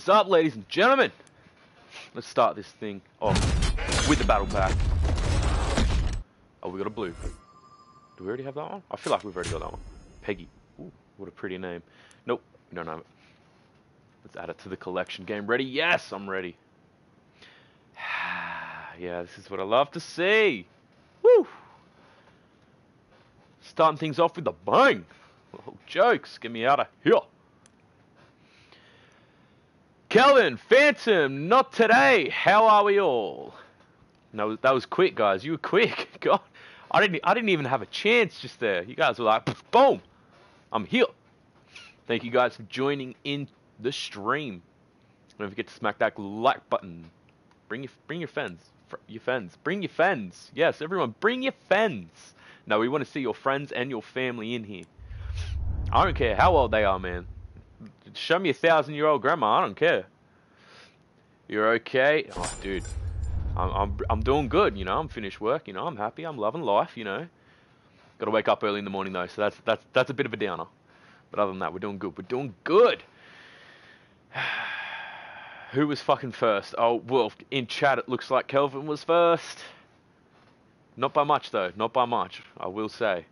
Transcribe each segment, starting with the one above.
It's up, ladies and gentlemen. Let's start this thing off with the battle pack. Oh, we got a blue. Do we already have that one? I feel like we've already got that one. Peggy. Ooh, what a pretty name. Nope, we don't have it. Let's add it to the collection. Game ready? Yes, I'm ready. Yeah, this is what I love to see. Woo! Starting things off with a bang. Oh, jokes. Get me out of here. Kelvin, Phantom, not today. How are we all? No, that was quick, guys. You were quick. God, I didn't even have a chance just there. You guys were like, boom, I'm here. Thank you guys for joining in the stream. Don't forget to smack that like button. Bring your friends. Your friends. Bring your friends. Yes, everyone, bring your friends. No, we want to see your friends and your family in here. I don't care how old they are, man. Show me a 1,000-year-old grandma. I don't care. You're okay. Oh, dude. I'm doing good, you know. I'm finished work, you know. I'm happy. I'm loving life, you know. Got to wake up early in the morning, though, so that's a bit of a downer. But other than that, we're doing good. We're doing good. Who was fucking first? Oh, well, in chat, it looks like Kelvin was first. Not by much, though. Not by much, I will say.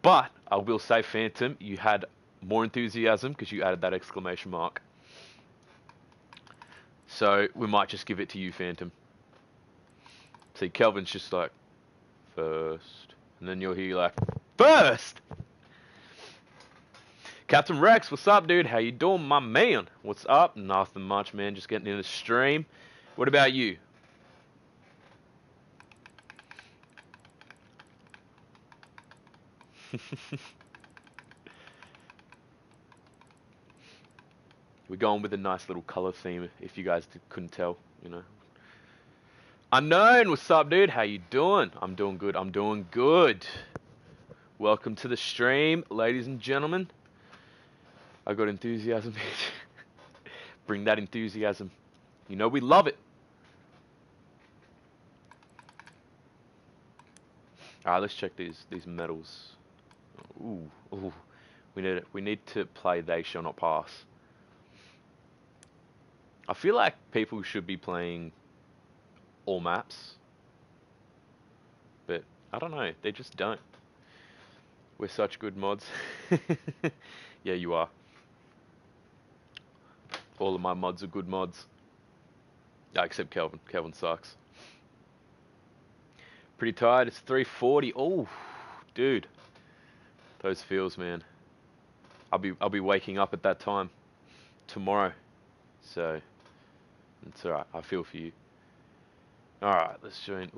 But I will say, Phantom, you had more enthusiasm because you added that exclamation mark. So we might just give it to you, Phantom. See, Kelvin's just like, first. And then you'll hear like, first! Captain Rex, what's up, dude? How you doing, my man? What's up? Nothing much, man. Just getting in the stream. What about you? We're going with a nice little color theme, if you guys couldn't tell, you know. Unknown, what's up, dude? How you doing? I'm doing good. I'm doing good. Welcome to the stream, ladies and gentlemen. I got enthusiasm. Bring that enthusiasm. You know we love it. Alright, let's check these medals. Ooh, ooh. We need to play They Shall Not Pass. I feel like people should be playing all maps. But I don't know, they just don't. We're such good mods. Yeah, you are. All of my mods are good mods. Oh, except Kelvin. Kelvin sucks. Pretty tired. It's 3:40. Oh, dude. Those feels, man. I'll be waking up at that time tomorrow. So it's all right. I feel for you. All right, let's join.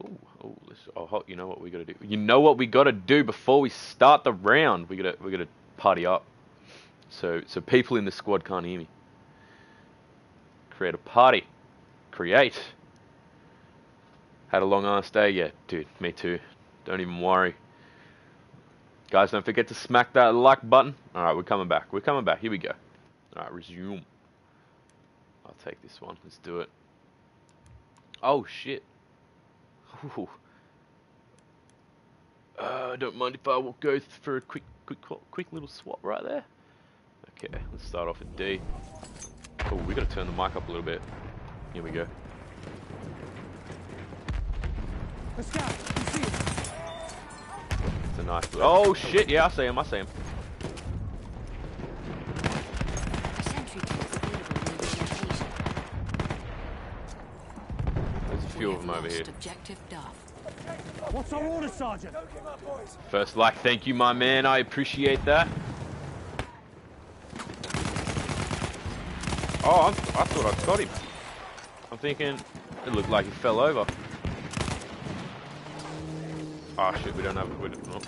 Oh, you know what we gotta do? You know what we gotta do before we start the round? We gotta party up. So people in the squad can't hear me. Create a party. Create. Had a long ass day. Yeah, dude, me too. Don't even worry. Guys, don't forget to smack that like button. Alright, we're coming back. We're coming back. Here we go. Alright, resume. I'll take this one. Let's do it. Oh, shit. Don't mind if I will go for a quick little swap right there. Okay, let's start off at D. Oh, we gotta turn the mic up a little bit. Here we go. Let's go. It's a nice little. Oh shit! Yeah, I see him. I see him. There's a few of them over here. What's our order, Sergeant? First, like, thank you, my man. I appreciate that. Oh, I thought I'd got him. I'm thinking it looked like he fell over. Oh shit, we don't have.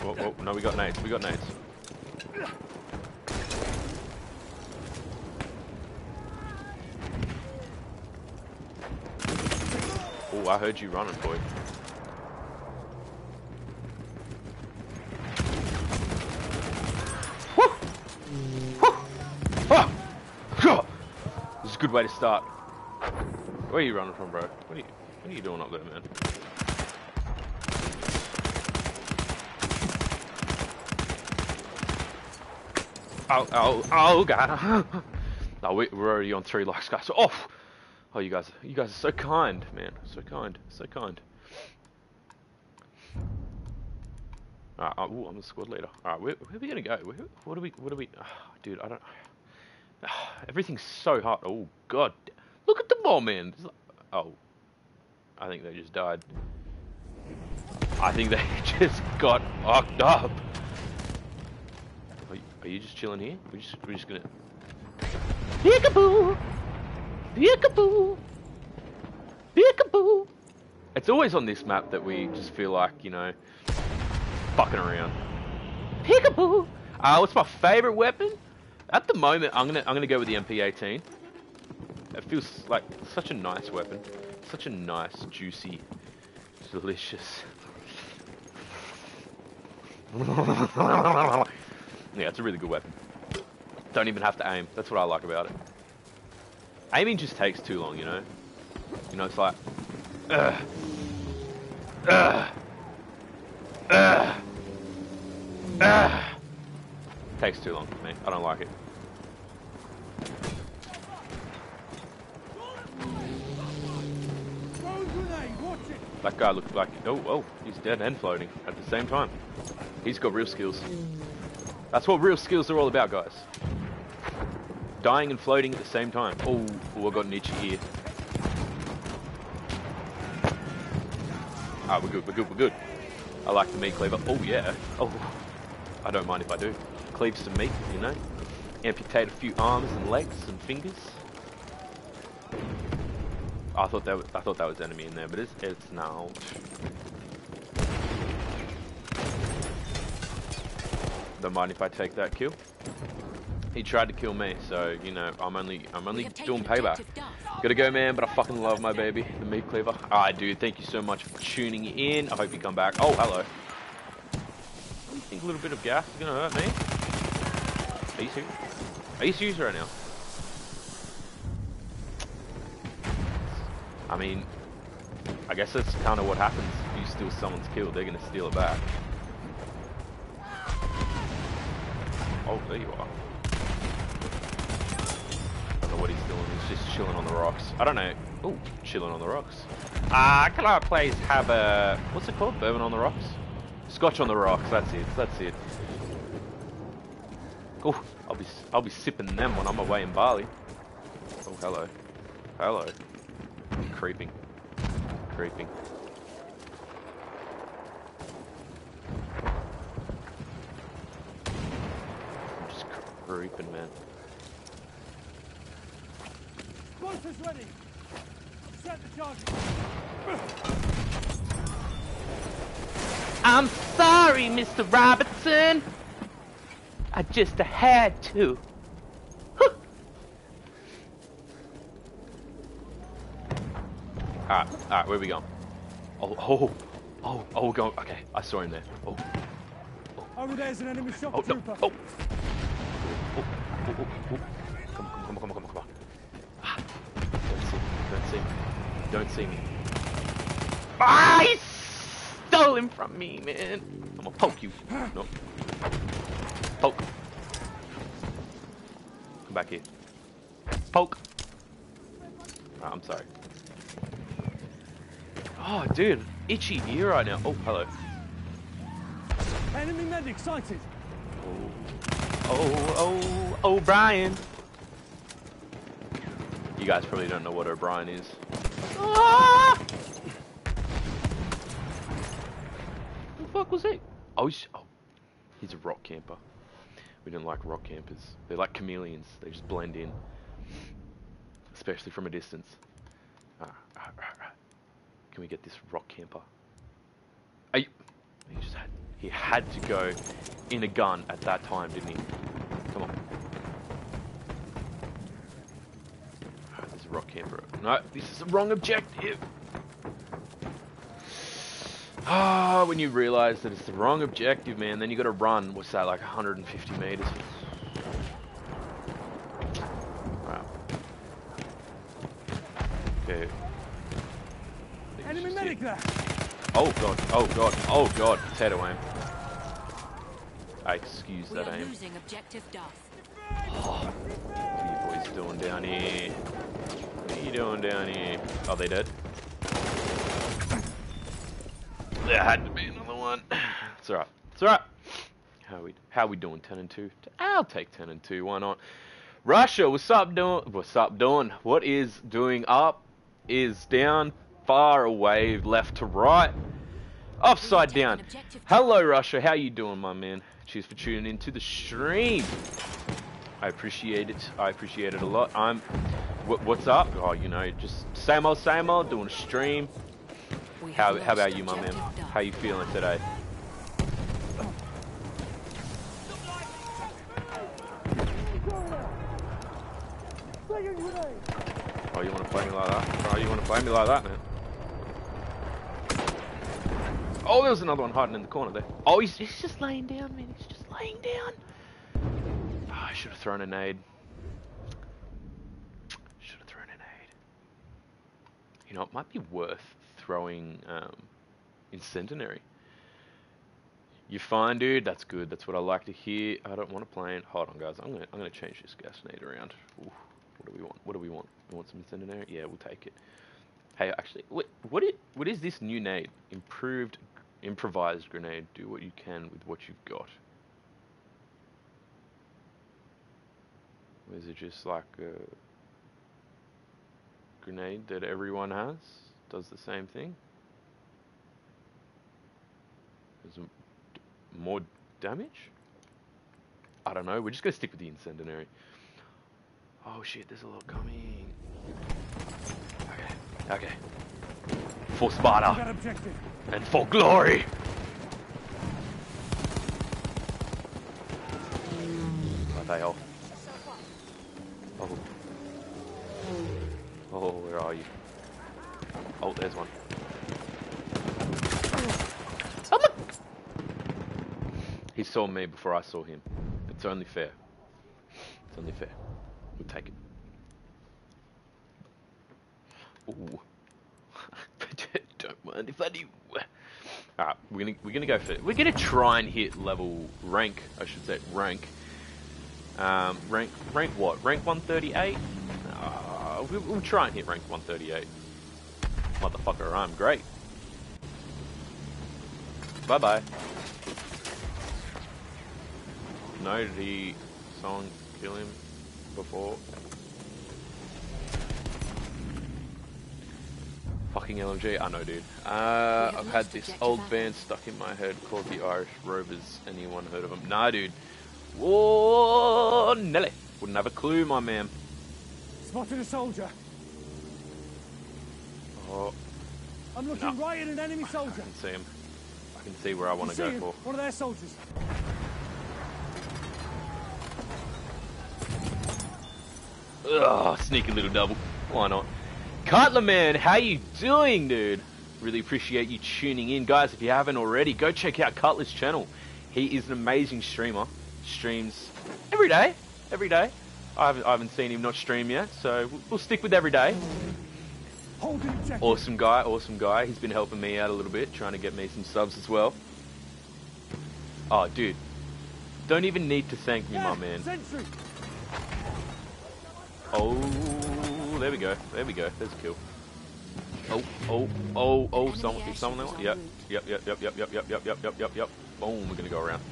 Oh, no, we got nades. We got nades. Oh, I heard you running, boy. Woo! Woo! Oh! Good way to start. Where are you running from, bro? What are you doing up there, man? Oh, God. No, we're already on 3 likes, guys. Oh, oh, you guys are so kind, man. So kind, so kind. Alright, ooh, I'm the squad leader. Alright, where are we gonna go? What are we? Oh, dude, I don't. Everything's so hard. Oh god, look at the bomb, man. Oh, I think they just died. I think they just got fucked up. Are you just chilling here? We're just gonna. Peekaboo, peekaboo, peekaboo. It's always on this map that we just feel like, you know, fucking around. Peekaboo. What's my favorite weapon? At the moment, I'm gonna go with the MP18. It feels like such a nice weapon, such a nice, juicy, delicious. Yeah, it's a really good weapon. Don't even have to aim. That's what I like about it. Aiming just takes too long, you know. You know, it's like, takes too long for me. I don't like it. That guy looked like, oh, he's dead and floating at the same time. He's got real skills. That's what real skills are all about, guys. Dying and floating at the same time. Oh, I got an itchy ear. Alright, we're good. I like the meat cleaver. Oh, yeah. Oh, I don't mind if I do. Cleave some meat, you know. Amputate a few arms and legs and fingers. I thought that was enemy in there, but it's now. Don't mind if I take that kill. He tried to kill me, so you know I'm only doing payback. Gotta go, man, but I fucking love my baby, the meat cleaver. Alright, dude, thank you so much for tuning in. I hope you come back. Oh, hello. You think a little bit of gas is gonna hurt me? Are you serious? Are you serious right now? I mean, I guess that's kind of what happens. If you steal someone's kill, they're gonna steal it back. Oh, there you are. I don't know what he's doing. He's just chilling on the rocks. I don't know. Ooh, chilling on the rocks. Can I please have a, what's it called? Bourbon on the rocks? Scotch on the rocks. That's it. Oh, I'll be sipping them when I'm away in Bali. Oh, hello. Creeping. I'm just creeping, man. Mortar's ready. Set the charges. I'm sorry, Mr. Robertson. I just had to. Alright, where are we going? Oh, we're going, okay, I saw him there. Oh. Over there's an enemy shock trooper. No. Oh. Come on. Don't see me. Ah, he stole him from me, man. I'm gonna poke you. No. Poke. Come back here. Poke. Alright, I'm sorry. Oh, dude, itchy ear right now. Oh, hello. Enemy medic sighted. Oh, O'Brien. You guys probably don't know what O'Brien is. Ah! Who the fuck was he? Oh, he's a rock camper. We didn't like rock campers. They're like chameleons. They just blend in, especially from a distance. All right. Can we get this rock camper? He had to go in a gun at that time, didn't he? Come on. Oh, there's a rock camper. No, this is the wrong objective. Ah, when you realize that it's the wrong objective, man, then you got to run. What's that, like 150 meters? Wow. Okay. Enemy medic there. Oh god, potato aim. I excuse that aim. Losing objective Duff. Oh, you boys doing down here? What are you doing down here? Oh, they dead? There had to be another one. It's alright. It's alright. How we doing? 10 and 2. I'll take 10 and 2. Why not? Russia, what's up doing? What's up doing? What is doing? Up is down, far away, left to right, upside down. Hello, Russia. How you doing, my man? Cheers for tuning into the stream. I appreciate it. I appreciate it a lot. What's up? Oh, you know, just same old, doing a stream. How about you, my man? How you feeling today? Oh, you want to play me like that? Oh, you want to play me like that, man? Oh, there was another one hiding in the corner there. Oh, he's just laying down, man. He's just laying down. Oh, I should have thrown a nade. Should have thrown a nade. You know, it might be worth throwing in Centenary. You fine, dude? That's good. That's what I like to hear. I don't want to play it. Hold on, guys. I'm gonna change this gas nade around. Ooh, what do we want? What do we want? We want some Centenary? Yeah, we'll take it. Hey, actually, what is this new nade? Improved improvised grenade. Do what you can with what you've got. Or is it just like a grenade that everyone has? Does the same thing. There's more damage? I don't know, we're just gonna stick with the incendiary. Oh shit, there's a lot coming. Okay, okay. For Sparta. And for glory! What the hell? Oh. Oh, where are you? Oh, there's one. Oh, look! He saw me before I saw him. It's only fair. It's only fair. We'll take it. Ooh. Don't mind if I do. Alright, we're gonna go for it. We're gonna try and hit level rank. I should say rank. Rank what? Rank 138? We'll try and hit rank 138. Motherfucker, I'm great. Bye-bye. No, did he... someone kill him before? Fucking LMG. I know, dude. I've had this old band stuck in my head called the Irish Rovers. Anyone heard of them? Nah, dude. Whoa, Nelly. Wouldn't have a clue, my man. Spotted a soldier. Oh. I'm looking right at an enemy soldier. I can see him. I can see where I want to go for. One of their soldiers. Ugh, sneaky little double. Why not? Cutler man, how you doing, dude? Really appreciate you tuning in, guys. If you haven't already, go check out Cutler's channel. He is an amazing streamer. Streams every day. Every day. I haven't seen him not stream yet, so we'll stick with every day. Awesome guy, awesome guy. He's been helping me out a little bit, trying to get me some subs as well. Oh, dude. Don't even need to thank me, my man. Oh, there we go. There we go. That's a kill. Oh, oh, oh, oh. Someone, is someone there? Yep, yep, yep, yep, yep, yep, yep, yep, yep, yep, yep, yep. Boom, we're going to go around.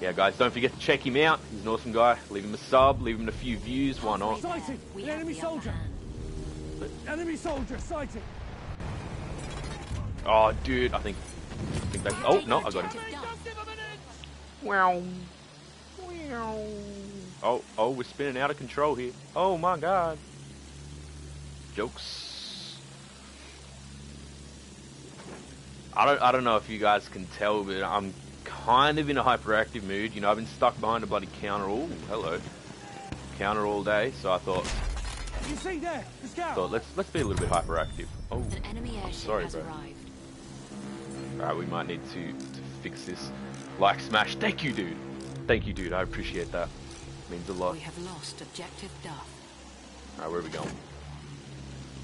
Yeah, guys, don't forget to check him out. He's an awesome guy. Leave him a sub, leave him a few views. Why not? The enemy soldier. Enemy soldier sighted. Oh, dude, I think that. Oh no, I got him. Wow. Wow. Oh, oh, we're spinning out of control here. Oh my god. Jokes. I don't know if you guys can tell, but I'm kind of in a hyperactive mood. You know, I've been stuck behind a bloody counter. Oh, hello. Counter all day, so I thought. You see there, the scout. So let's be a little bit hyperactive. Oh, an enemy airship sorry, has bro. Arrived. All right, we might need to fix this. Like smash. Thank you, dude. Thank you, dude. I appreciate that. It means a lot. We have lost objective Duff. All right, where are we going?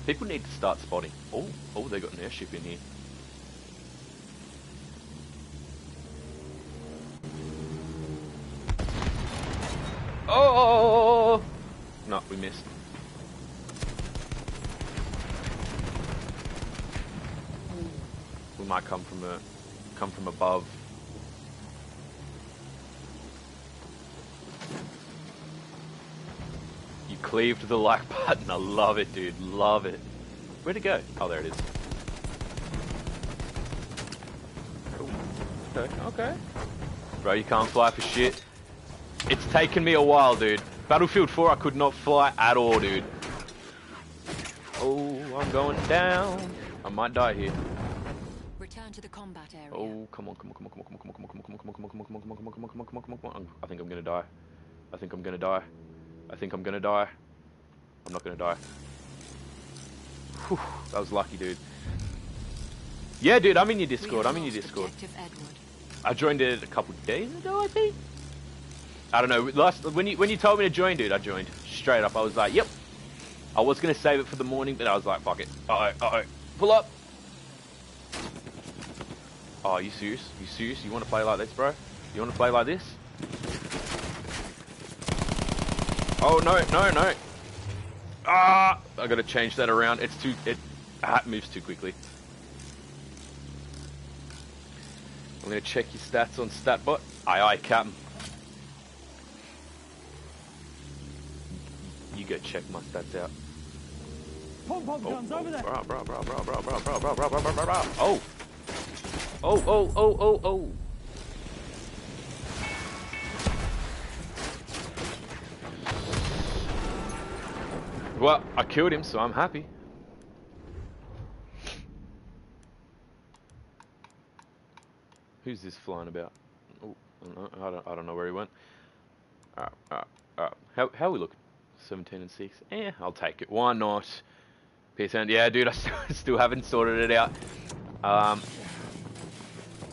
People need to start spotting. Oh, oh, they got an airship in here. Oh. No, we might come from a above. You cleaved the like button. I love it, dude. Love it. Where'd it go? Oh, there it is. Cool. Okay. Okay. Bro, you can't fly for shit. It's taken me a while, dude. Battlefield 4, I could not fly at all, dude. Oh, I'm going down. I might die here. Return to the combat area. Oh, come on, come on, come on, come on, come on, come on, come on, come on, come on, come on, come on, come on, come on, come on, come on, come on. I think I'm gonna die. I think I'm gonna die. I think I'm gonna die. I'm not gonna die. Whew, that was lucky, dude. Yeah, dude, I'm in your Discord. I'm in your Discord. I joined it a couple days ago, I think. I don't know. Last when you told me to join, dude, I joined straight up. I was like, yep. I was gonna save it for the morning, but I was like, fuck it. Uh oh. Pull up. Oh, you serious? You serious? You wanna play like this, bro? You wanna play like this? Oh no, no, no. Ah, I gotta change that around. It's too. It moves too quickly. I'm gonna check your stats on Statbot. Aye, Captain. You go check my stats out. Pom-pom guns over there. Oh. Oh. Well, I killed him, so I'm happy. Who's this flying about? Oh, I don't know where he went. How are we looking? 17 and 6. Eh, I'll take it. Why not? PSN. Yeah, dude, I still haven't sorted it out.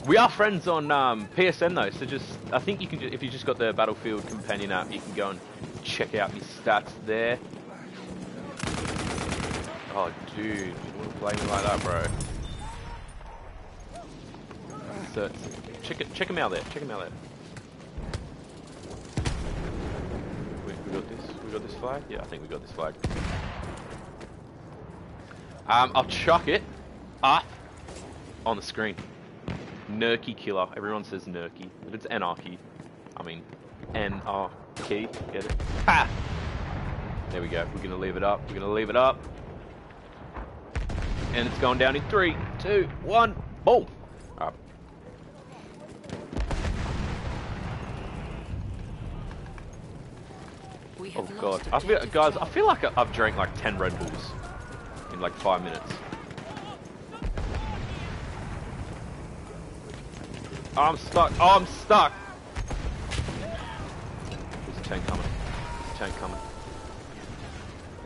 We are friends on PSN though, so just I think you can if you just got the Battlefield Companion app, you can go and check out your stats there. Oh, dude, you wouldn't play me like that, bro. So check him out there. Check him out there. We got this. We got this flag? Yeah, I think we got this flag. I'll chuck it up on the screen. Nerky killer. Everyone says nerky, but it's anarchy. I mean, N-R-K. Get it? Ha! There we go. We're gonna leave it up. We're gonna leave it up. And it's going down in 3, 2, 1. Boom! Alright. Oh god, guys, I feel like I've drank like 10 Red Bulls in like 5 minutes. Oh, I'm stuck. Oh, I'm stuck. There's a tank coming. There's a tank coming.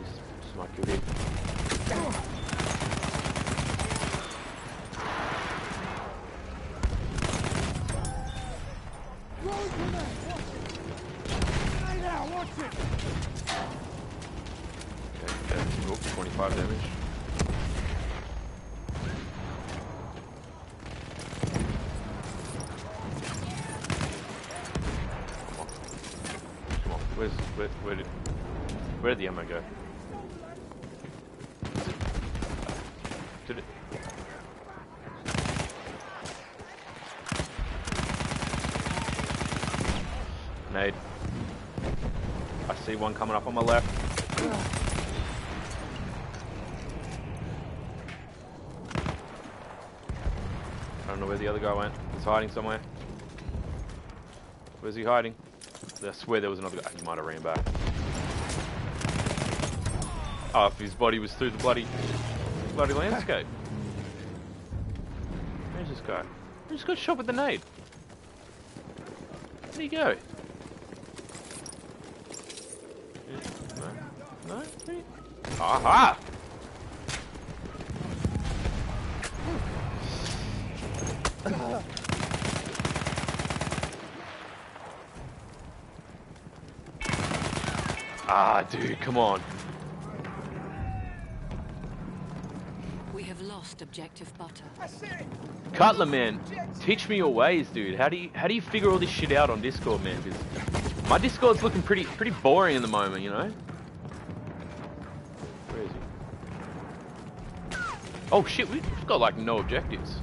This might kill you. Okay, 25 damage. Come on. Come on. Where did the ammo go? Did it? Nade. I see one coming up on my left. I don't know where the other guy went. He's hiding somewhere. Where's he hiding? I swear there was another guy. He might have ran back. Oh, if his body was through the bloody landscape. Where's this guy? He just got shot with the nade. Where'd he go? No? Aha! Ah, dude, come on. We have lost objective butter. Cutler, man, teach me your ways, dude. How do you figure all this shit out on Discord, man? Because my Discord's looking pretty boring at the moment, you know? Oh shit, we've got like no objectives.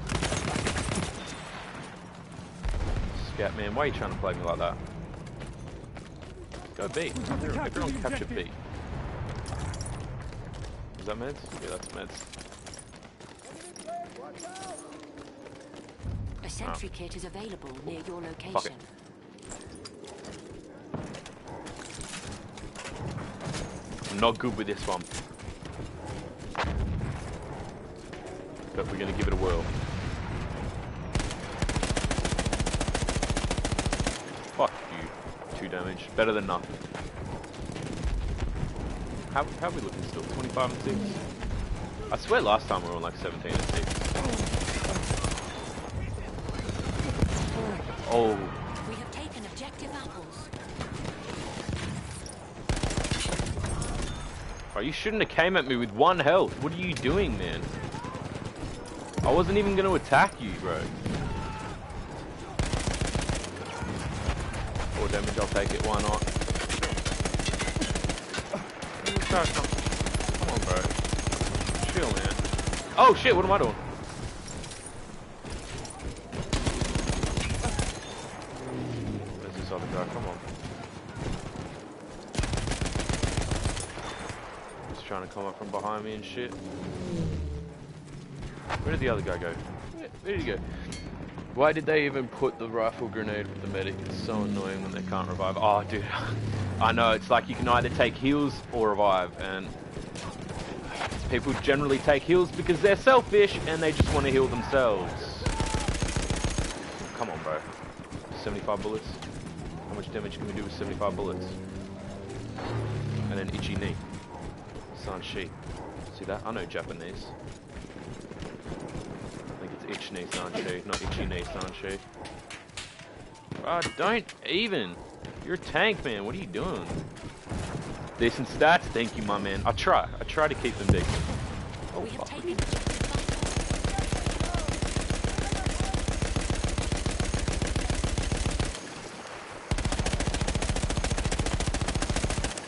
get me in. Why are you trying to play me like that? Go B. Everyone capture B. Is that mids? Yeah, that's mids. A sentry kit is available near your location. Fuck it. I'm not good with this one. But we're going to give it a whirl. Fuck you. 2 damage. Better than nothing. How are we looking still? 25 and 6? I swear last time we were on like 17 and 6. Oh. We have taken objective apples. Oh, you shouldn't have came at me with 1 health. What are you doing, man? I wasn't even going to attack you, bro. 4 damage, I'll take it, why not? Come on, bro. Chill, man. Oh shit, what am I doing? Where's this other guy? Come on. Just trying to come up from behind me and shit. Where did the other guy go? Where did he go? Why did they even put the rifle grenade with the medic? It's so annoying when they can't revive. Oh, dude. I know, it's like you can either take heals or revive, and people generally take heals because they're selfish and they just want to heal themselves. Come on, bro. 75 bullets. How much damage can we do with 75 bullets? And an itchy knee. Sanshi. See that? I know Japanese. Itchy knee, Sanchi, not itchy knee, Sanchi. Don't even. You're a tank, man. What are you doing? Decent stats? Thank you, my man. I try to keep them decent. Oh, fuck.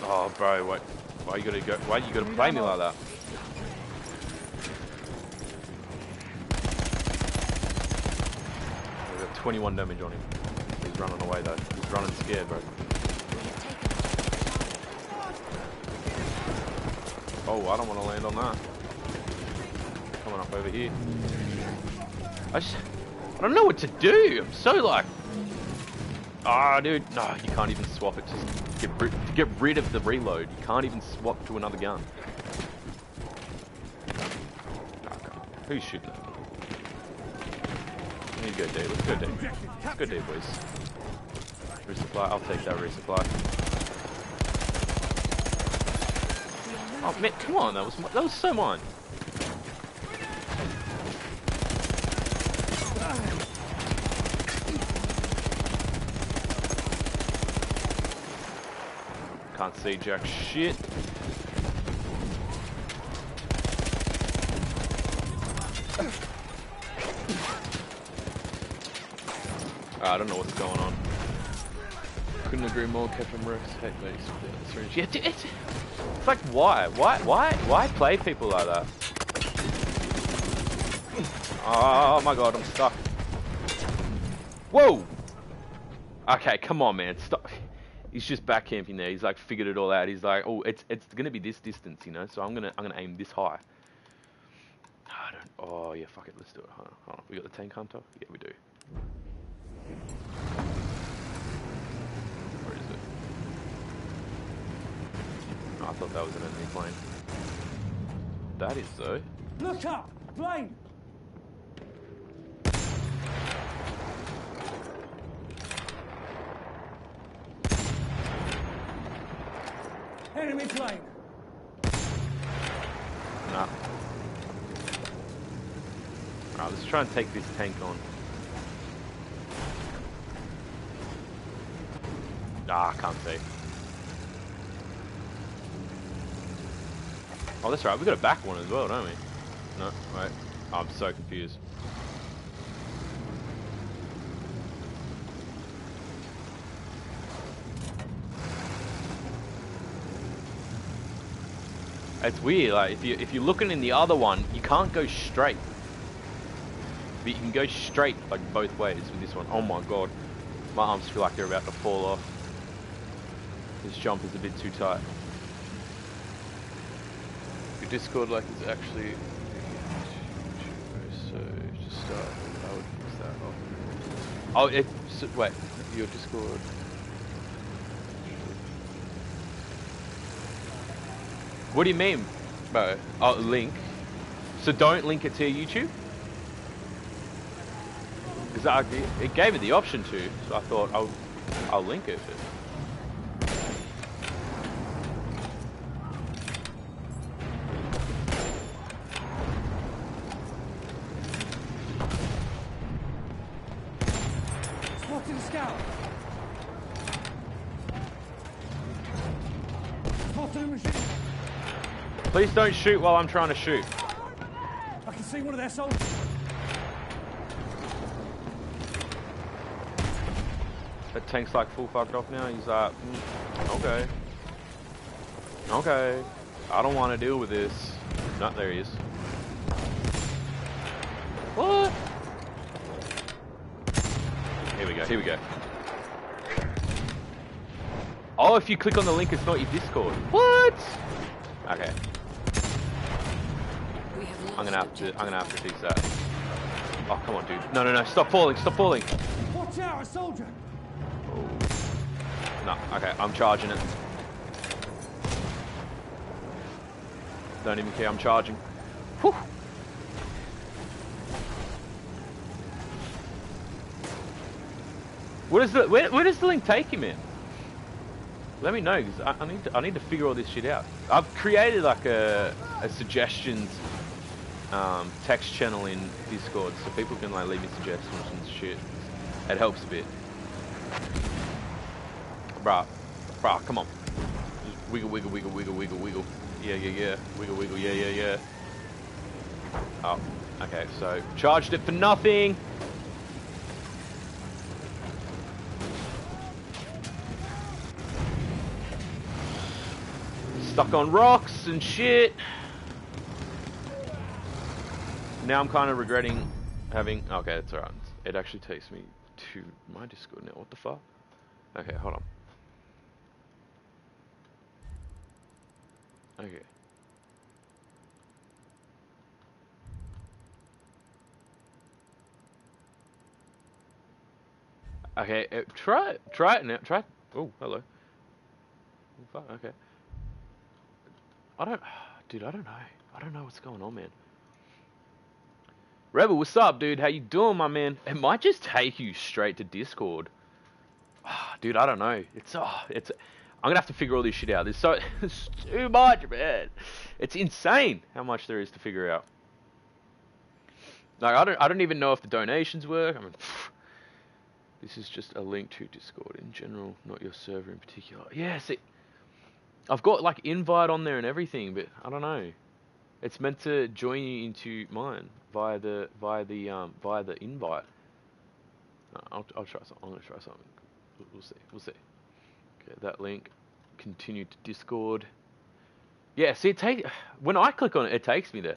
Oh, bro, what? Why you gotta play me like that? We've got 21 damage on him. He's running away though. He's running scared, bro. Oh, I don't want to land on that. Coming up over here. I don't know what to do. I'm so like... Ah, dude. No, you can't even swap it. Just get rid of the reload. You can't even swap to another gun. Who's shooting at me? Let's go D, let's go D, boys. Resupply, I'll take that resupply. Oh man, come on, that was so mine. Can't see jack shit. I don't know what's going on. Couldn't agree more. Captain Rex hate me. Yeah, dude, it's like why play people like that? Oh my god, I'm stuck. Whoa. Okay, come on, man. Stop. He's just back camping there. He's like figured it all out. He's like, oh, it's gonna be this distance, you know. So I'm gonna aim this high. I don't. Oh yeah, fuck it. Let's do it. Hold on. We got the tank hunter. Yeah, we do. Where is it? Oh, I thought that was an enemy plane. That is though. Look up! Plane! Enemy plane! Nah. Alright, let's try and take this tank on. Ah, I can't see. Oh, that's right. We've got a back one as well, don't we? No, wait. Oh, I'm so confused. It's weird. Like, if you're looking in the other one, you can't go straight. But you can go straight, like, both ways with this one. Oh, my God. My arms feel like they're about to fall off. This jump is a bit too tight. Your Discord like is actually... So, just start... I would fix that off. Oh, it... So, wait. Your Discord... What do you mean? Bro, oh, link. So don't link it to your YouTube? Because it gave it the option to, so I thought I'll link it. Please don't shoot while I'm trying to shoot. I can see one of their soldiers. That tank's like full fucked off now. He's like, okay. Okay. I don't want to deal with this. No, there he is. What? Here we go. Here we go. Oh, if you click on the link, it's not your Discord. What? Okay. I'm gonna have to fix that. Oh, come on, dude. No, no, no. Stop falling. Stop falling. Watch out, a soldier. Oh. No. Okay, I'm charging it. Don't even care. I'm charging. Whew. What is the? Where does the link take him in? Let me know, because I need to figure all this shit out. I've created like a suggestions text channel in Discord, so people can like leave me suggestions and shit. It helps a bit. Bruh, come on. Just wiggle. Yeah. Wiggle, yeah. Oh, okay, so charged it for nothing. Stuck on rocks and shit. Now I'm kind of regretting having... Okay, that's alright. It actually takes me to my Discord now. What the fuck? Okay, hold on. Okay. Okay, try it now. Try it. Oh, hello. Oh, fuck, okay. I don't know. I don't know what's going on, man. Rebel, what's up, dude? How you doing, my man? It might just take you straight to Discord. Oh, dude, I don't know. I'm gonna have to figure all this shit out. It's too much, man. It's insane how much there is to figure out. Like, I don't even know if the donations work. I mean, pfft. This is just a link to Discord in general, not your server in particular. Yeah, see. I've got like invite on there and everything, but I don't know. It's meant to join you into mine via the invite. I'll try something. I'm gonna try something. We'll see. Okay, that link. Continue to Discord. Yeah. See, when I click on it, it takes me there.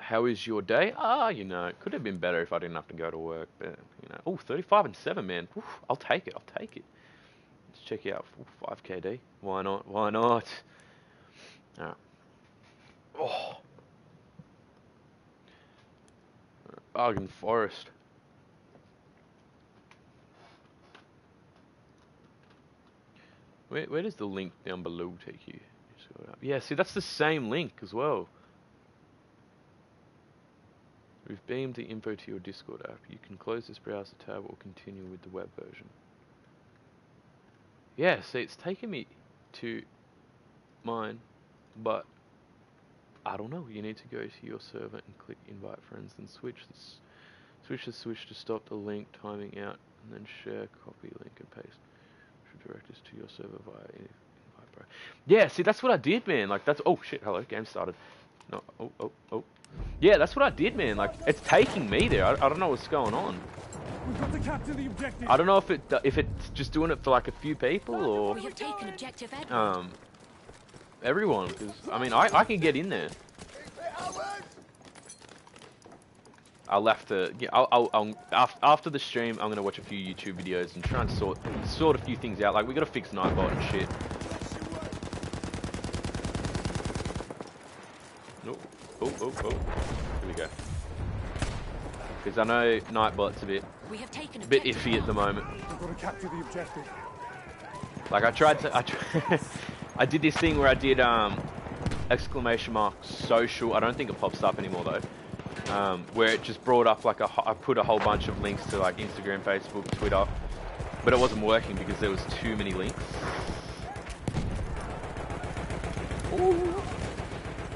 How is your day? You know, it could have been better if I didn't have to go to work, but you know. Oh, 35 and 7, man. Oof, I'll take it. Let's check it out. 5KD. Why not? Alright. Oh. Argon Forest. Where does the link down below take you? Yeah, see, that's the same link as well. We've beamed the info to your Discord app. You can close this browser tab or continue with the web version. Yeah, see, it's taking me to mine, but I don't know. You need to go to your server and click invite friends, then switch to stop the link timing out, and then share, copy, link, and paste. Should direct us to your server via invite bro. Yeah, see, that's what I did, man. Like, that's... Oh, shit, hello, game started. No, oh. Yeah, that's what I did, man. Like, it's taking me there. I don't know what's going on. We've got to capture the objective. I don't know if it's just doing it for like a few people or everyone. Because I mean, I can get in there. I'll have to. Yeah, after the stream, I'm gonna watch a few YouTube videos and try and sort a few things out. Like we gotta fix Nightbot and shit. Nope. Oh, oh, oh. Here we go. Because I know Nightbot's a bit iffy at the moment. We've got to capture the objective. Like I did this thing where I did exclamation mark social. I don't think it pops up anymore though. Where it just brought up like I put a whole bunch of links to like Instagram, Facebook, Twitter, but it wasn't working because there was too many links. Ooh.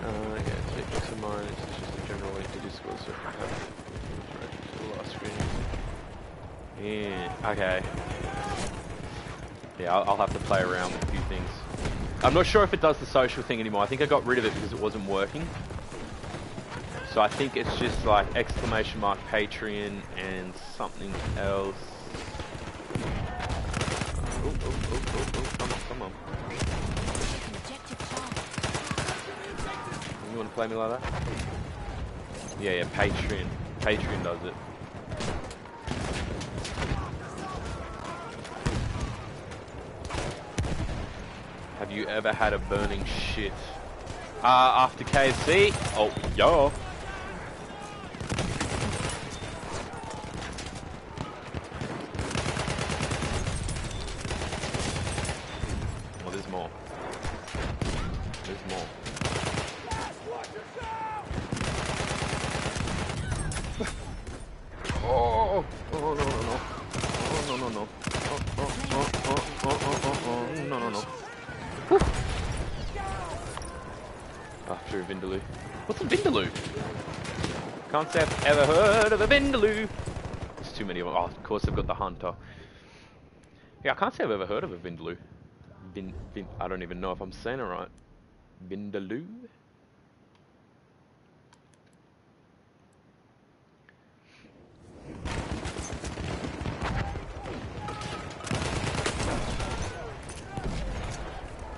Yeah, it's just a mine. It's just a general link to Discord. So I have the last screen. Yeah. Okay. Yeah, I'll have to play around with a few things. I'm not sure if it does the social thing anymore. I think I got rid of it because it wasn't working. So I think it's just like exclamation mark Patreon and something else. Oh, oh, oh, oh, oh. Come on, come on. You want to play me like that? Yeah, yeah, Patreon. Patreon does it. Have you ever had a burning shit? After KFC? Oh, yo. I've ever heard of a Vindaloo? There's too many of them. Oh, of course, I've got the hunter. Yeah, I can't say I've ever heard of a Vindaloo. I don't even know if I'm saying it right. Vindaloo?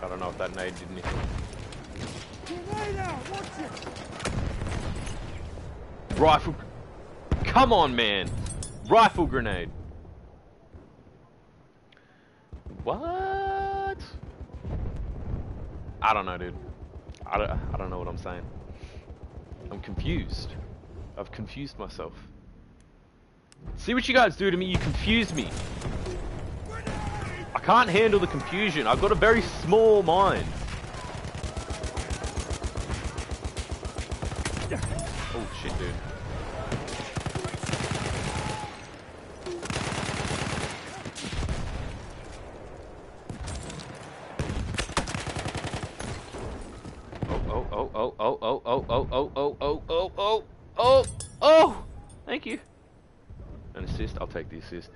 I don't know if that nade did anything. Rifle, come on, man! Rifle grenade. What? I don't know, dude. I don't know what I'm saying. I'm confused. I've confused myself. See what you guys do to me? You confuse me. I can't handle the confusion. I've got a very small mind. Oh shit, dude. Oh, oh, oh, oh, oh, oh, oh, oh, oh, oh, oh, oh, oh, oh, thank you. An assist, I'll take the assist.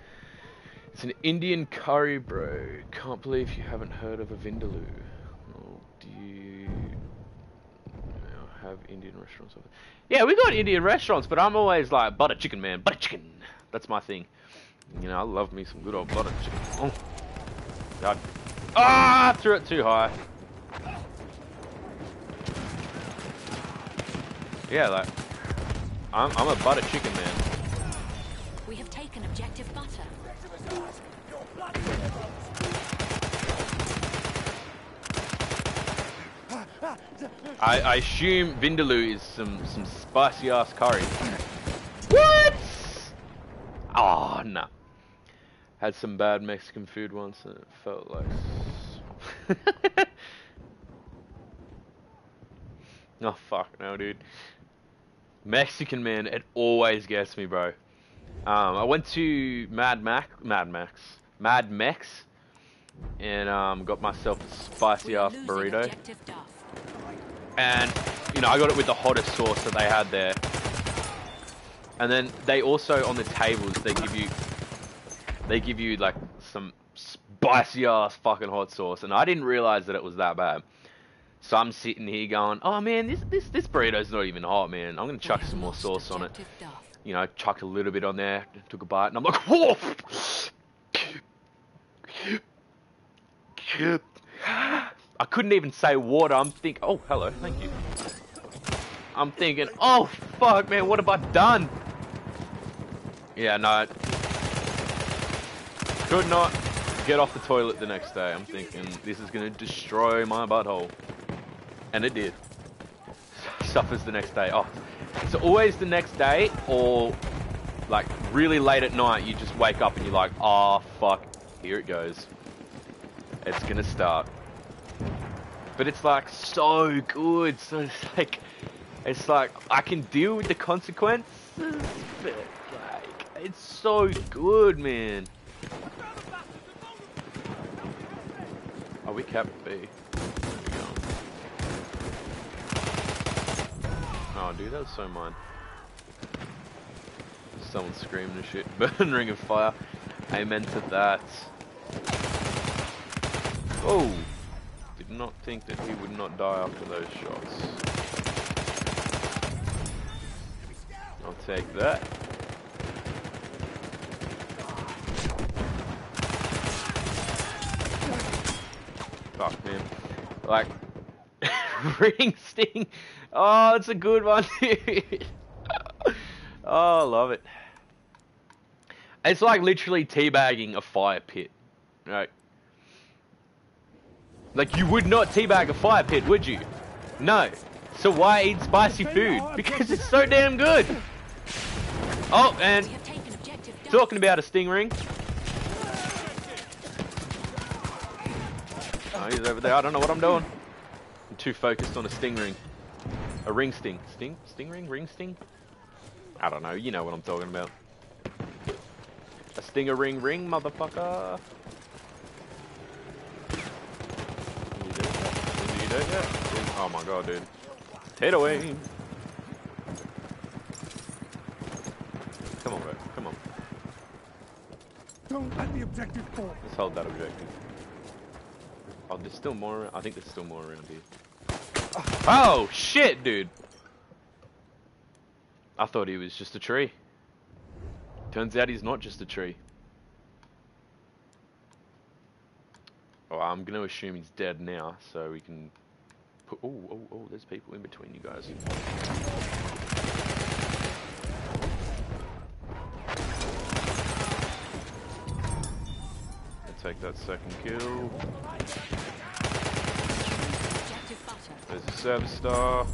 It's an Indian curry, bro. Can't believe you haven't heard of a Vindaloo. Oh, do you have Indian restaurants over there? Yeah, we got Indian restaurants, but I'm always like, butter chicken, man, butter chicken. That's my thing. You know, I love me some good old butter chicken. Oh, God. Ah, threw it too high. Yeah, like, I'm a butter chicken, man. We have taken objective butter. I assume Vindaloo is some spicy ass curry. What? Oh, no. Had some bad Mexican food once and it felt like... Oh, fuck no, dude. Mexican, man, it always gets me, bro. I went to Mad Max and got myself a spicy ass burrito. And, you know, I got it with the hottest sauce that they had there. And then they also, on the tables, they give you like some spicy ass fucking hot sauce. And I didn't realize that it was that bad. So I'm sitting here going, oh man, this burrito's not even hot, man. I'm gonna chuck some more sauce on it. You know, chucked a little bit on there, took a bite, and I'm like, whoa! I couldn't even say water. I'm thinking, oh, hello, thank you. I'm thinking, oh, fuck, man, what have I done? Yeah, no. Could not get off the toilet the next day. I'm thinking, this is going to destroy my butthole. And it did. Suffers the next day. Oh, it's always the next day or like really late at night. You just wake up and you're like, oh, fuck. Here it goes. It's going to start. But it's like so good. So it's like I can deal with the consequences. But like, it's so good, man. Oh, we capped B. Oh, dude, that was so mine. Someone screaming and shit. Burn ring of fire. Amen to that. Oh, did not think that he would not die after those shots. I'll take that. Fuck, man. Like, ring sting. Oh, it's a good one, dude. Oh, I love it. It's like literally teabagging a fire pit, right? Like, you would not teabag a fire pit, would you? No. So why eat spicy food? Because it's so damn good. Oh, and talking about a stingray. Oh, he's over there. I don't know what I'm doing. I'm too focused on a stingray. A ring sting. Ring sting? I don't know. You know what I'm talking about. A stinger ring, motherfucker. You do that? Oh my god, dude. Take away. Come on, bro. Come on. Don't let the objective fall. Let's hold that objective. Oh, there's still more. I think there's still more around here. Oh, shit, dude. I thought he was just a tree. Turns out he's not just a tree. Oh, I'm going to assume he's dead now, so we can... put. Oh, there's people in between you guys. I'll take that second kill. There's a service star.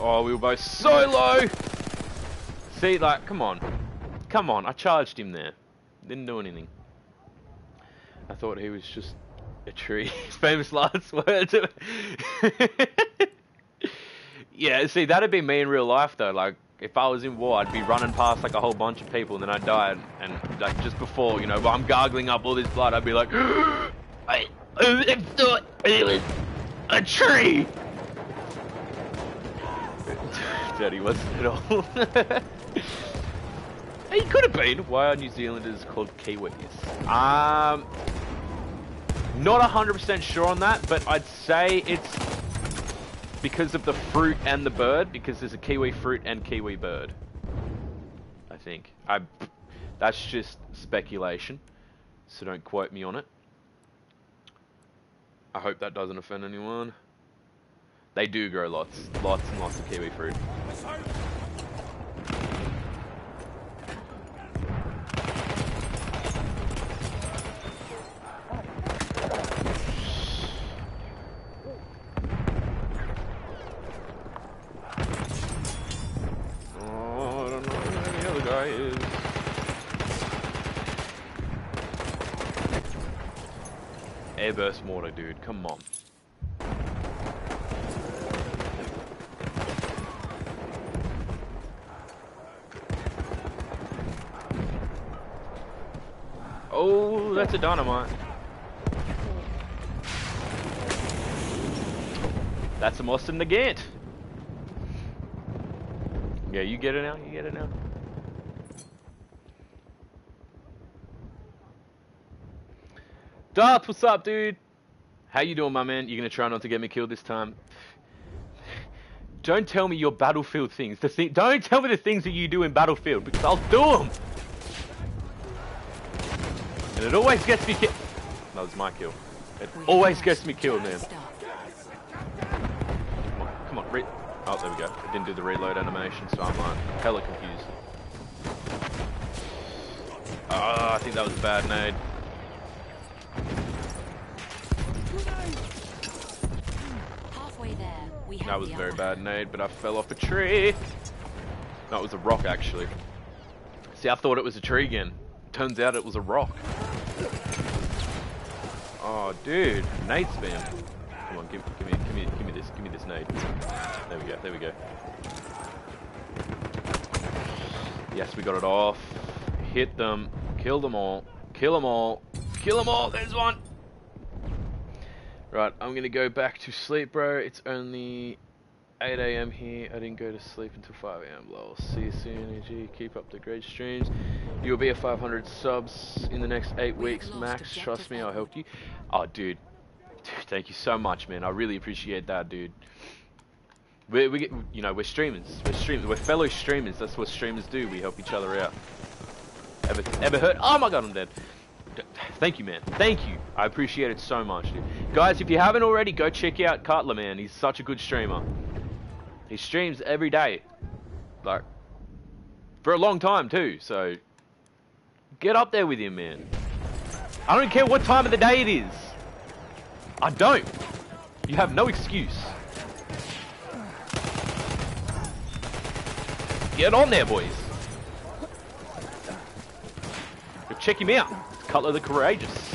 Oh, we were both so low. See, like, come on. Come on, I charged him there. Didn't do anything. I thought he was just a tree. His famous last words. Yeah, see, that'd be me in real life, though. Like, if I was in war, I'd be running past like a whole bunch of people and then I'd die and like just before, you know, while I'm gargling up all this blood, I'd be like, I thought it was a tree. Daddy wasn't at all. He could have been. Why are New Zealanders called Kiwis? Not 100% sure on that, but I'd say it's because of the fruit and the bird, because there's a kiwi fruit and kiwi bird. I think. That's just speculation, so don't quote me on it. I hope that doesn't offend anyone. They do grow lots and lots of kiwi fruit. Burst mortar, dude. Come on. Oh, that's a dynamite. That's a Moston the Gant. Yeah, you get it now. You get it now. Darth, what's up, dude? How you doing, my man? You gonna try not to get me killed this time? Don't tell me your Battlefield things. Don't tell me the things that you do in Battlefield, because I'll do them! And it always gets me killed. That was my kill. It always gets me killed, man. Oh, there we go. It didn't do the reload animation, so I'm like hella confused. Oh, I think that was a bad nade. Halfway there, we that was a very bad nade, but I fell off a tree. No, it was a rock, actually. See, I thought it was a tree again. Turns out it was a rock. Oh, dude. Nade spam. Come on, give me this nade. There we go, there we go. Yes, we got it off. Hit them. Kill them all. Kill them all. Kill them all. There's one. Right, I'm going to go back to sleep, bro. It's only 8 AM here. I didn't go to sleep until 5 AM. Lol. See you soon, EG. Keep up the great streams. You'll be at 500 subs in the next 8 weeks max. Trust me, I'll help you. Oh, dude, thank you so much, man. I really appreciate that, dude. We're streamers. We're fellow streamers. That's what streamers do. We help each other out. Ever heard? Oh my God, I'm dead. Thank you, man. Thank you. I appreciate it so much, dude. Guys, if you haven't already, go check out Cutler, man. He's such a good streamer. He streams every day, like for a long time too. So get up there with him, man. I don't care what time of the day it is. I don't. You have no excuse. Get on there, boys. Go check him out. Cutler the Courageous.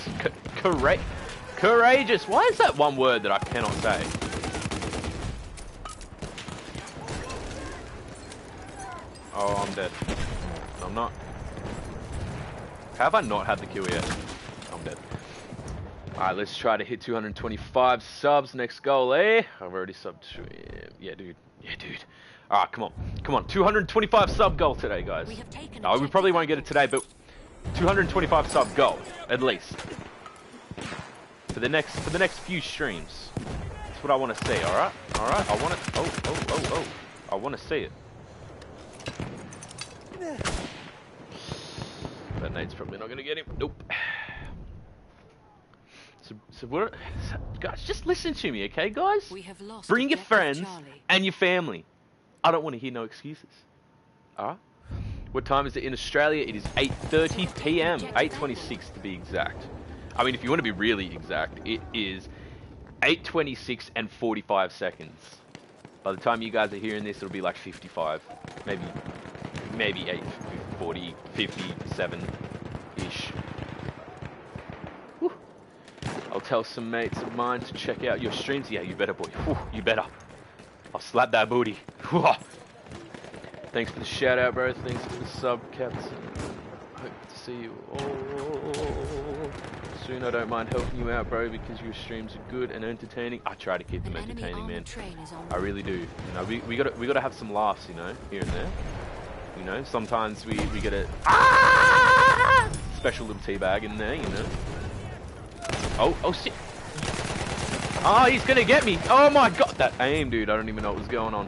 Courageous. Why is that one word that I cannot say? Oh, I'm dead. I'm not. Have I not had the kill yet? I'm dead. Alright, let's try to hit 225 subs. Next goal, eh? I've already subbed. Yeah, dude. Yeah, dude. Alright, come on. Come on. 225 sub goal today, guys. No, we probably won't get it today, but 225 sub goal, at least. For the next few streams. That's what I want to see, alright? Alright, I want it. I want to see it. That nade's probably not going to get him. Nope. So we're, guys, just listen to me, okay, guys? We have lost. Bring your friends and your family. I don't want to hear no excuses. Alright? What time is it in Australia? It is 8:30 PM. 8:26 to be exact. I mean, if you want to be really exact, it is 8:26 and 45 seconds. By the time you guys are hearing this, it'll be like 55. Maybe 8:40, 57-ish. I'll tell some mates of mine to check out your streams. Yeah, you better, boy. Whew, you better. I'll slap that booty. Whew. Thanks for the shout out, bro. Thanks for the sub, Caps. Hope to see you all soon. I don't mind helping you out, bro, because your streams are good and entertaining. I try to keep them entertaining, man. I really do. You know, we gotta have some laughs, you know, here and there. You know, sometimes we get a special little teabag in there, you know. Oh, shit. Oh, he's gonna get me. Oh my God, that aim, dude. I don't even know what was going on.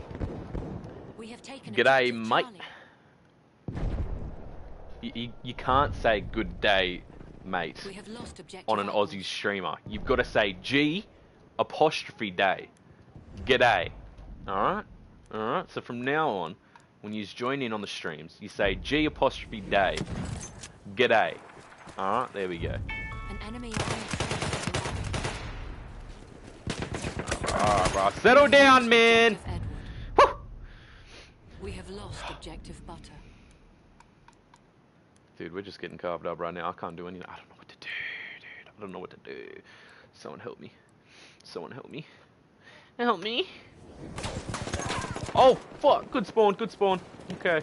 We have taken. G'day, mate. You can't say good day, mate, we have lost on an Aussie streamer. You've got to say G'day. G'day. Alright? Alright, so from now on, when you join in on the streams, you say G'day. G'day. Alright, there we go. An enemy. Alright, settle down, man. Woo! We have lost objective butter. Dude, we're just getting carved up right now. I can't do anything. I don't know what to do, dude. I don't know what to do. Someone help me. Someone help me. Help me. Oh, fuck. Good spawn. Good spawn. Okay.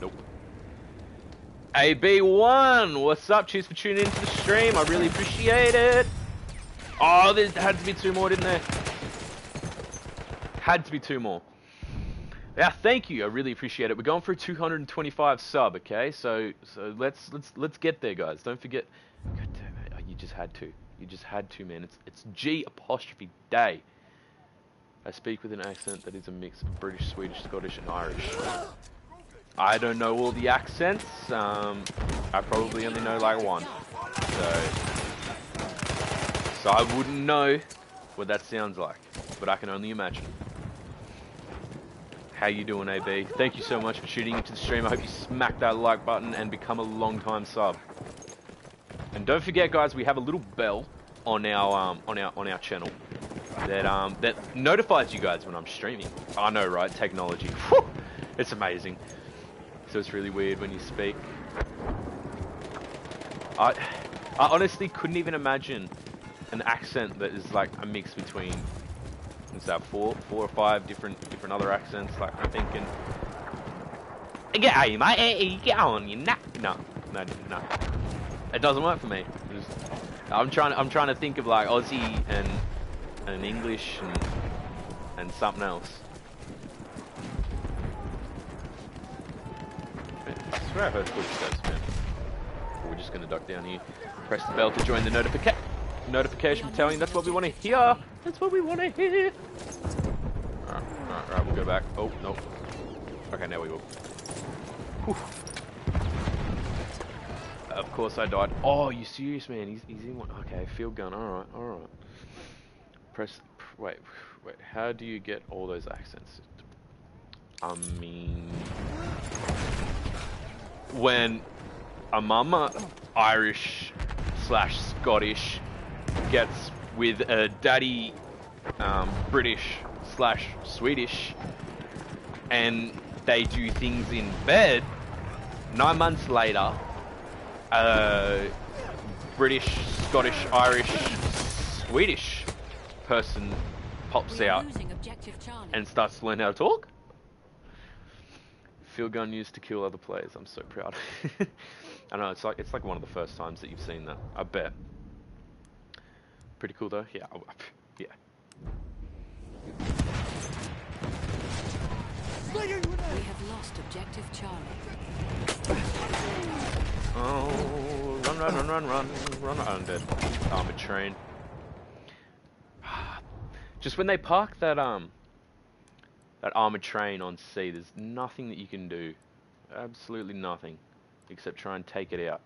Nope. AB1. What's up? Cheers for tuning into the stream. I really appreciate it. Oh, there had to be two more, didn't there? Had to be two more. Yeah, thank you. I really appreciate it. We're going for a 225 sub, okay? So let's get there, guys. Don't forget. God damn it! You just had to. You just had to, man. It's G'day. I speak with an accent that is a mix of British, Swedish, Scottish, and Irish. I don't know all the accents. I probably only know like one. So I wouldn't know what that sounds like, but I can only imagine. How you doing, AB? Thank you so much for tuning into the stream. I hope you smack that like button and become a long-time sub. And don't forget, guys, we have a little bell on our channel that that notifies you guys when I'm streaming. I know, right? Technology, whew, it's amazing. So it's really weird when you speak. I honestly couldn't even imagine an accent that is like a mix between. It's that four or five different other accents. Like I'm thinking, get out, you mate. Get on, you nah. No. It doesn't work for me. I'm trying to think of like Aussie and English and something else. I swear I heard footsteps, man. We're just gonna duck down here. Press the bell to join the notification battalion. That's what we want to hear. That's what we want to hear. All right, we'll go back. Oh, no. Okay, now we will. Whew. Of course I died. Oh, you serious, man? He's in one. Okay, field gun. All right. Wait. How do you get all those accents? I mean, when a mama Irish/Scottish gets with a daddy British/Swedish and they do things in bed, 9 months later a British/Scottish/Irish/Swedish person pops out and starts to learn how to talk. Field gun used to kill other players. I'm so proud. I know, it's like one of the first times that you've seen that, I bet. Pretty cool though, yeah. We have lost objective Charlie. Oh, run, I'm dead. I'm a train. Just when they park that armored train on C, there's nothing that you can do, absolutely nothing, except try and take it out.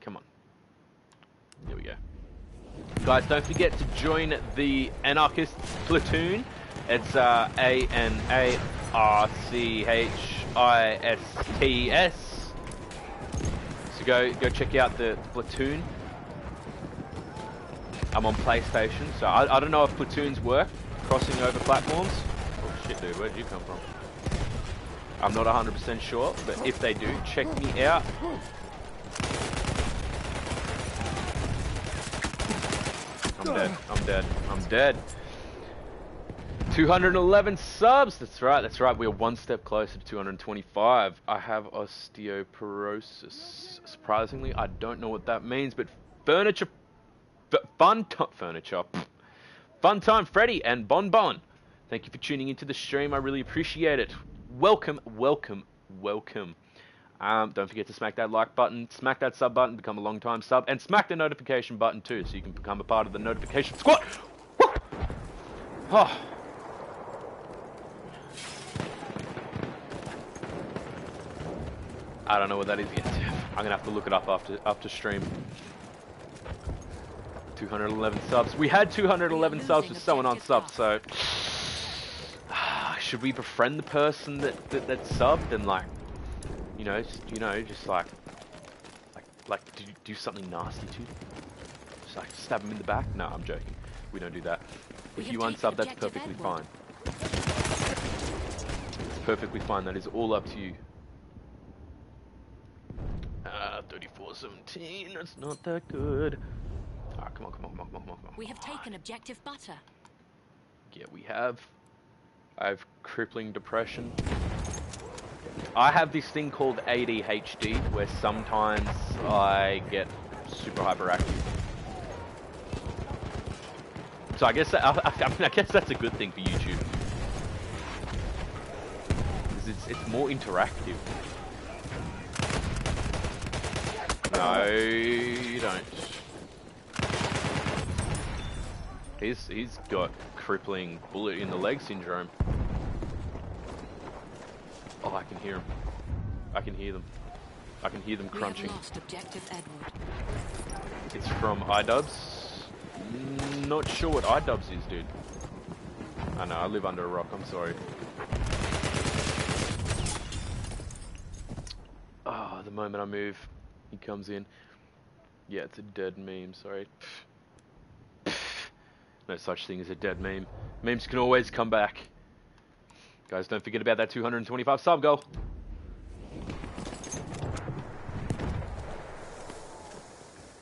Come on. There we go. Guys, don't forget to join the Anarchist Platoon. It's ANARCHISTS. So go check out the Platoon. I'm on PlayStation, so I don't know if Platoons work, crossing over platforms. Oh shit, dude, where'd you come from? I'm not 100% sure, but if they do, check me out. I'm dead. 211 subs. That's right. We're one step closer to 225. I have osteoporosis. Surprisingly, I don't know what that means, but fun time, Freddy and Bon Bon. Thank you for tuning into the stream. I really appreciate it. Welcome. Don't forget to smack that like button, smack that sub button, become a long time sub, and smack the notification button too, so you can become a part of the notification squad. Woo! Oh. I don't know what that is yet. I'm gonna have to look it up after stream. 211 subs. We had 211 subs with someone unsubbed, so should we befriend the person that subbed and like? Just like do something nasty to them. Just like stab him in the back. No, I'm joking. We don't do that. If you unsub, that's perfectly fine. It's perfectly fine. That is all up to you. 3417. That's not that good. All right, come on. We have taken objective butter. Yeah, we have. I have crippling depression. I have this thing called ADHD, where sometimes I get super hyperactive. So I guess that, I guess that's a good thing for YouTube, because it's more interactive. No, you don't. He's got crippling bullet in the leg syndrome. Oh, I can hear them. I can hear them. I can hear them crunching. Lost objective Edward. It's from iDubbbz. Not sure what iDubbbz is, dude. I know, I live under a rock, I'm sorry. Ah, oh, the moment I move, he comes in. Yeah, it's a dead meme, sorry. No such thing as a dead meme. Memes can always come back. Guys, don't forget about that 225 sub goal.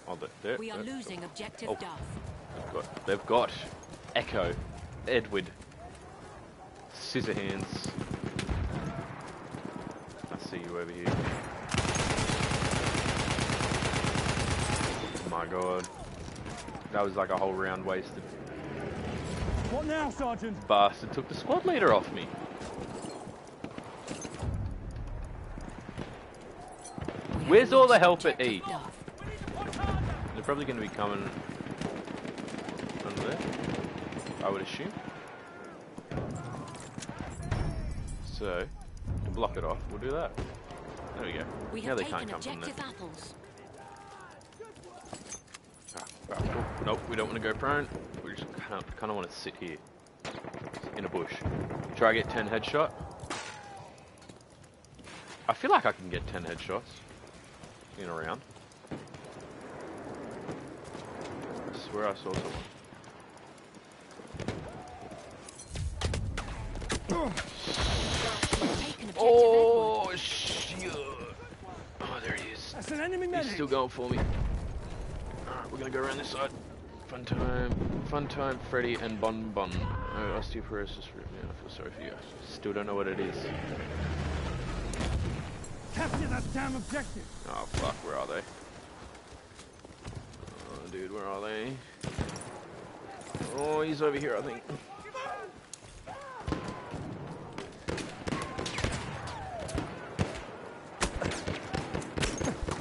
Oh, they're, we are losing objective Duff. They've got Echo, Edward, Scissorhands. I see you over here. Oh my god. That was like a whole round wasted. What now, Sergeant? Bastard took the squad leader off me. Where's all the help at E? They're probably going to be coming under there, I would assume. So, to block it off, we'll do that. There we go. Now they can't come from there. Nope, we don't want to go prone. We just kind of want to sit here in a bush. Try to get 10 headshot. I feel like I can get 10 headshots in a round. I swear I saw someone. Oh shit! Oh, there he is. That's an enemy medic. He's still going for me. We're gonna go around this side. Fun time, Freddy and Bon Bon. Oh, osteoporosis. Yeah, I feel sorry for you. Still don't know what it is. Capture that damn objective. Oh fuck, where are they? Oh dude, where are they? Oh, he's over here, I think.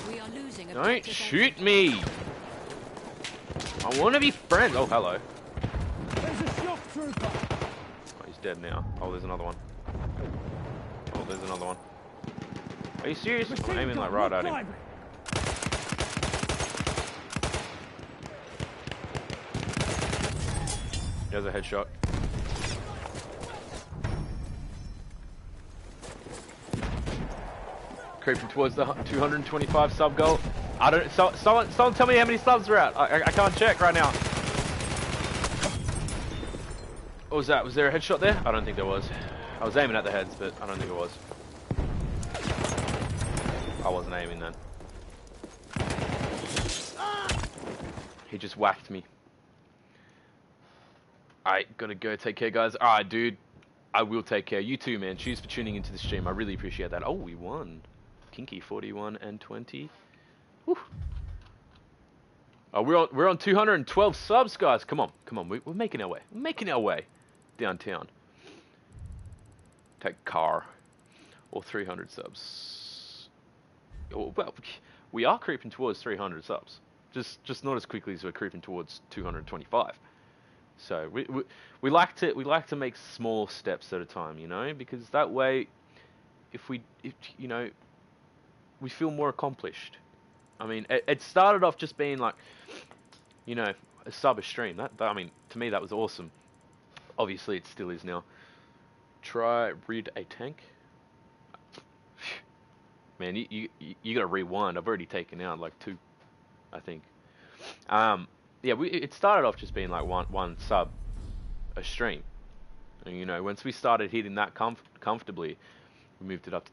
We are losing. Don't shoot me. I want to be friends. Oh, hello. Oh, he's dead now. Oh, there's another one. Oh, there's another one. Are you serious? I'm aiming like right at him. There's a headshot. Creeping towards the 225 sub goal. I don't. Someone tell me how many subs are out. I can't check right now. What was that? Was there a headshot there? I don't think there was. I was aiming at the heads, but I don't think it was. I wasn't aiming then. He just whacked me. Alright, gotta go. Take care, guys. Alright, dude. I will take care. You too, man. Cheers for tuning into the stream. I really appreciate that. Oh, we won. Kinky 41 and 20. Woo. Oh, we're on 212 subs, guys. Come on, come on. We're making our way. We're making our way downtown. Take car or 300 subs. Oh, well, we are creeping towards 300 subs. Just not as quickly as we're creeping towards 225. So we like to make small steps at a time, you know, because that way, if you know, we feel more accomplished. I mean, it started off just being like, you know, a sub a stream. That I mean, to me that was awesome. Obviously, it still is now. Try rid a tank. Man, you gotta rewind. I've already taken out like two, I think. Yeah, it started off just being like one sub a stream, and you know, once we started hitting that comfortably, we moved it up to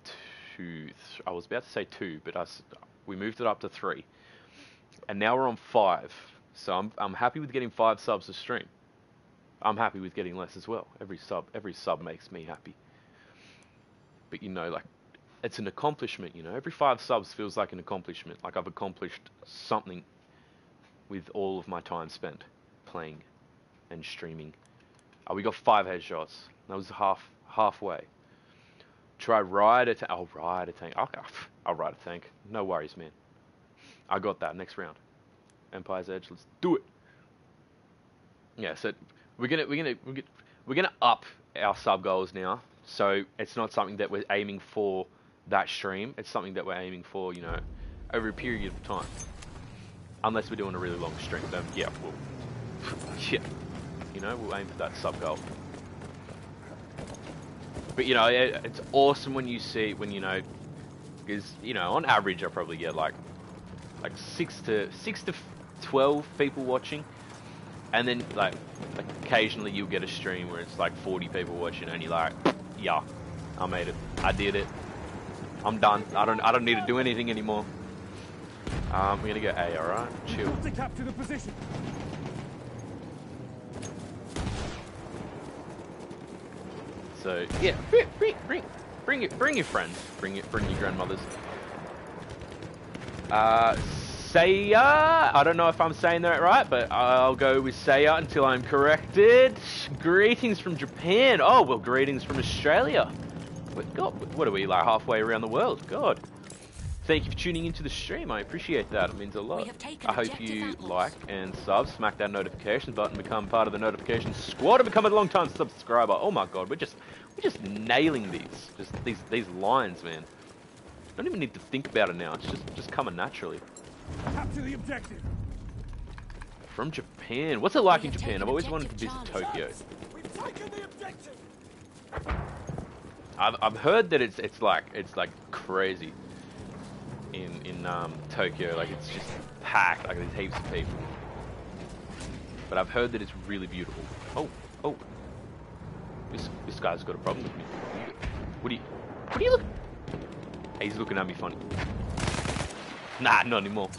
two. I was about to say two, but we moved it up to 3, and now we're on 5. So I'm happy with getting 5 subs a stream. I'm happy with getting less as well. Every sub makes me happy. But you know, like, it's an accomplishment. You know, every 5 subs feels like an accomplishment. Like I've accomplished something with all of my time spent playing and streaming. Oh, we got 5 headshots. That was halfway. Try ride a tank. I'll ride a tank. Okay. I'll ride a tank. No worries, man. I got that. Next round, Empire's Edge. Let's do it. Yeah. So we're gonna up our sub goals now. So it's not something that we're aiming for that stream. It's something that we're aiming for, you know, over a period of time. Unless we're doing a really long stream, then yeah, we'll, yeah, you know, we'll aim for that sub goal. But you know, it's awesome when you see, when you know, because you know, on average, I probably get like 6 to 12 people watching, and then like occasionally you'll get a stream where it's like 40 people watching, and you're like, yeah, I made it, I did it, I'm done, I don't need to do anything anymore. We're gonna go A, alright? Chill. Capture the position. So yeah, bring your friends, bring your grandmothers. Saya, I don't know if I'm saying that right, but I'll go with Saya until I'm corrected. Greetings from Japan. Oh well, greetings from Australia. God, what are we, like halfway around the world? God. Thank you for tuning into the stream. I appreciate that. It means a lot. I hope you like and sub. Smack that notification button. Become part of the notification squad and become a long-time subscriber. Oh my God, we're just nailing these. Just these lines, man. I don't even need to think about it now. It's just coming naturally. Capture the objective. From Japan. What's it like in Japan? I've always wanted to visit Tokyo. We've taken the objective. I've heard that it's like crazy. In Tokyo, like it's just packed, like there's heaps of people. But I've heard that it's really beautiful. Oh, this guy's got a problem with me. What are you looking? Hey, he's looking at me funny. Nah, not anymore.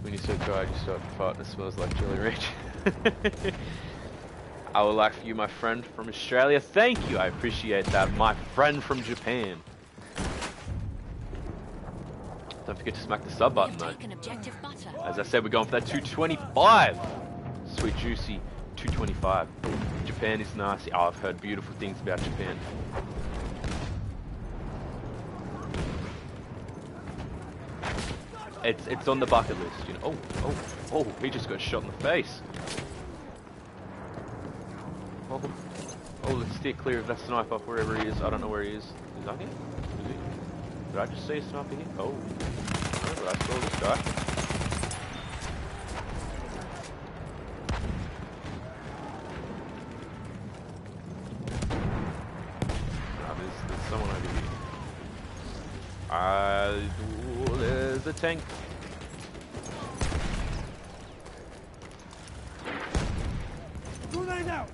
When you're so tired, you start to fart and it smells like Jolly Rancher. I would like for you, my friend from Australia. Thank you, I appreciate that, my friend from Japan. Don't forget to smack the sub button though. As I said, we're going for that 225. Sweet juicy 225. Japan is nasty. Oh, I've heard beautiful things about Japan. It's on the bucket list, you know. Oh, he just got shot in the face. Oh, let's steer clear of that sniper wherever he is. I don't know where he is. Is that him? Is he? Did I just see a sniper here? Oh, I saw this guy. Ah, there's someone over here. There's a tank. Grenade out!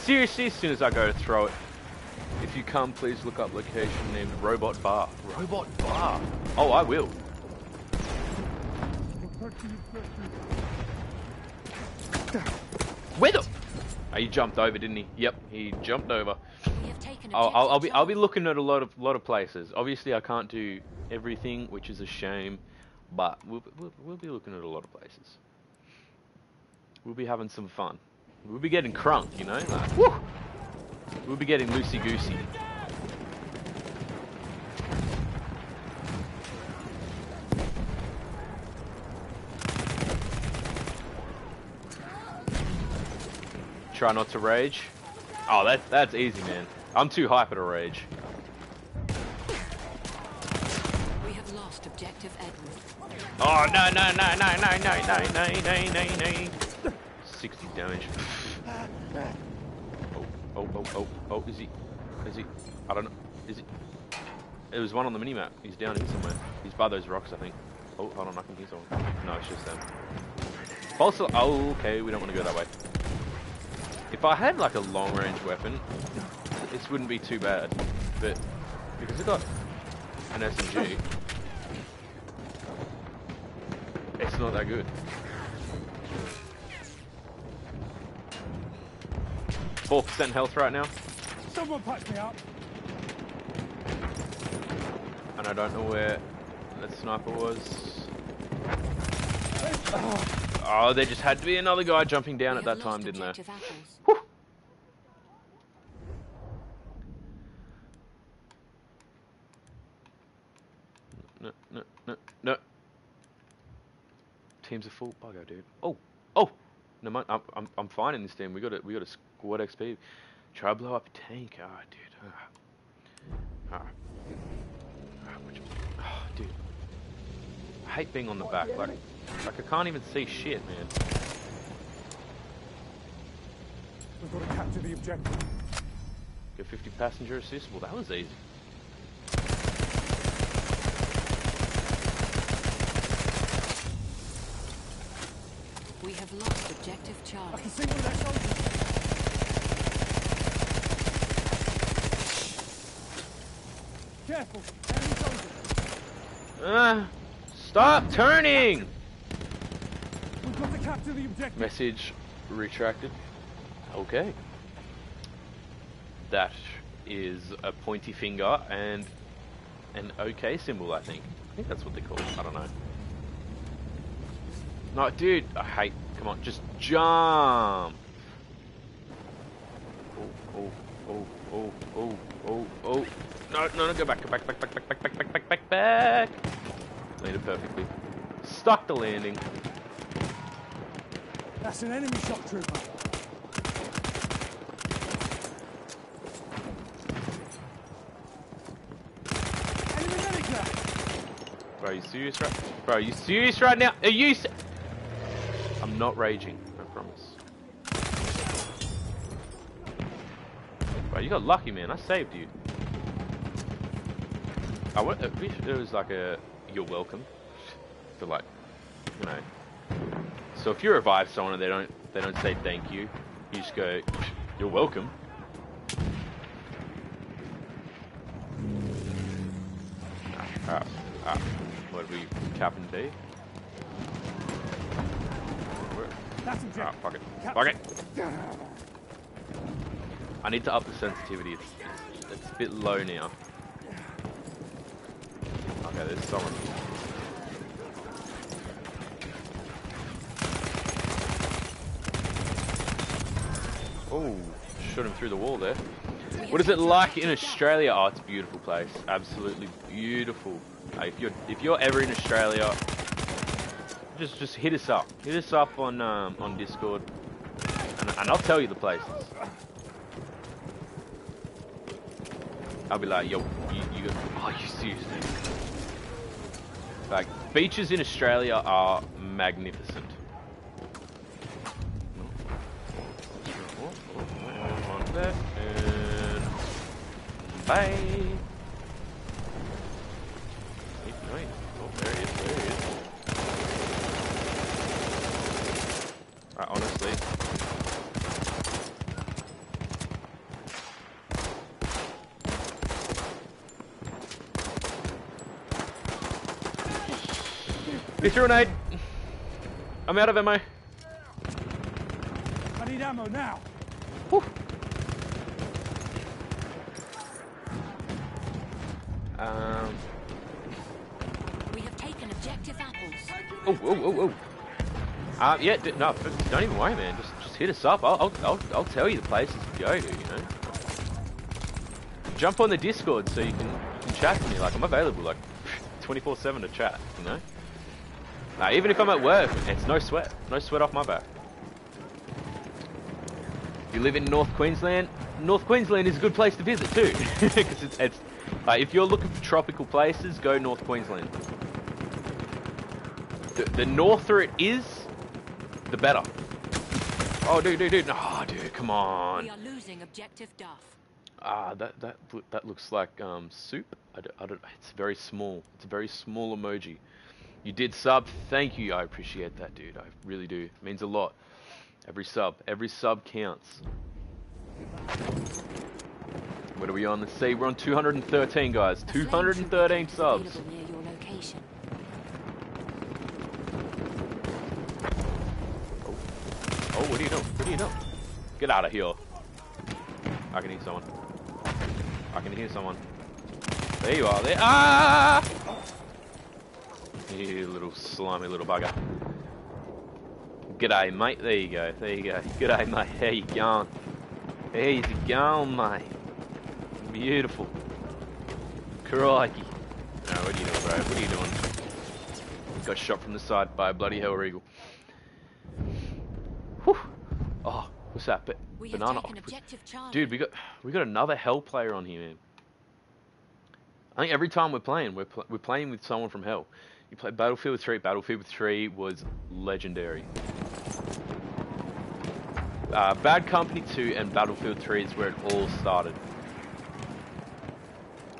Seriously, as soon as I go to throw it. If you come, please look up location named Robot Bar. Robot Bar? Oh, I will. Where the? Oh, he jumped over, didn't he? Yep, he jumped over. I'll be looking at a lot of places. Obviously, I can't do everything, which is a shame, but we'll be looking at a lot of places. We'll be having some fun. We'll be getting crunk, you know. Like, woo! We'll be getting loosey-goosey. Try not to rage. Oh, that's easy, man. I'm too hyper to rage. We have lost objective Edward. Oh, no. 60 damage. Oh, is he, I don't know, is he, it was one on the minimap, he's down here somewhere, he's by those rocks I think. Oh, hold on, I can hear someone. No, it's just them. Also, oh, okay, we don't want to go that way. If I had like a long range weapon, this wouldn't be too bad, but because I got an SMG, it's not that good. 4% health right now. Someone patch me up. And I don't know where that sniper was. Oh, there just had to be another guy jumping down at that time, didn't there? Whew. No. Team's a full bugger, dude. Oh, no, I'm fine in this team. We got a squad XP. Try to blow up a tank. Ah, oh, dude. Oh, dude. I hate being on the back. Like I can't even see shit, man. We've got to capture the objective. Get 50 passenger accessible. That was easy. We have lost objective Charlie. I can see where they're going. Careful, enemy soldier. Stop turning! We've got to capture the objective. Message retracted. Okay. That is a pointy finger and an OK symbol, I think. I think that's what they're called. I don't know. No, dude, I hate. Come on, just jump. Oh. No, go back, go back. Landed perfectly. Stuck the landing. That's an enemy shock trooper. Enemy medic. Bro, are you serious right? Bro, are you serious right now? Are you? I'm not raging. I promise. Bro, you got lucky, man. I saved you. I wish there was like a "you're welcome" for like, you know. So if you revive someone and they don't say thank you, you just go, "You're welcome." What do we cap and D? Ah, fuck it, fuck it. I need to up the sensitivity. It's a bit low now. Okay, there's someone. Oh, shot him through the wall there. What is it like in Australia? Oh, it's a beautiful place. Absolutely beautiful. If you're ever in Australia, just hit us up. Hit us up on Discord, and I'll tell you the places. I'll be like, yo, you got, oh, you serious, dude. Like, beaches in Australia are magnificent. And bye. Oh, there he is, Right, honestly. They threw an aid. I'm out of ammo. I need ammo now. Whew. We have taken objective apples. Oh. Yeah. No. Don't even worry, man. Just hit us up. I'll tell you the places to go to. You know. Jump on the Discord so you can chat to me. Like, I'm available. Like, 24/7 to chat. You know. Even if I'm at work, it's no sweat. No sweat off my back. If you live in North Queensland, North Queensland is a good place to visit too. Because if you're looking for tropical places, go North Queensland. The norther it is, the better. Oh, dude. Oh, dude, come on. We are losing objective Duff. Ah, that looks like soup. I don't, it's very small. It's a very small emoji. You did sub, thank you, I appreciate that, dude, I really do, it means a lot. Every sub counts. What are we on? Let's see, we're on 213, guys, 213 subs. Oh, what are you doing, Get out of here. I can hear someone. There you are, there, ah! You little slimy little bugger. G'day, mate. There you go. G'day, mate. How you going? How's it going, mate? Beautiful. Crikey. No, what are you doing, bro? What are you doing? Got shot from the side by a bloody hell eagle. Whew. Oh, What's that? Banana octopus. Dude, we got another hell player on here, man. I think every time we're playing with someone from hell. You play Battlefield 3. Battlefield 3 was legendary. Bad Company 2 and Battlefield 3 is where it all started.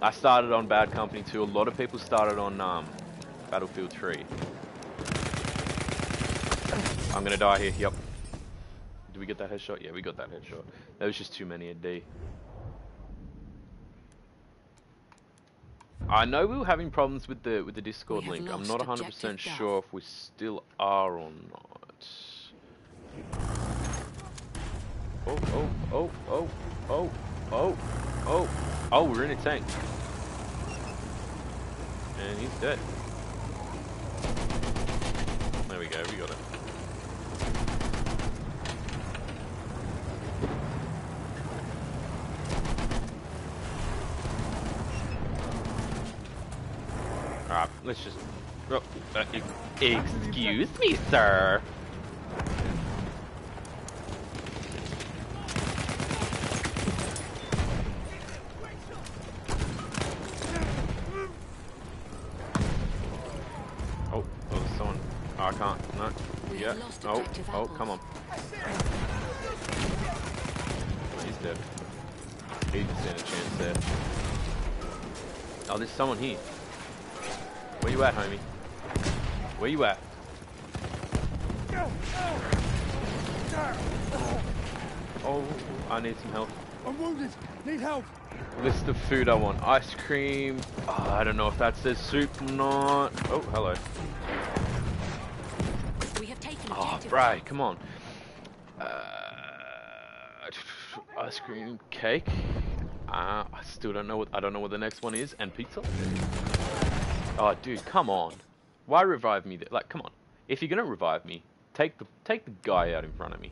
I started on Bad Company 2. A lot of people started on Battlefield 3. I'm gonna die here. Yep. Did we get that headshot? Yeah, we got that headshot. That was just too many a day. I know we were having problems with the Discord link. I'm not 100% sure if we still are or not. Oh, oh, oh, oh, oh, oh, oh, oh, we're in a tank. And he's dead. There we go, we got it. Alright, let's just... Oh, excuse me, sir! Oh, oh, someone... Oh, I can't, no. Yeah, oh, oh, come on. Oh, he's dead. He didn't stand a chance there. Oh, there's someone here. Where you at, homie? Where you at? Oh, I need some help. I'm wounded. Need help. List of food I want. Ice cream. Oh, I don't know if that says soup or not. Oh, hello. We have taken oh, Bri, come on. Ice cream, cake. I still don't know what. I don't know what the next one is. And pizza. Oh, dude, come on. Why revive me? Like, come on. If you're gonna revive me, take the guy out in front of me.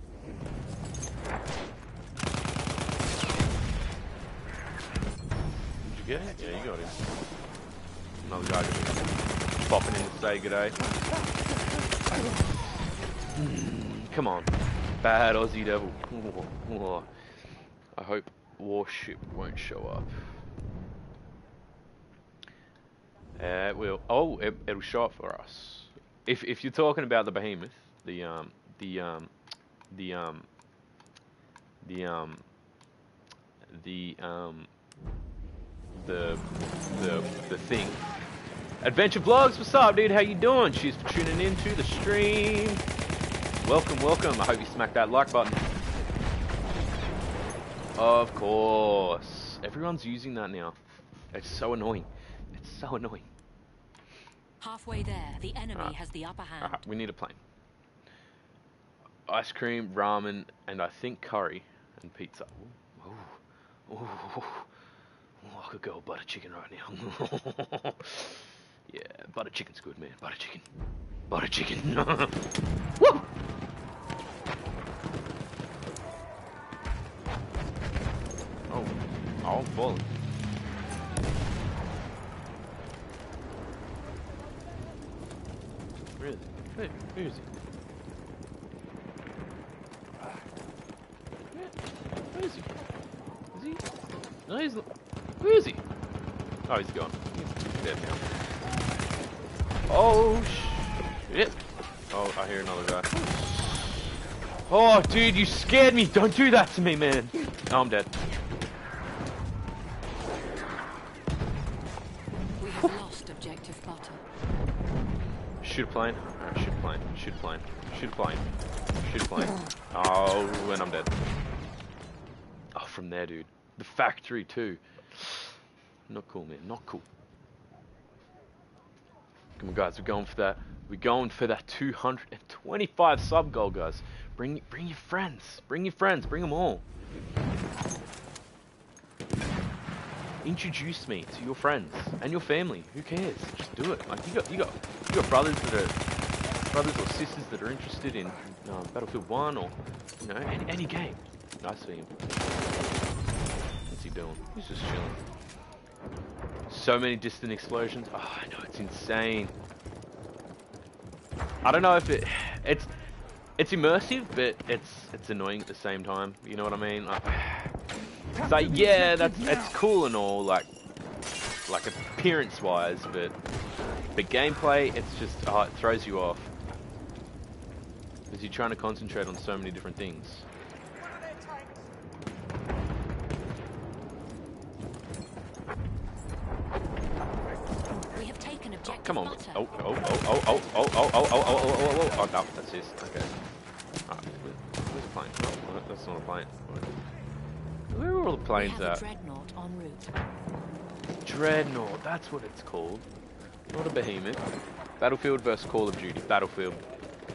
Did you get it? Yeah, you got him. Another guy just popping in to say good day. Come on. Bad Aussie devil. I hope Warship won't show up. It will. Oh, it'll show up for us. If you're talking about the behemoth, the thing. Adventure Vlogs, what's up, dude? How you doing? Cheers for tuning in to the stream. Welcome, welcome. I hope you smack that like button. Of course, everyone's using that now. It's so annoying. It's so annoying. Halfway there, the enemy has the upper hand. We need a plane. Ice cream, ramen, and I think curry and pizza. Ooh. Ooh. Ooh. Ooh, I could go butter chicken right now. Yeah, butter chicken's good, man. Butter chicken. Butter chicken. Woo! Oh, I'll fall. Really? Wait, where is he? Where is he? Is he? No, he's not. Where is he? Oh, he's gone. He's dead now. Oh, shit. Oh, I hear another guy. Oh, dude, you scared me. Don't do that to me, man. Oh, I'm dead. We have lost objective butter. Shoot a plane. Shoot a plane. Shoot a plane. Shoot a plane. Shoot a plane. Oh, and I'm dead. Oh, from there, dude. The factory, too. Not cool, man. Not cool. Come on, guys. We're going for that. We're going for that 225 sub goal, guys. Bring your friends. Bring your friends. Bring them all. Introduce me to your friends and your family. Who cares? Just do it. Like you got brothers or sisters that are interested in Battlefield 1 or you know any game. I see him. What's he doing? He's just chilling. So many distant explosions. Oh, I know it's insane. I don't know if it's It's immersive, but it's annoying at the same time. You know what I mean? Like, it's like, yeah, that's cool and all, like appearance-wise, but gameplay, it's just, oh, it throws you off. Because you're trying to concentrate on so many different things. Come on. Oh, no, that's his. Okay. Alright, where's the plane? Oh, that's not a plane. Where are all the planes at? Dreadnought en route. Dreadnought, that's what it's called. Not a behemoth. Battlefield versus Call of Duty. Battlefield.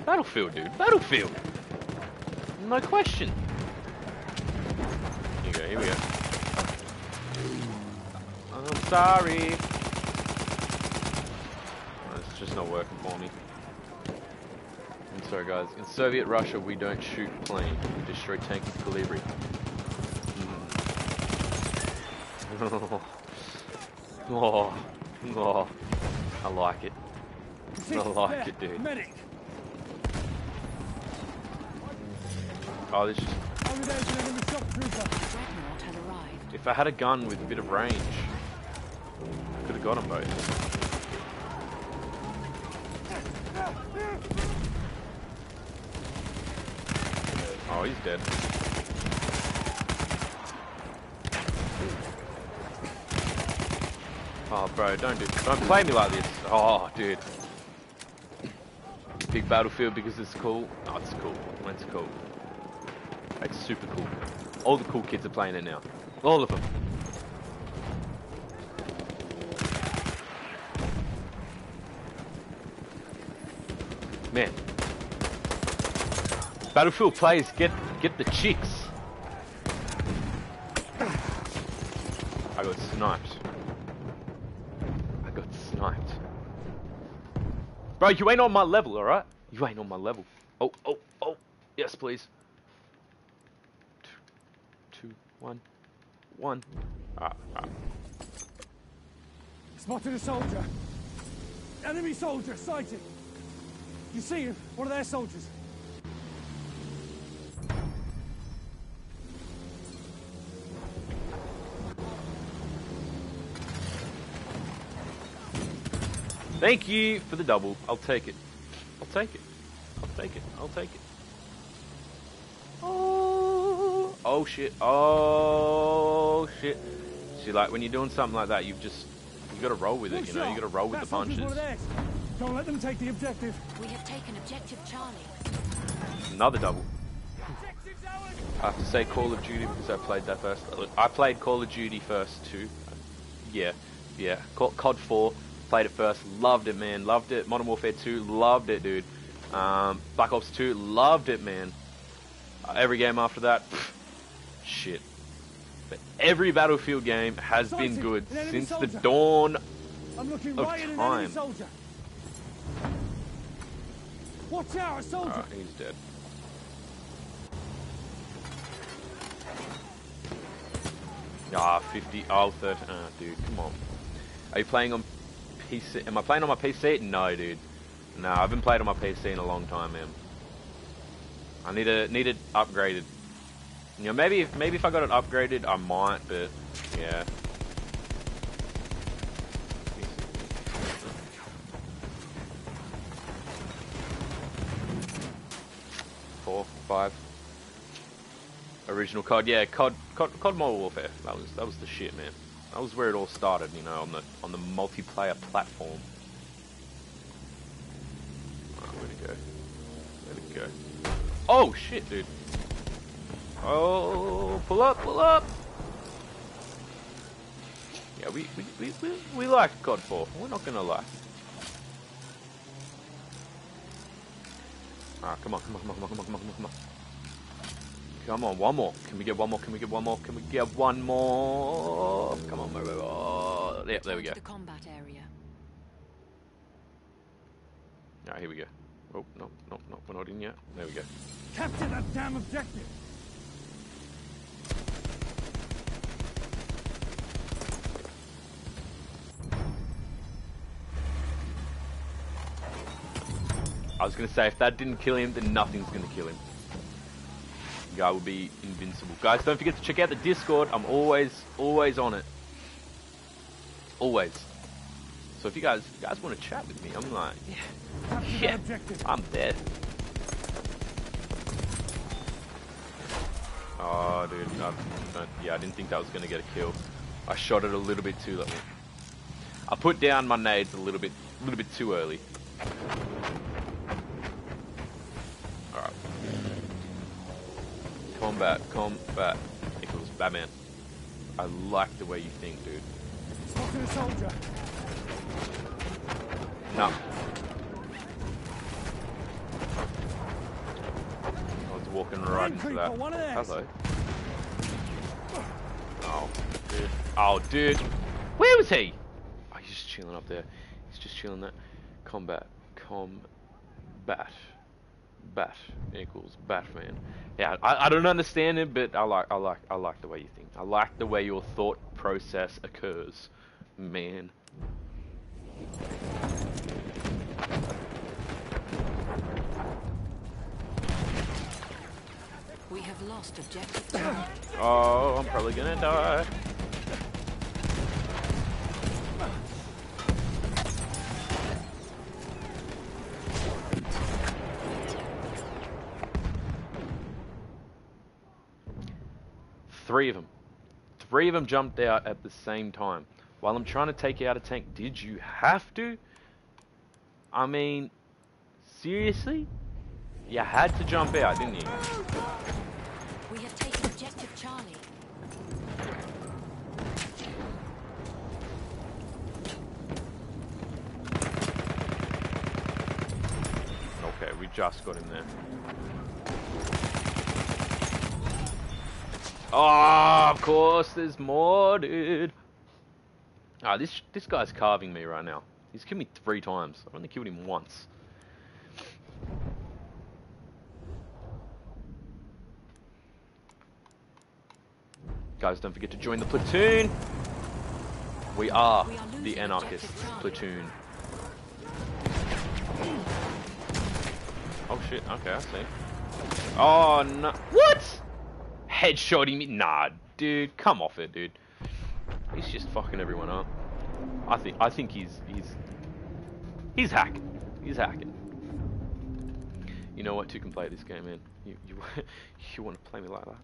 Battlefield, dude. Battlefield! No question. Here we go, here we go. I'm sorry. It's just not working for me. I'm sorry, guys. In Soviet Russia, we don't shoot plane. We destroy tanks with Calibri. Mm. Oh. Oh. I like it. I like it, dude. Oh, this is... If I had a gun with a bit of range, I could have got them both. Oh, he's dead. Oh, bro, don't play me like this. Oh, dude. Big Battlefield because it's cool. Oh, it's cool. It's cool. It's super cool. All the cool kids are playing it now. All of them. Man. Battlefield players, get the chicks. I got sniped. I got sniped. Bro, you ain't on my level, alright? You ain't on my level. Oh, oh, oh. Yes, please. 2, 1, 1. Alright, alright. Spotted a soldier. Enemy soldier, sighted. You see him? One of their soldiers. Thank you for the double. I'll take it. I'll take it. I'll take it. I'll take it. Oh, oh shit. Oh shit. See, like when you're doing something like that, you got to roll with it. You know, you got to roll with the punches. Don't let them take the objective. We have taken objective Charlie. Another double. I have to say Call of Duty because I played that first. I played Call of Duty first too. Yeah, yeah. COD 4. Played it first, loved it, man, loved it. Modern Warfare 2, loved it, dude. Black Ops 2, loved it, man. Every game after that, pff, shit. But every Battlefield game has been good since the dawn of time. Watch out, soldier! Alright, he's dead. Ah, 50, oh, 30, dude, come on. Are you playing on... PC. Am I playing on my PC? No, dude. No, I haven't played on my PC in a long time, man. I need it upgraded. You know, maybe if I got it upgraded, I might. But yeah. Four, five. Original COD, yeah, COD Modern Warfare. That was the shit, man. That was where it all started, you know, on the multiplayer platform. Oh, where'd it go? Where'd it go? Oh shit, dude! Oh, pull up, pull up! Yeah, we like COD 4. We're not gonna lie. Ah, come on, come on, come on, come on, come on, come on! Come on, one more. Can we get one more? Can we get one more? Can we get one more? Come on, oh, yeah, there we go. The combat area. All right, here we go. Oh, no, no, no, we're not in yet. There we go. Capture that damn objective. I I was going to say, if that didn't kill him, then nothing's going to kill him. The guy will be invincible. Guys, don't forget to check out the Discord. I'm always on it. Always. So if you guys want to chat with me, I'm like, yeah, I'm there. Oh, dude, I didn't think that was going to get a kill. I shot it a little bit too late. I put down my nades a little bit too early. Alright. Combat. If it was Batman. I like the way you think, dude. Spotted a soldier. No. I was walking right into that. Hello. Oh, dude. Where was he? Oh, he's just chilling up there. He's just chilling there. Combat. Bat equals Batman. Yeah, I don't understand it, but I like the way you think. I like the way your thought process occurs, man. We have lost objective. Oh, I'm probably gonna die. Three of them jumped out at the same time. While I'm trying to take out a tank, did you have to? I mean, seriously? You had to jump out, didn't you? We have taken objective Charlie. Okay, we just got in there. Oh, of course, there's more, dude. Ah, this guy's carving me right now. He's killed me 3 times. I've only killed him once. Guys, don't forget to join the platoon. We are the anarchist platoon. Oh, shit. Okay, I see. Oh, no. What? Headshot him? Nah, dude, come off it, dude. He's just fucking everyone up. I think he's hacking. He's hacking. You know what? You can play this game, man. You want to play me like that?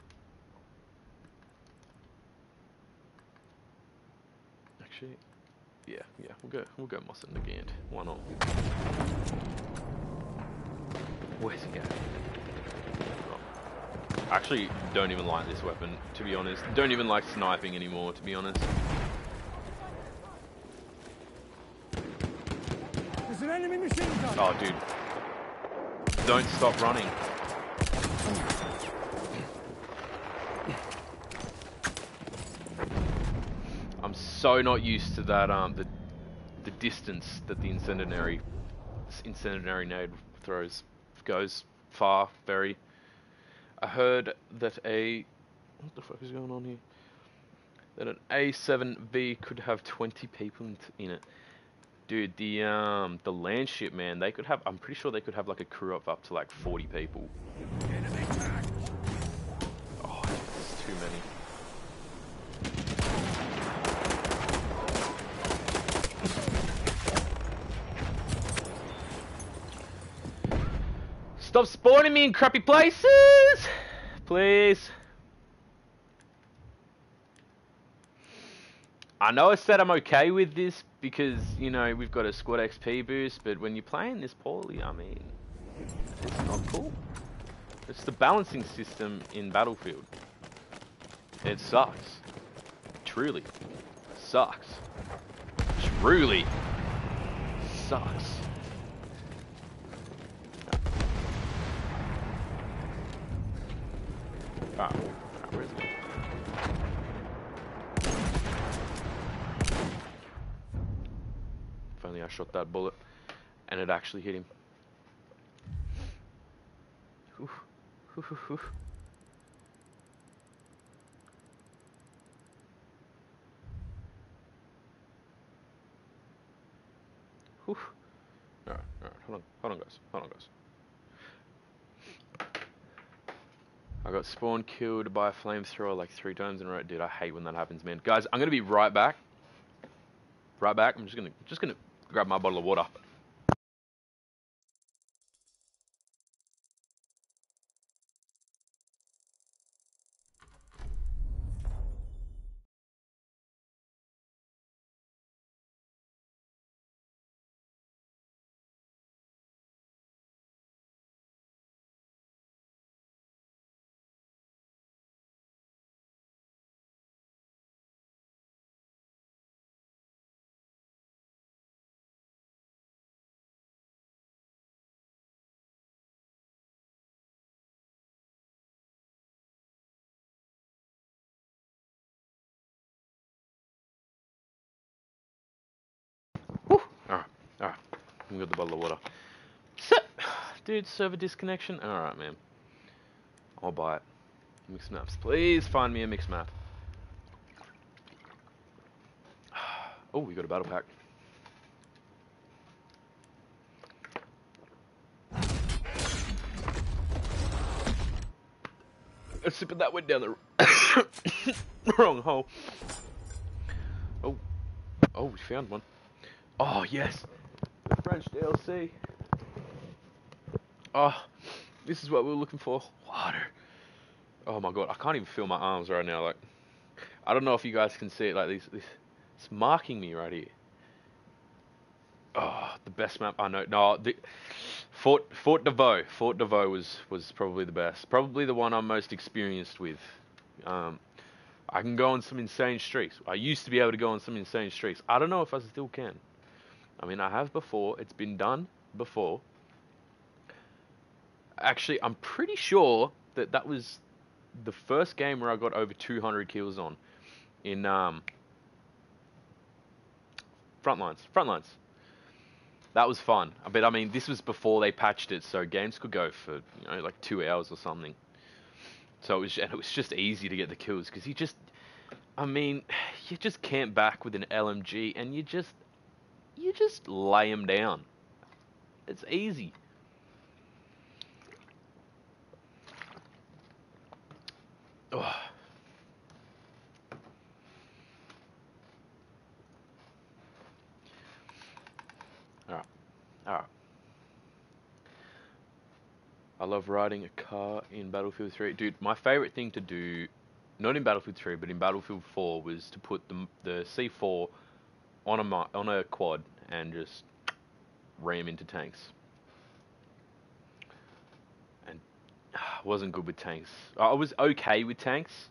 Actually, yeah. We'll go Moss in the Gant. Why not? Where's he going? Actually, don't even like this weapon, to be honest. Don't even like sniping anymore, to be honest. There's an enemy machine gun. Oh, dude! Don't stop running. I'm so not used to that. The distance that the incendiary nade goes far, very. I heard that what the fuck is going on here? That an A7V could have 20 people in it. Dude, the land ship, man, they could have, I'm pretty sure they could have like a crew of up to like 40 people. Oh, that's too many. Stop spawning me in crappy places! Please. I know I said I'm okay with this because, you know, we've got a squad XP boost, but when you're playing this poorly, I mean, it's not cool. It's the balancing system in Battlefield. It sucks. Truly. Sucks. Truly. Sucks. Ah, where is it? If only I shot that bullet and it actually hit him. Oof. Alright, Hold on, guys. I got spawn killed by a flamethrower like 3 times in a row. Dude, I hate when that happens, man. Guys, I'm gonna be right back. I'm just gonna grab my bottle of water. Alright, we got the bottle of water. So, dude, server disconnection? Alright, man. I'll buy it. Mixed maps. Please find me a mixed map. Oh, we got a battle pack. A sip of that went down the wrong hole. Oh. Oh, we found one. Oh, yes. The French DLC. Oh, this is what we were looking for. Water. Oh my god, I can't even feel my arms right now. Like, I don't know if you guys can see it. Like this, it's marking me right here. Oh, the best map I know. No, Fort DeVoe was probably the best. Probably the one I'm most experienced with. I can go on some insane streaks. I used to be able to go on some insane streaks. I don't know if I still can. I mean, I have before. It's been done before. Actually, I'm pretty sure that that was the first game where I got over 200 kills on. In, Frontlines. That was fun. But, I mean, this was before they patched it, so games could go for, you know, like 2 hours or something. So it was just easy to get the kills, because you just... I mean, you just camp back with an LMG, and you just... You just lay them down. It's easy. Oh. Alright. I love riding a car in Battlefield 3. Dude, my favorite thing to do, not in Battlefield 3, but in Battlefield 4, was to put the C4 on a quad and just ram into tanks. And I wasn't good with tanks. I was okay with tanks,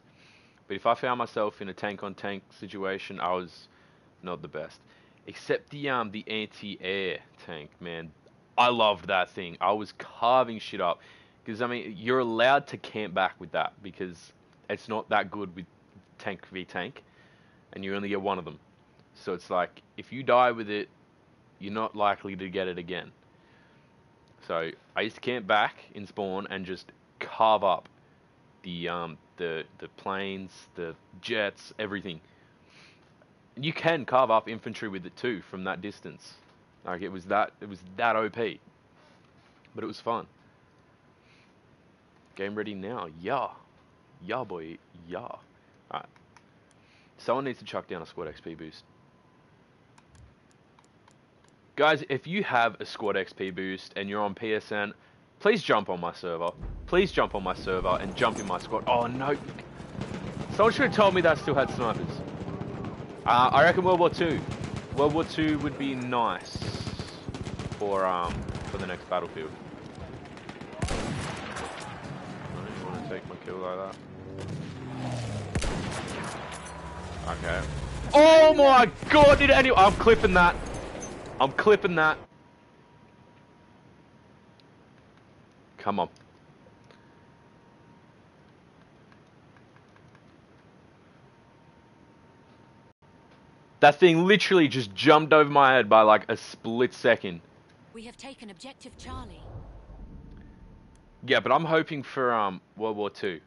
but if I found myself in a tank-on-tank situation, I was not the best. Except the anti-air tank, man. I loved that thing. I was carving shit up. Because, I mean, you're allowed to camp back with that, because it's not that good with tank v tank, and you only get one of them. So it's like, if you die with it, you're not likely to get it again. So I used to camp back in spawn and just carve up the planes, the jets, everything. You can carve up infantry with it too from that distance. Like it was that OP. But it was fun. Game ready now, yeah. Yeah boy, yeah. Alright. Someone needs to chuck down a squad XP boost. Guys, if you have a squad XP boost and you're on PSN, please jump on my server. Please jump on my server and jump in my squad. Oh, no. Someone should have told me that I still had snipers. I reckon World War Two. World War Two would be nice for the next Battlefield. I don't want to take my kill like that. Okay. Oh, my God. Did anyone... I'm clipping that. I'm clipping that. Come on. That thing literally just jumped over my head by like a split second. We have taken objective Charlie. Yeah, but I'm hoping for World War II.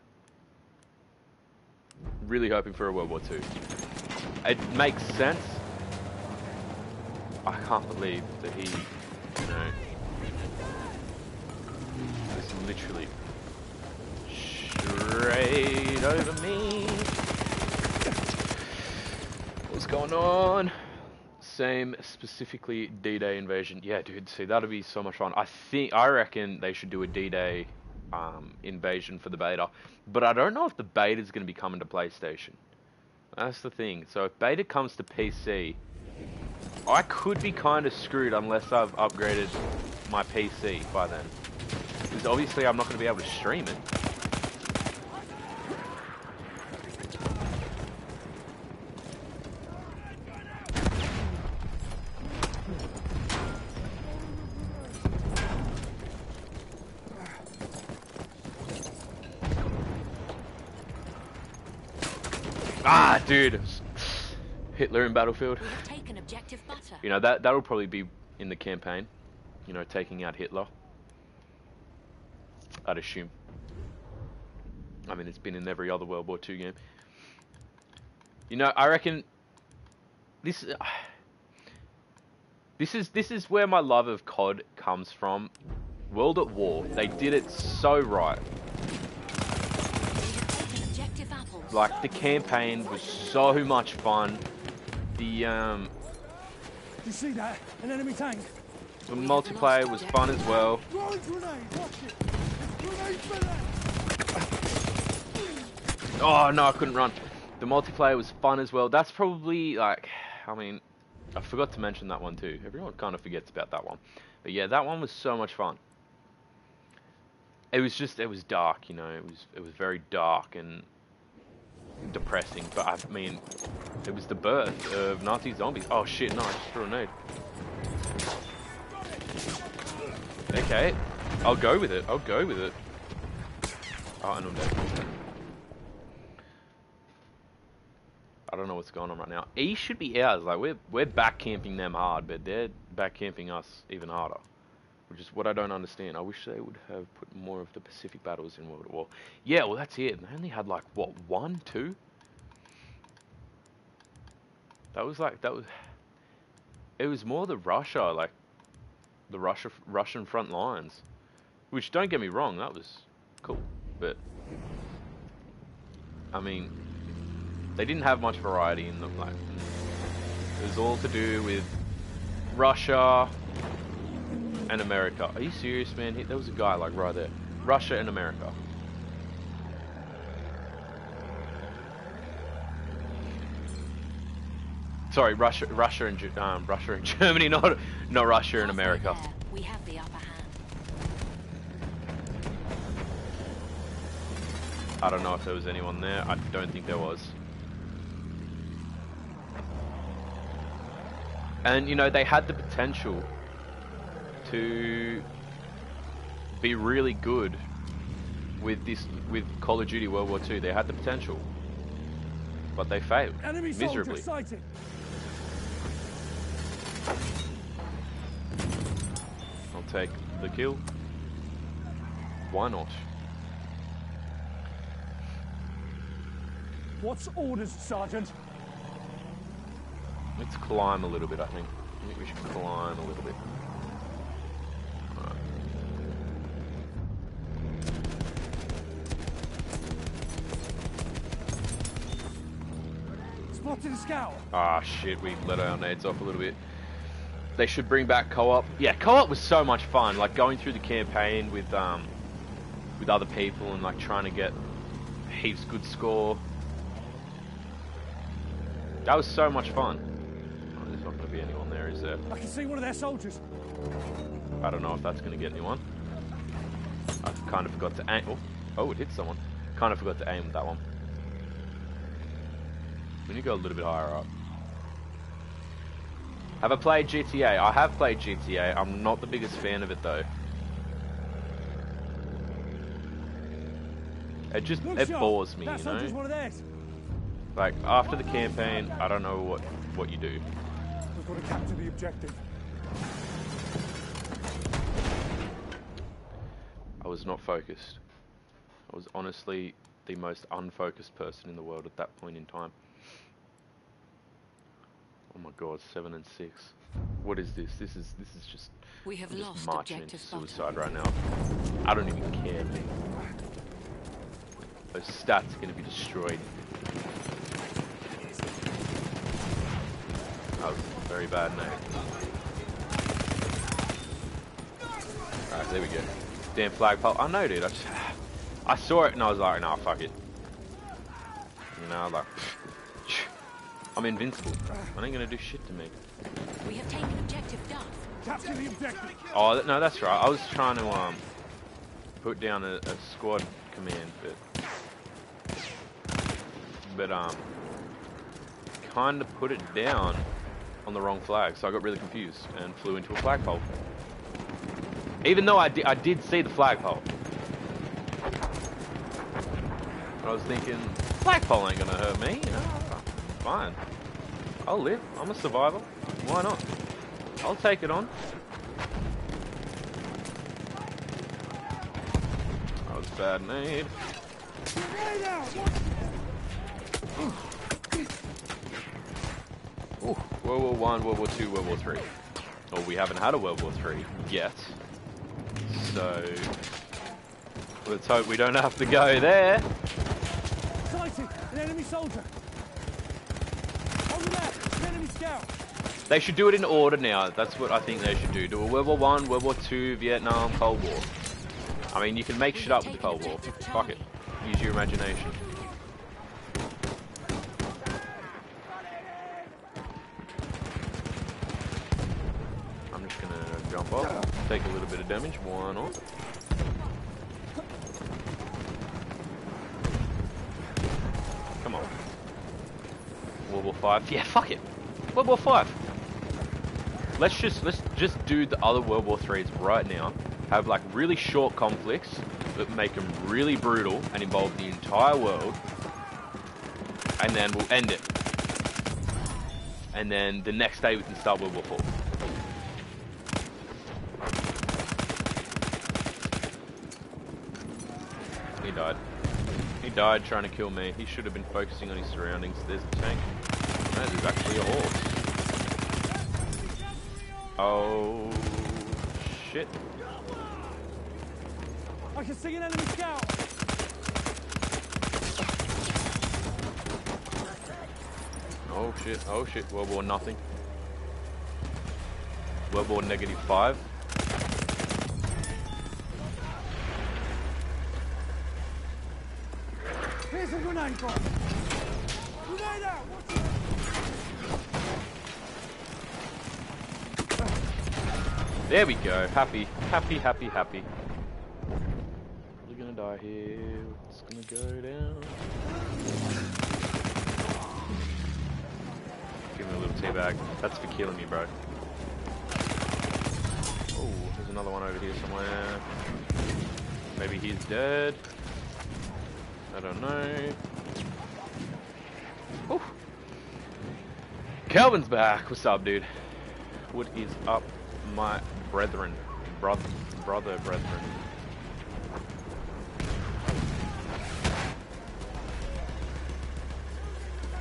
Really hoping for a World War II. It makes sense. I can't believe that he, you know, literally straight over me. What's going on? Same, specifically D-Day invasion. Yeah, dude, see, that'll be so much fun. I reckon they should do a D-Day invasion for the beta, but I don't know if the beta is going to be coming to PlayStation. That's the thing. So if beta comes to PC, I could be kind of screwed unless I've upgraded my PC by then, because obviously I'm not going to be able to stream it. Dude, Hitler in Battlefield. You know, that'll probably be in the campaign. You know, taking out Hitler. I'd assume. I mean, it's been in every other World War Two game. You know, I reckon this. This is where my love of COD comes from. World at War. They did it so right. Like, the campaign was so much fun. The you see that? An enemy tank. The multiplayer was fun as well. Oh no, I couldn't run. The multiplayer was fun as well. That's probably like, I mean, I forgot to mention that one too. Everyone kind of forgets about that one. But yeah, that one was so much fun. It was just, it was dark, you know. It was very dark and depressing, but I mean, it was the birth of Nazi zombies. Oh shit, no, I just threw a nade. Okay, I'll go with it, I'll go with it. Oh, and I'm dead. I don't know what's going on right now. E should be ours, like, we're back camping them hard, but they're back camping us even harder. Which is what I don't understand. I wish they would have put more of the Pacific battles in World War. Yeah, well, that's it. They only had, like, what, one, two? That was, like, that was... It was more the Russia, like, the Russian front lines. Which, don't get me wrong, that was cool. But, I mean, they didn't have much variety in them, like... It was all to do with Russia... and America. Are you serious, man? There was a guy like right there. Russia and America. Sorry, Russia and Germany, not Russia and America. We have the upper hand. I don't know if there was anyone there. I don't think there was. And you know, they had the potential to be really good with this, with Call of Duty World War II. They had the potential, but they failed miserably. I'll take the kill. Why not? What's orders, Sergeant? Let's climb a little bit. I think we should climb a little bit. Ah, shit, we let our nades off a little bit. They should bring back co-op. Yeah, co-op was so much fun, like going through the campaign with other people and like trying to get heaps good score. That was so much fun. Oh, there's not going to be anyone there, is there? I can see one of their soldiers. I don't know if that's going to get anyone. I kind of forgot to aim. Oh, it hit someone. Kind of forgot to aim with that one. We need to go a little bit higher up. Have I played GTA? I have played GTA. I'm not the biggest fan of it though. It just, it bores me, you know? Like, after the campaign, I don't know what you do. We've got to capture the objective. I was not focused. I was honestly the most unfocused person in the world at that point in time. Oh my God, 7 and 6. What is this? This is just. We have lost marching into suicide right now. I don't even care, man. Those stats are gonna be destroyed. That was a very bad night. Alright, there we go. Damn flagpole. I know, dude. I saw it and I was like, nah, fuck it. You know, like, I'm invincible. I ain't gonna do shit to me. We have taken objective Duff. Capture the objective. Oh no, that's right. I was trying to put down a squad command, but kind of put it down on the wrong flag, so I got really confused and flew into a flagpole. Even though I did see the flagpole, but I was thinking flagpole ain't gonna hurt me. You know? Fine. I'll live. I'm a survivor. Why not? I'll take it on. That was bad need. World War I, World War II, World War III. Well, we haven't had a World War III yet. So, let's hope we don't have to go there. Sighted! An enemy soldier! They should do it in order now. That's what I think they should do. Do a World War I, World War II, Vietnam, Cold War. I mean, you can make shit up with the Cold War. Fuck it. Use your imagination. I'm just gonna jump off, take a little bit of damage. Why not? Come on. World War Five. Yeah, fuck it. World War Five. Let's just do the other World War Threes right now. Have like really short conflicts, but make them really brutal and involve the entire world. And then we'll end it. And then the next day we can start World War Four. He died. He died trying to kill me. He should have been focusing on his surroundings. There's a tank. That is actually a horse. Oh shit! I can see an enemy scout. Oh shit! Oh shit! World War nothing. World War -5. Here's a grenade bomb. Grenade out! There we go. Happy, happy, happy, happy. We're gonna die here. It's gonna go down. Give me a little teabag. That's for killing me, bro. Oh, there's another one over here somewhere. Maybe he's dead. I don't know. Oh, Calvin's back. What's up, dude? What is up, my brethren? Brethren.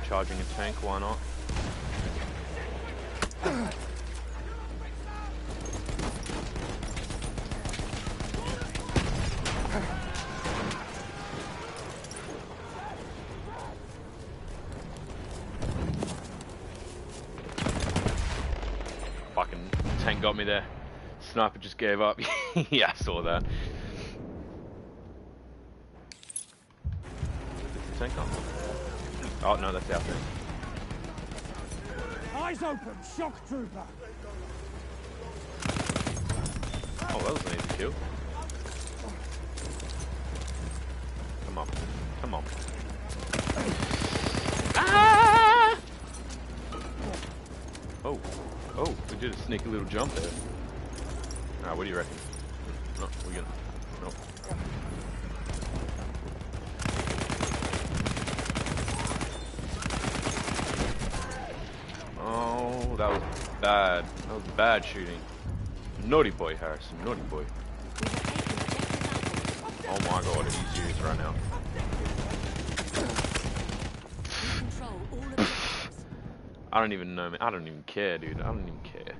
Charging a tank, why not? Got me there. Sniper just gave up. Yeah, I saw that. Is the tank on? Oh no, that's our thing. Eyes open, shock trooper. Oh, that was an easy kill. Come on, come on. Ah! Oh. Oh, we did a sneaky little jump there. Alright, what do you reckon? No, we're gonna... No. Oh, that was bad. That was bad shooting. Naughty boy, Harrison. Naughty boy. Oh my God, are you serious right now? I don't even know, man. I don't even care, dude. I don't even care.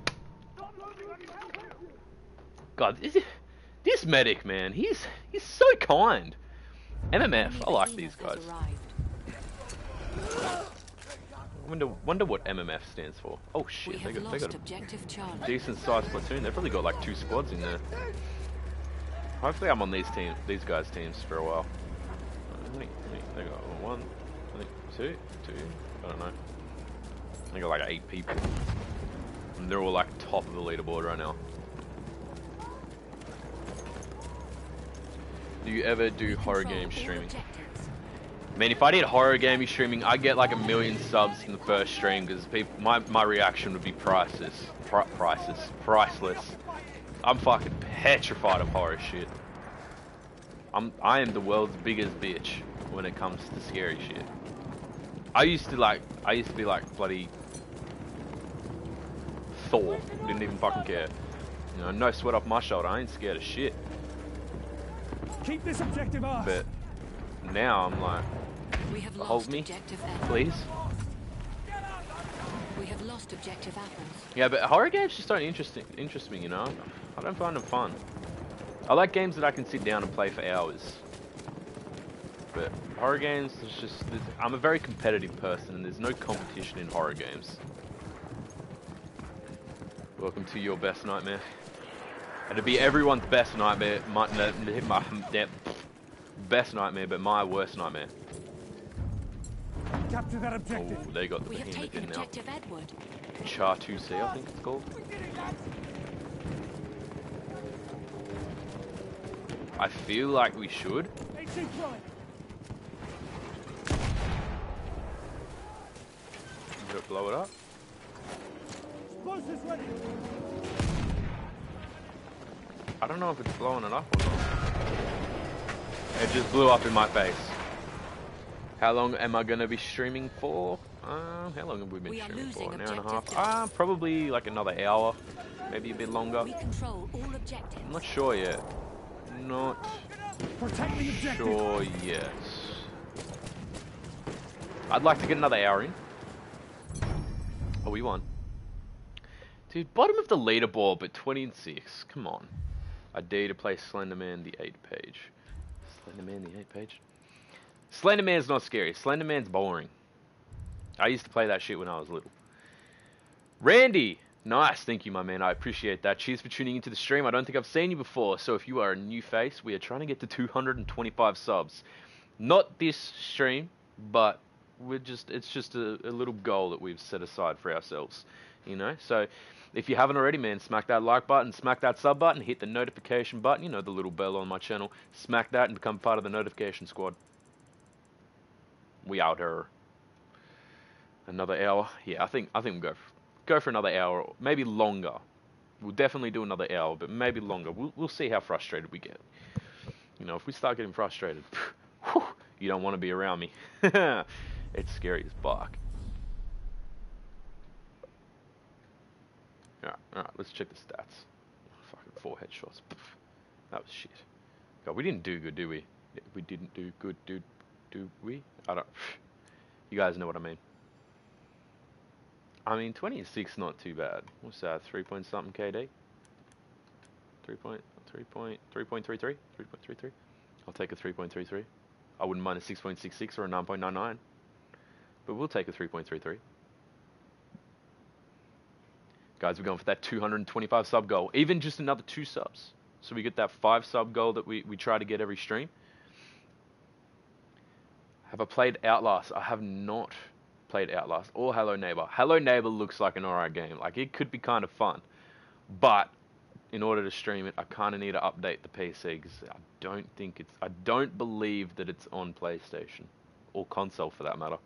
God, is it... This medic, man, he's so kind. MMF, I like these guys. Wonder what MMF stands for. Oh shit, they got a decent sized platoon. They've probably got like 2 squads in there. Hopefully I'm on these teams, these guys' teams for a while. They got 1, 2, I don't know. They got like 8 people. And they're all like top of the leaderboard right now. Do you ever do horror game streaming? Man, if I did horror gaming streaming, I'd get like 1 million subs in the first stream because people, my reaction would be priceless. Priceless. I'm fucking petrified of horror shit. I am the world's biggest bitch when it comes to scary shit. I used to be like bloody Thor. Didn't even fucking care. You know, no sweat off my shoulder. I ain't scared of shit. Keep this objective off. But now I'm like, hold me, please. We have lost objective apples. Yeah, but horror games just don't interest me, you know. I don't find them fun. I like games that I can sit down and play for hours. But horror games, it's just, I'm a very competitive person, and there's no competition in horror games. Welcome to your best nightmare. And it'd be everyone's best nightmare, my best nightmare, but my worst nightmare. Capture that objective. Oh, they got the behemoth in now. Char 2C, I think it's called. I feel like we should. Did it blow it up? I don't know if it's blowing it up or not. It just blew up in my face. How long am I gonna be streaming for? How long have we been streaming for? An hour and a half? Probably like another hour, maybe a bit longer. I'm not sure yet. Not sure yet. I'd like to get another hour in. Oh, we won. Dude, bottom of the leaderboard, but 20 and 6. Come on. I dare you to play Slenderman the 8th page. Slenderman the 8th page? Slenderman's not scary. Slenderman's boring. I used to play that shit when I was little. Randy! Nice, thank you, my man. I appreciate that. Cheers for tuning into the stream. I don't think I've seen you before, so if you are a new face, we are trying to get to 225 subs. Not this stream, but we're just, it's just a little goal that we've set aside for ourselves, you know? So... if you haven't already, man, smack that like button, smack that sub button, hit the notification button, you know, the little bell on my channel. Smack that and become part of the notification squad. We out here. Another hour. Yeah, I think we'll go for another hour, maybe longer. We'll definitely do another hour, but maybe longer. We'll see how frustrated we get. You know, if we start getting frustrated, whew, you don't want to be around me. It's scary as fuck. Alright, let's check the stats. Fucking 4 headshots. Poof. That was shit. God, we didn't do good, did we? We didn't do good, dude. Do we? I don't... You guys know what I mean. I mean, 26 not too bad. What's that? 3 point something KD? 3.33? 3.33? I'll take a 3.33. I wouldn't mind a 6.66 or a 9.99. But we'll take a 3.33. Guys, we're going for that 225 sub goal. Even just another 2 subs. So we get that 5 sub goal that we try to get every stream. Have I played Outlast? I have not played Outlast or Hello Neighbor. Hello Neighbor looks like an alright game. Like, it could be kind of fun. But, in order to stream it, I kind of need to update the PC. Because I don't believe that it's on PlayStation. Or console, for that matter.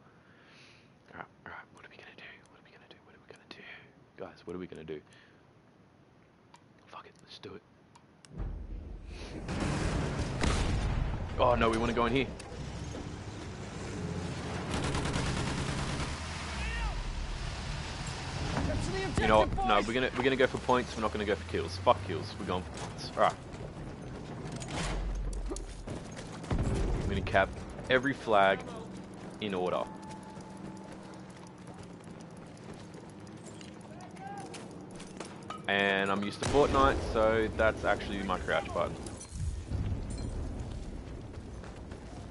Alright. Guys, what are we gonna do? Fuck it, let's do it. Oh no, we wanna go in here. You know what? No, we're gonna go for points, we're not gonna go for kills. Fuck kills, we're going for points. Alright. I'm gonna cap every flag in order. and I'm used to Fortnite, so that's actually my crouch button.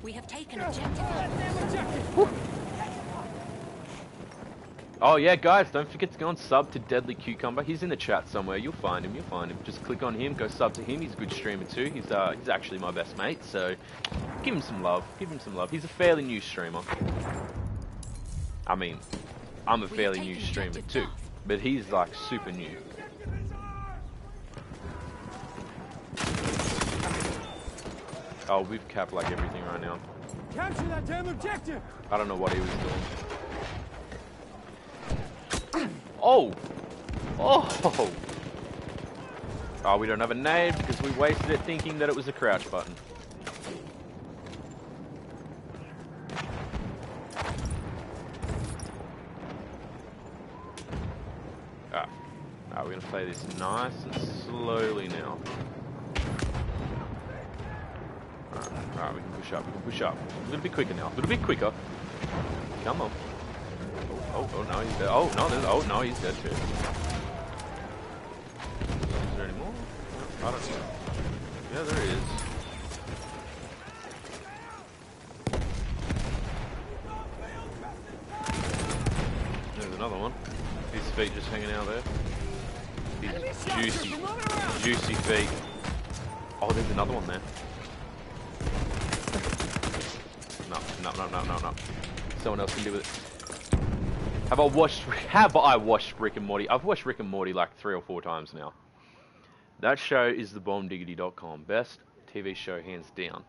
We have taken objective. Oh yeah, guys, don't forget to go and sub to Deadly Cucumber. He's in the chat somewhere. You'll find him. You'll find him. Just click on him. Go sub to him. He's a good streamer too. He's actually my best mate. So give him some love. Give him some love. He's a fairly new streamer. I mean, I'm a fairly new streamer too, but he's like super new. Oh, we've capped like everything right now. Capture that damn objective! I don't know what he was doing. Oh! Oh! Oh, we don't have a nade because we wasted it thinking that it was a crouch button. Ah. Alright, we're gonna play this nice and slowly now. Alright, we can push up, we can push up. A little bit quicker now, a little bit quicker. Come on. Oh, oh no, he's dead. Oh no, he's dead too. Is there any more? I don't see. Yeah, there he is. There's another one. His feet just hanging out there. His juicy, juicy feet. Oh, there's another one there. No. Someone else can deal with it. Have I watched Rick and Morty? I've watched Rick and Morty like 3 or 4 times now. That show is the bombdiggity.com. Best TV show, hands down.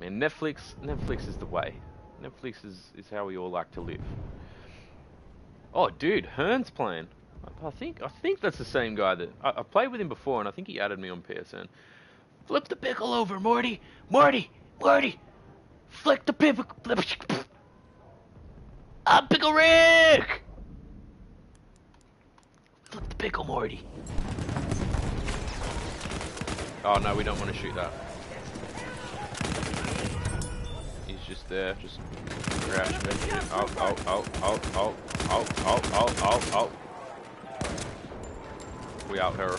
Man, Netflix is the way. Netflix is how we all like to live. Oh, dude, Hearn's playing. I think that's the same guy that... I played with him before, and I think he added me on PSN. Flip the pickle over, Morty! Morty! Flick the pickle... I'm Pickle Rick! Flip the pickle, Morty. Oh no, we don't want to shoot that. He's just there, just crash. Oh. We out her.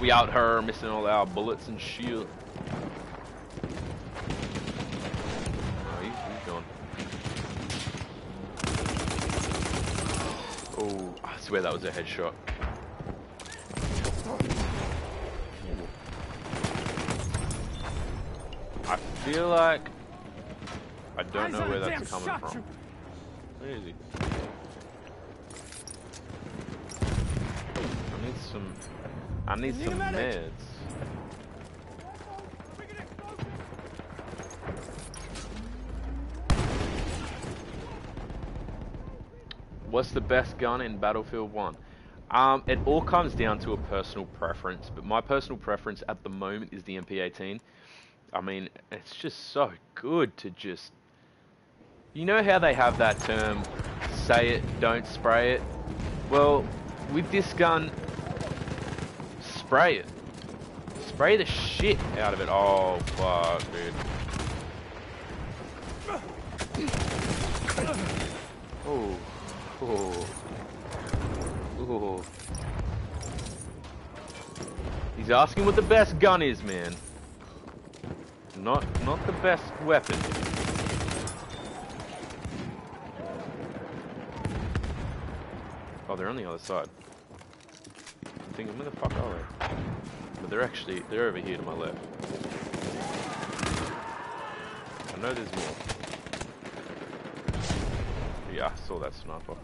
We out her, missing all our bullets and shield. Oh, I swear that was a headshot. I feel like I don't know where that's coming from. Where is he? I need some meds. What's the best gun in Battlefield 1? It all comes down to a personal preference, but my personal preference at the moment is the MP18. I mean, it's just so good to just... You know how they have that term, say it, don't spray it? Well, with this gun, spray it. Spray the shit out of it. Oh, fuck, dude. Oh. Oh. Oh. He's asking what the best gun is, man. Not the best weapon. Oh, they're on the other side. I'm thinking, where the fuck are they? But they're over here to my left. I know there's more. Yeah, I saw that sniper.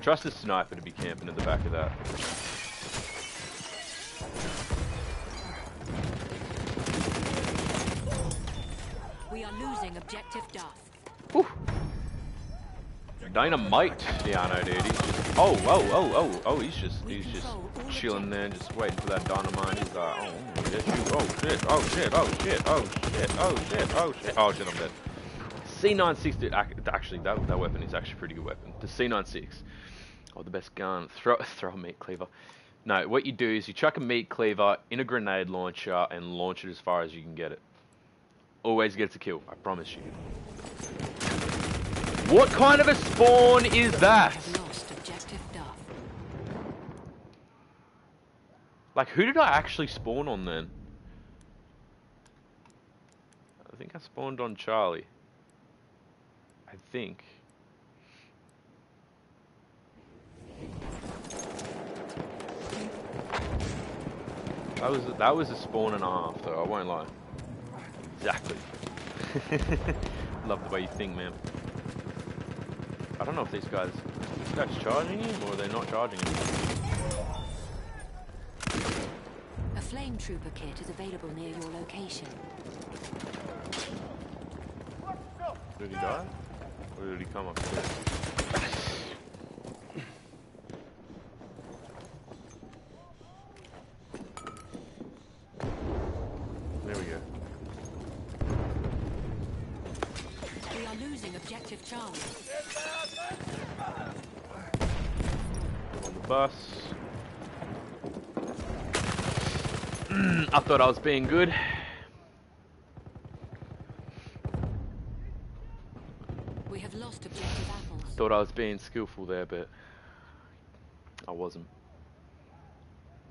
Trust the sniper to be camping at the back of that. We are losing objective Duff. Dynamite. Yeah, I know, dude. He's just, oh, he's just chilling there, just waiting for that dynamite. He's like, oh shit, oh shit, I'm dead. C96, dude, actually, that weapon is actually a pretty good weapon. The C96. Oh, the best gun. Throw a meat cleaver. No, what you do is you chuck a meat cleaver in a grenade launcher and launch it as far as you can get it. Always gets a kill, I promise you. What kind of a spawn is that? Like, who did I actually spawn on then? I think I spawned on Charlie. I think. That was a spawn and a half, though, I won't lie. Exactly. Love the way you think, man. I don't know if these guys... Is this guy charging him, or are they not charging him? A flame trooper kit is available near your location. Did he die? Or did he come up here? I thought I was being good. We have lost objective apples. Thought I was being skillful there, but I wasn't.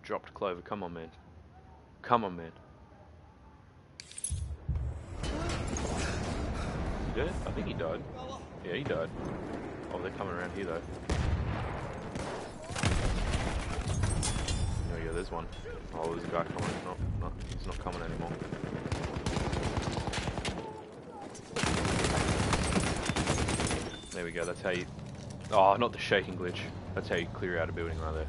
Dropped Clover. Come on, man. Come on, man. He dead? I think he died. Yeah, he died. Oh, they're coming around here, though. Oh, yeah, there's one. Oh, there's a guy coming. He's not coming anymore. There we go, that's how you... Oh, not the shaking glitch. That's how you clear out a building right there.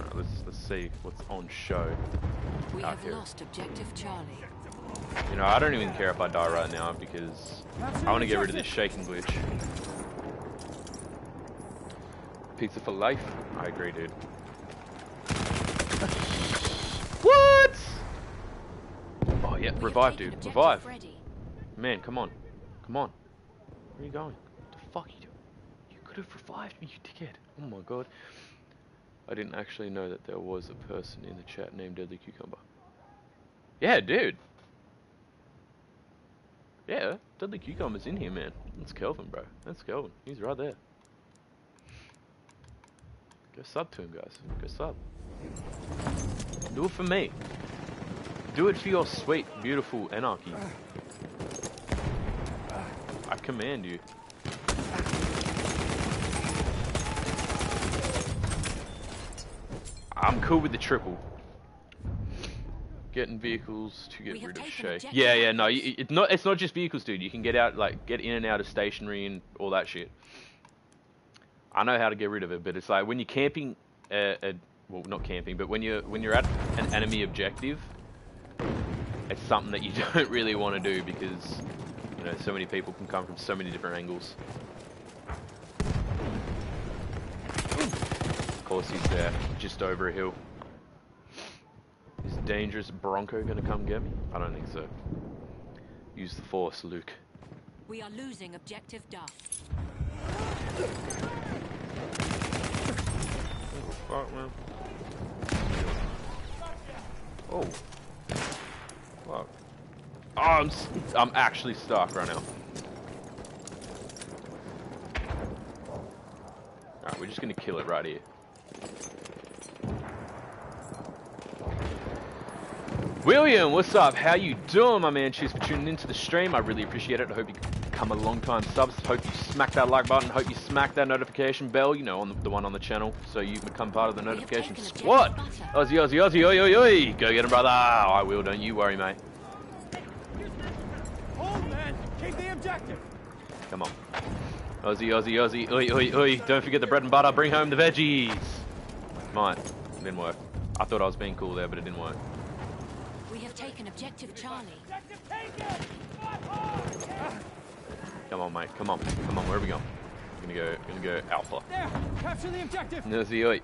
Alright, let's see what's on show. We have lost objective Charlie. You know, I don't even care if I die right now because I want to get rid of this shaking glitch. Pizza for life. I agree, dude. What? Oh yeah, revive, dude. Revive. Man, come on. Come on. Where are you going? What the fuck are you doing? You could have revived me, you dickhead. Oh my god. I didn't actually know that there was a person in the chat named Deadly Cucumber. Yeah, dude. Yeah, Deadly Cucumber's in here, man. That's Kelvin, bro. That's Kelvin. He's right there. Go sub to him, guys. Go sub. Do it for me. Do it for your sweet, beautiful anarchy. I command you. I'm cool with the triple. Getting vehicles to get rid of shake. Yeah, yeah, no, it's not. It's not just vehicles, dude. You can get out, like, get in and out of stationary and all that shit. I know how to get rid of it, but it's like when you're camping, well, not camping, but when you're at an enemy objective, it's something that you don't really want to do because, you know, so many people can come from so many different angles. Of course, he's there, just over a hill. Is dangerous Bronco gonna come get me? I don't think so. Use the force, Luke. We are losing objective Duff. Fuck, man. Oh. Fuck. Oh, I'm actually stuck right now. Alright, we're just gonna kill it right here. William, what's up? How you doing, my man? Cheers for tuning into the stream. I really appreciate it. I hope you come a long time subs. Hope you smack that like button. Hope you smack that notification bell. You know, on the one on the channel, so you become part of the notification squad. Ozzy, Ozzy, Ozzy, oi, oi, oi! Go get him, brother. Oh, I will. Don't you worry, mate. Hold, man. Keep the objective. Come on, Ozzy, Ozzy, Ozzy, oi, oi, oi! Don't forget the bread and butter. Bring home the veggies. Mine. It didn't work. I thought I was being cool there, but it didn't work. We have taken objective Charlie. Objective taken. Come on, mate. Come on. Come on. Where are we going? We're gonna go Alpha. There. Capture the objective. Nuzioy.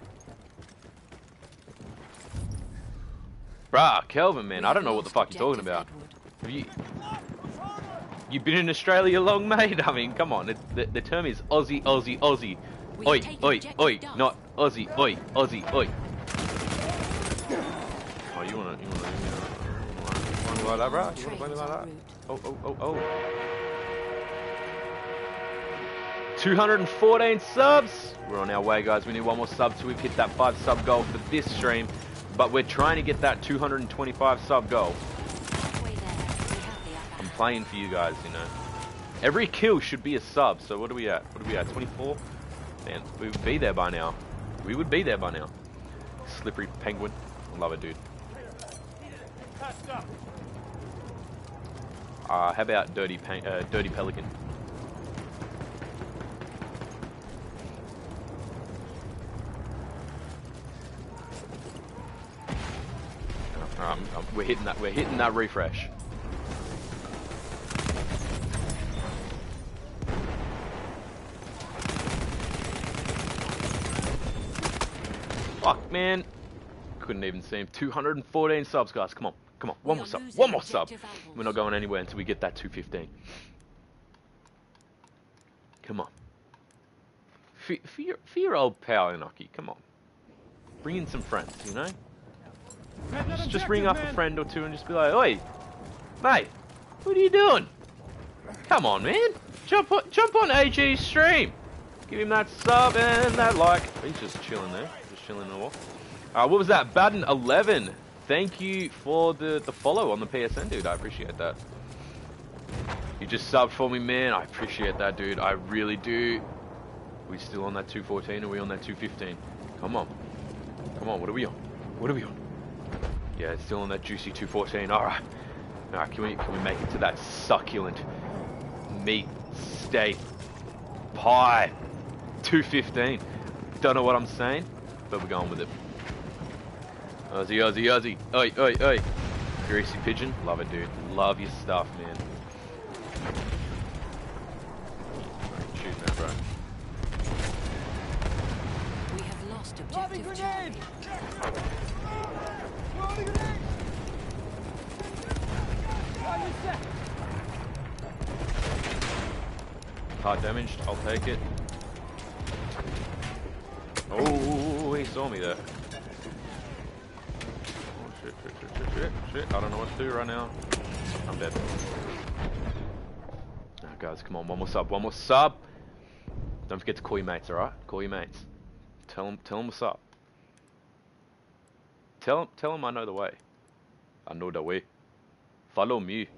Bruh, Kelvin, man. I don't know what the fuck you're talking about. Have you've been in Australia long, mate? I mean, come on. The term is Aussie, Aussie, Aussie. Oi, oi, oi. Not Aussie, oi, Aussie, oi. Oh, you wanna like that, bruh? You wanna play me like that? Oh, oh, oh, oh. 214 subs. We're on our way, guys. We need one more sub, so we've hit that 5 sub goal for this stream. But we're trying to get that 225 sub goal. I'm playing for you guys, you know. Every kill should be a sub. So what are we at? What are we at? 24? Man, we would be there by now. We would be there by now. Slippery penguin. I love it, dude. How about dirty pelican? We're hitting that. We're hitting that refresh. Fuck, man. Couldn't even see him. 214 subs, guys. Come on. Come on. One more sub. One more sub. We're not going anywhere until we get that 215. Come on. For your old pal, Inoki. Come on. Bring in some friends, you know? Just ring up a friend or two and just be like, "Oi, mate, what are you doing? Come on, man. Jump on AG's stream. Give him that sub and that like." He's just chilling there. Just chilling in the wall. What was that? Baden11. Thank you for the follow on the PSN, dude. I appreciate that. You just subbed for me, man. I appreciate that, dude. I really do. We still on that 214 or we on that 215? Come on. Come on, what are we on? What are we on? Yeah, it's still on that juicy 214. Alright. Alright, can we make it to that succulent meat steak pie 215? Don't know what I'm saying, but we're going with it. Aussie, Aussie, Aussie. Oi, oi, oi. Greasy pigeon. Love it, dude. Love your stuff, man. Shoot that, bro. We have lost objective. Grenade! Hard damaged. I'll take it. Oh, he saw me there. Shit, I don't know what to do right now. I'm dead. Now, guys, come on, one more sub, one more sub. Don't forget to call your mates, alright? Call your mates. Tell them what's up. Tell them I know the way. I know the way. Follow me.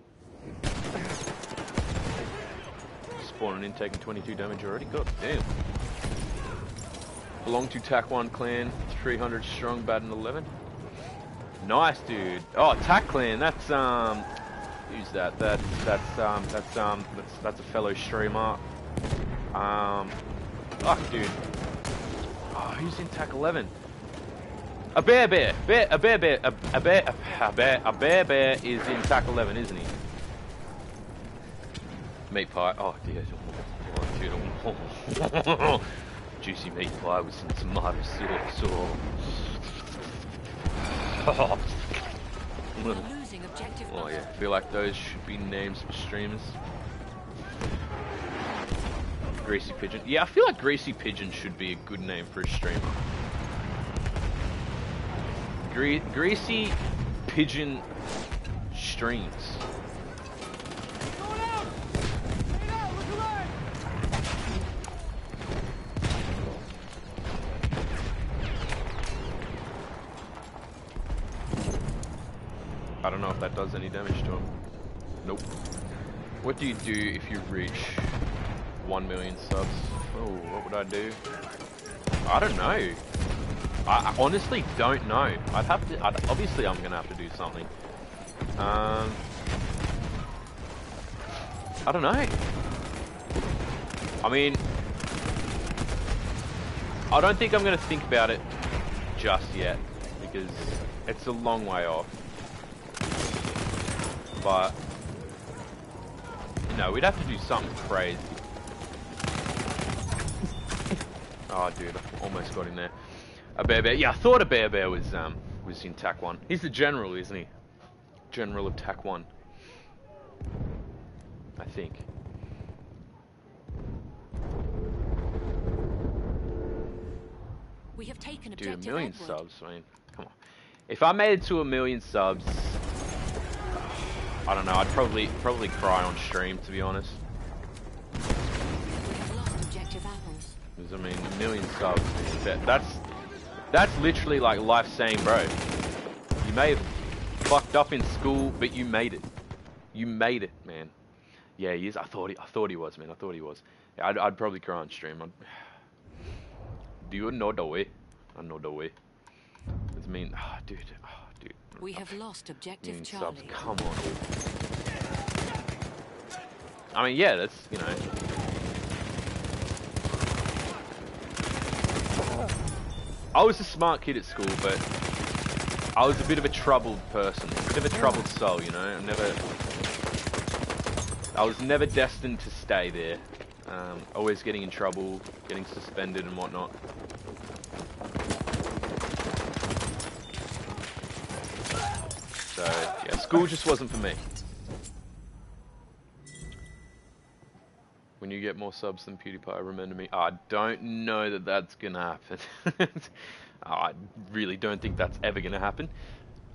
Spawning in, taking 22 damage already. God damn. Belong to TAC1 clan, 300 strong, Baden11. Nice, dude. Oh, TAC clan. That's who's that? That's a fellow streamer. Fuck, dude. Oh, who's in TAC11? A bear is in TAC11, isn't he? Meat pie. Oh, dear. Oh, dude. Juicy meat pie with some tomato sauce. Oh yeah, I feel like those should be names for streamers. Greasy Pigeon. Yeah, I feel like Greasy Pigeon should be a good name for a streamer. Greasy Pigeon Streams. I don't know if that does any damage to him. Nope. What do you do if you reach 1 million subs? Oh, what would I do? I don't know. I honestly don't know. I'd have to. Obviously, I'm gonna have to do something. I don't know. I mean, I don't think I'm gonna think about it just yet because it's a long way off. But, no, we'd have to do something crazy. Oh, dude, I almost got in there. A bear. Yeah, I thought a bear was in TAC1. He's the general, isn't he? General of TAC1. I think. We have taken objective. Dude, 1 million subs, I mean, come on. If I made it to 1 million subs, I don't know, I'd probably cry on stream, to be honest. We have lost objective subs. I mean, a million subs. That's literally like life saying, bro, you may have fucked up in school, but you made it. You made it, man. Yeah, he is. I thought he was, man. I thought he was. Yeah, I'd probably cry on stream. Do you know the way? I know the way. It's mean. Oh, dude. Oh, dude. We have lost objective Charlie. Subs. Come on, dude. I mean, yeah, that's, you know. I was a smart kid at school, but I was a bit of a troubled person, a bit of a troubled soul, you know. I was never destined to stay there. Always getting in trouble, getting suspended and whatnot. So, yeah, school just wasn't for me. When you get more subs than PewDiePie, remember me. I don't know that that's gonna happen. I really don't think that's ever gonna happen.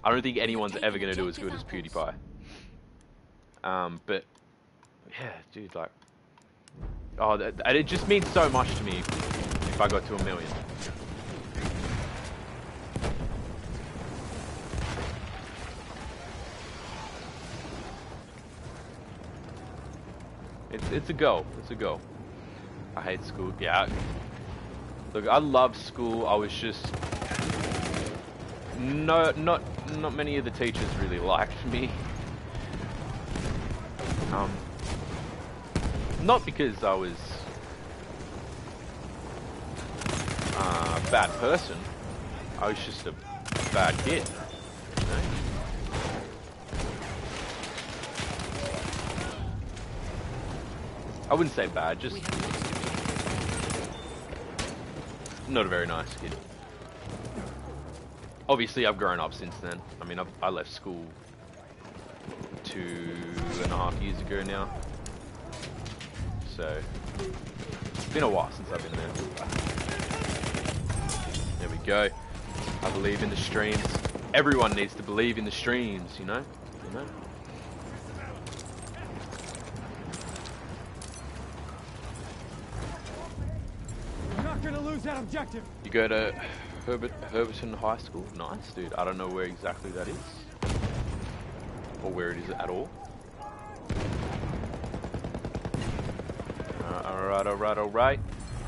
I don't think anyone's ever gonna do as good as PewDiePie. But yeah, dude, like, oh, and it just means so much to me if I got to 1 million. It's a goal. It's a goal. I hate school. Yeah. Look, I love school. I was just not many of the teachers really liked me. Not because I was a bad person. I was just a bad kid. You know? I wouldn't say bad, just not a very nice kid. Obviously, I've grown up since then. I mean, I left school 2.5 years ago now. So, it's been a while since I've been there. There we go. I believe in the streams. Everyone needs to believe in the streams, you know? You know? That objective. You go to Herberton High School. Nice, dude. I don't know where exactly that is, or where it is at all. Alright, alright, alright.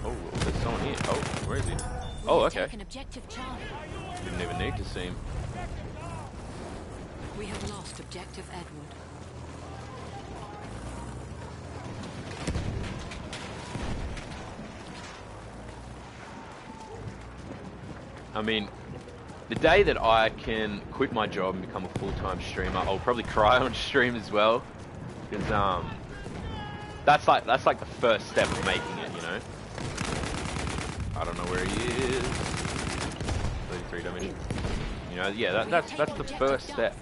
Oh, there's someone here. Oh, where is he? Oh, okay. Didn't even need to see him. We have lost objective Edward. I mean, the day that I can quit my job and become a full-time streamer, I'll probably cry on stream as well, because that's like the first step of making it, you know. I don't know where he is. 33 damage. You know, yeah, that's the first step.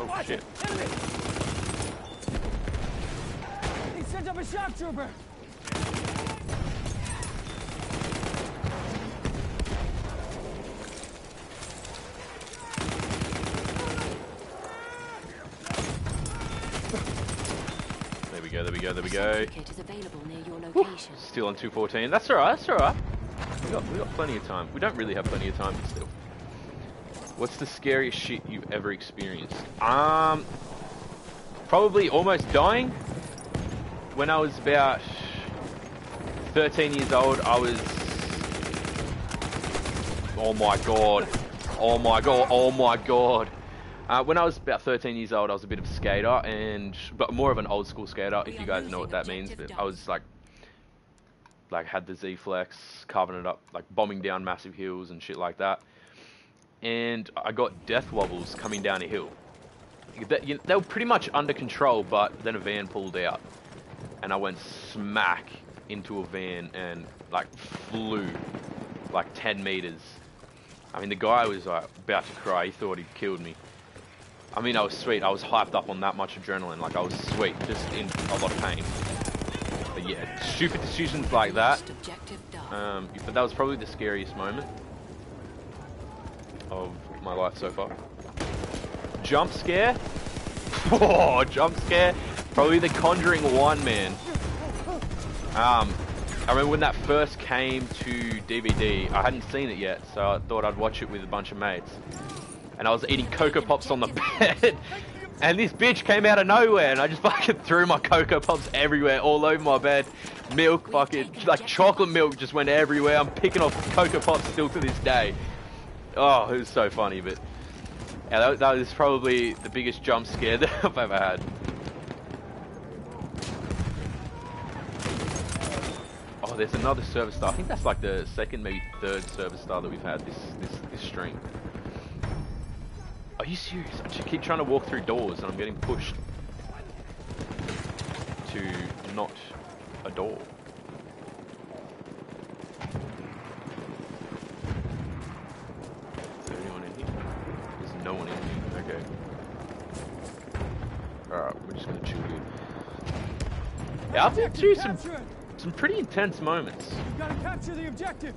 Oh shit! He sent up a shock trooper. There we go. Woo, still on 214. That's alright, that's alright. We got plenty of time. We don't really have plenty of time still. What's the scariest shit you've ever experienced? Probably almost dying. When I was about 13 years old, I was... Oh my god. Oh my god. Oh my god. When I was about 13 years old, I was a bit of a skater, but more of an old school skater, if you guys know what that means. But I was like had the Z-Flex, carving it up, like bombing down massive hills and shit like that. And I got death wobbles coming down a hill. They were pretty much under control, but then a van pulled out, and I went smack into a van and like flew like 10 meters. I mean, the guy was like about to cry. He thought he'd killed me. I mean, I was sweet. I was hyped up on that much adrenaline. Like, I was sweet, just in a lot of pain. But yeah, stupid decisions like that. But that was probably the scariest moment of my life so far. Jump scare? Oh, jump scare? Probably the Conjuring 1, man. I remember when that first came to DVD, I hadn't seen it yet, so I thought I'd watch it with a bunch of mates. And I was eating Cocoa Pops on the bed, and this bitch came out of nowhere, and I just fucking threw my Cocoa Pops everywhere, all over my bed. Milk, fucking, like chocolate milk just went everywhere. I'm picking off Cocoa Pops still to this day. Oh, it was so funny, but... yeah, that was probably the biggest jump scare that I've ever had. Oh, there's another server star. I think that's like the second, maybe third server star that we've had this stream. Are you serious? I just keep trying to walk through doors and I'm getting pushed to not a door. Is there anyone in here? There's no one in here. Okay. Alright, we're just gonna chill here. Yeah, I've been through some pretty intense moments. You gotta capture the objective.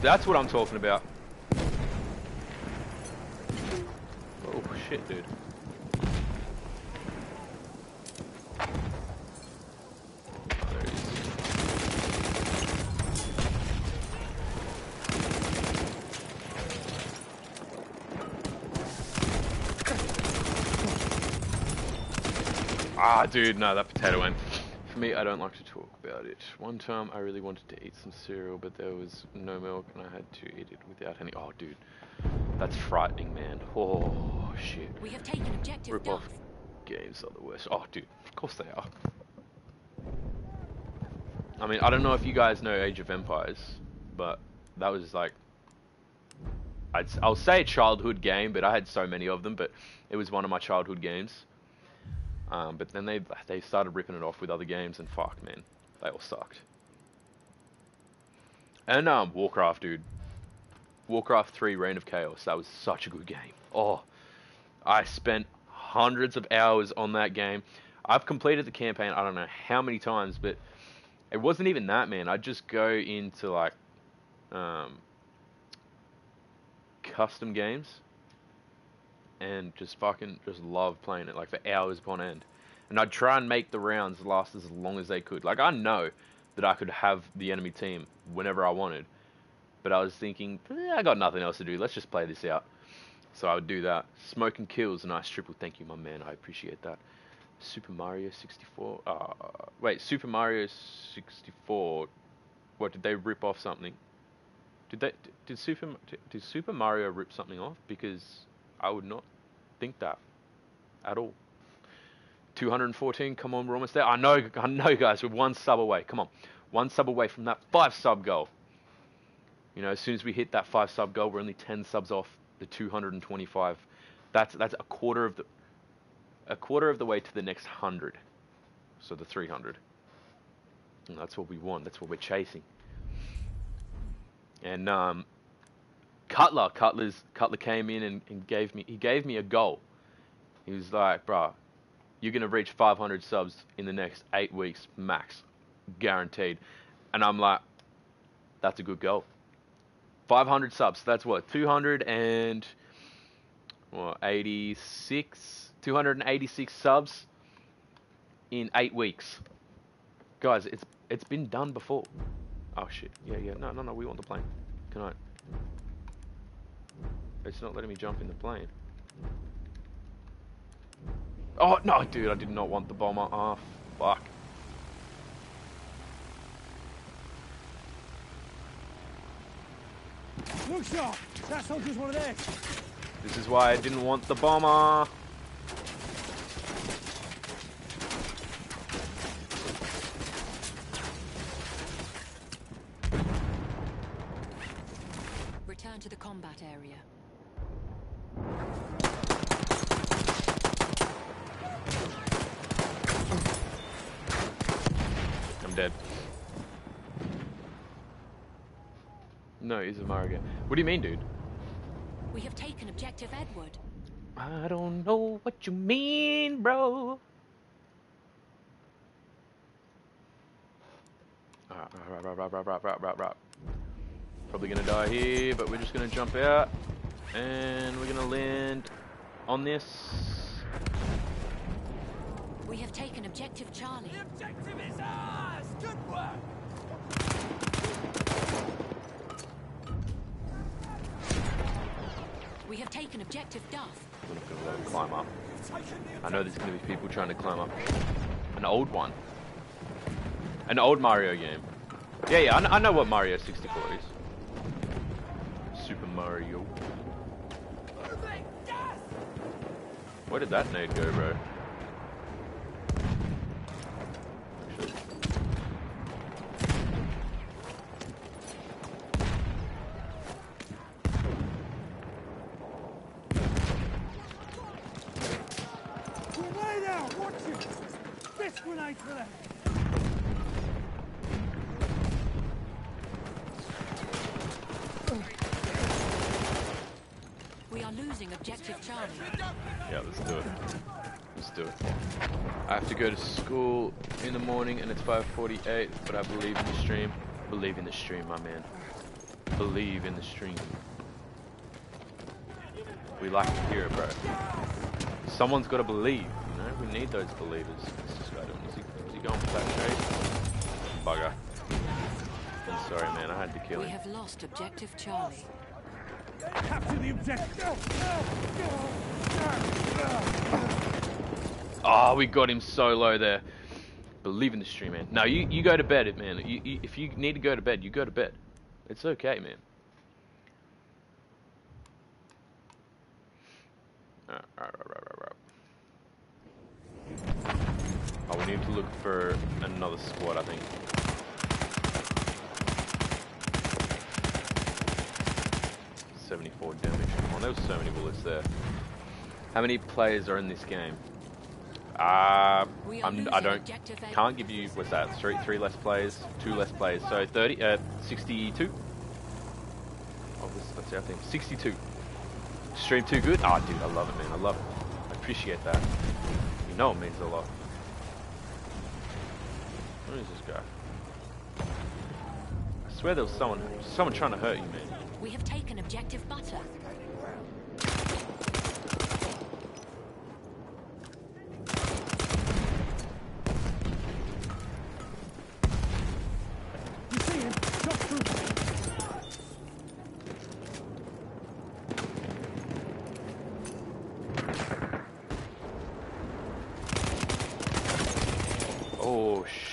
That's what I'm talking about. Oh shit, dude. There he is. Ah, dude, no, that potato went. For me, I don't like to talk. It. One time I really wanted to eat some cereal, but there was no milk and I had to eat it without any. Oh dude, that's frightening, man. Oh shit. We have taken objective. Rip off games are the worst. Oh dude, of course they are. I mean, I don't know if you guys know Age of Empires, but that was like, I'll say a childhood game, but I had so many of them, but it was one of my childhood games. But then they started ripping it off with other games, and fuck man, they all sucked. And Warcraft, dude. Warcraft 3 Reign of Chaos. That was such a good game. Oh, I spent hundreds of hours on that game. I've completed the campaign I don't know how many times, but it wasn't even that, man. I'd just go into like custom games and just fucking just love playing it like for hours upon end. And I'd try and make the rounds last as long as they could. Like, I know that I could have the enemy team whenever I wanted. But I was thinking, I got nothing else to do. Let's just play this out. So I would do that. Smoke and Kill's a nice triple. Thank you, my man. I appreciate that. Super Mario 64. Wait, Super Mario 64. What, did they rip off something? Did Super Mario rip something off? Because I would not think that at all. 214, come on, we're almost there. I know guys, we're one sub away. Come on, one sub away from that 5-sub goal. You know, as soon as we hit that 5-sub goal, we're only 10 subs off the 225. That's a quarter of the way to the next 100. So the 300. And that's what we want. That's what we're chasing. And Cutler came in and gave me a goal. He was like, bruh, you're going to reach 500 subs in the next 8 weeks max, guaranteed. And I'm like, that's a good goal. 500 subs, that's what, 286 subs in 8 weeks. Guys, it's been done before. Oh shit, yeah, no, we want the plane. Can I? It's not letting me jump in the plane. Oh, no, dude, I did not want the bomber. Oh, fuck. Look sharp. That soldier's one of them. This is why I didn't want the bomber. Return to the combat area. No, it is a Mario game. What do you mean, dude? We have taken objective Edward. I don't know what you mean, bro. Probably gonna die here, but we're just gonna jump out and we're gonna land on this. We have taken objective Charlie. The objective is ours! Good work! We have taken objective Duff. We're not gonna let him climb up. I know there's gonna be people trying to climb up. An old one. An old Mario game. Yeah, yeah, I know what Mario 64 is. Super Mario. Where did that nade go, bro? Go to school in the morning and it's 5:48, but I believe in the stream. Believe in the stream, my man. Believe in the stream. We like to hear it, bro. Someone's got to believe, you know? We need those believers. What's this guy doing? Is he going for that trade? Bugger. I'm sorry, man. I had to kill him. We have lost objective Charlie. Capture the objective. Oh, we got him so low there. Believe in the stream, man. No, you go to bed, man. If you need to go to bed, you go to bed. It's okay, man. All right. Oh, we need to look for another squad, I think. $74 damage. Come on, there was so many bullets there. How many players are in this game? I can't give you, what's that, three less players, two less players, so 62. Oh, let's see, I think 62. Stream too good? Ah, dude, I love it, man, I love it. I appreciate that. You know it means a lot. Who is this guy? I swear there was someone trying to hurt you, man. We have taken objective Butter.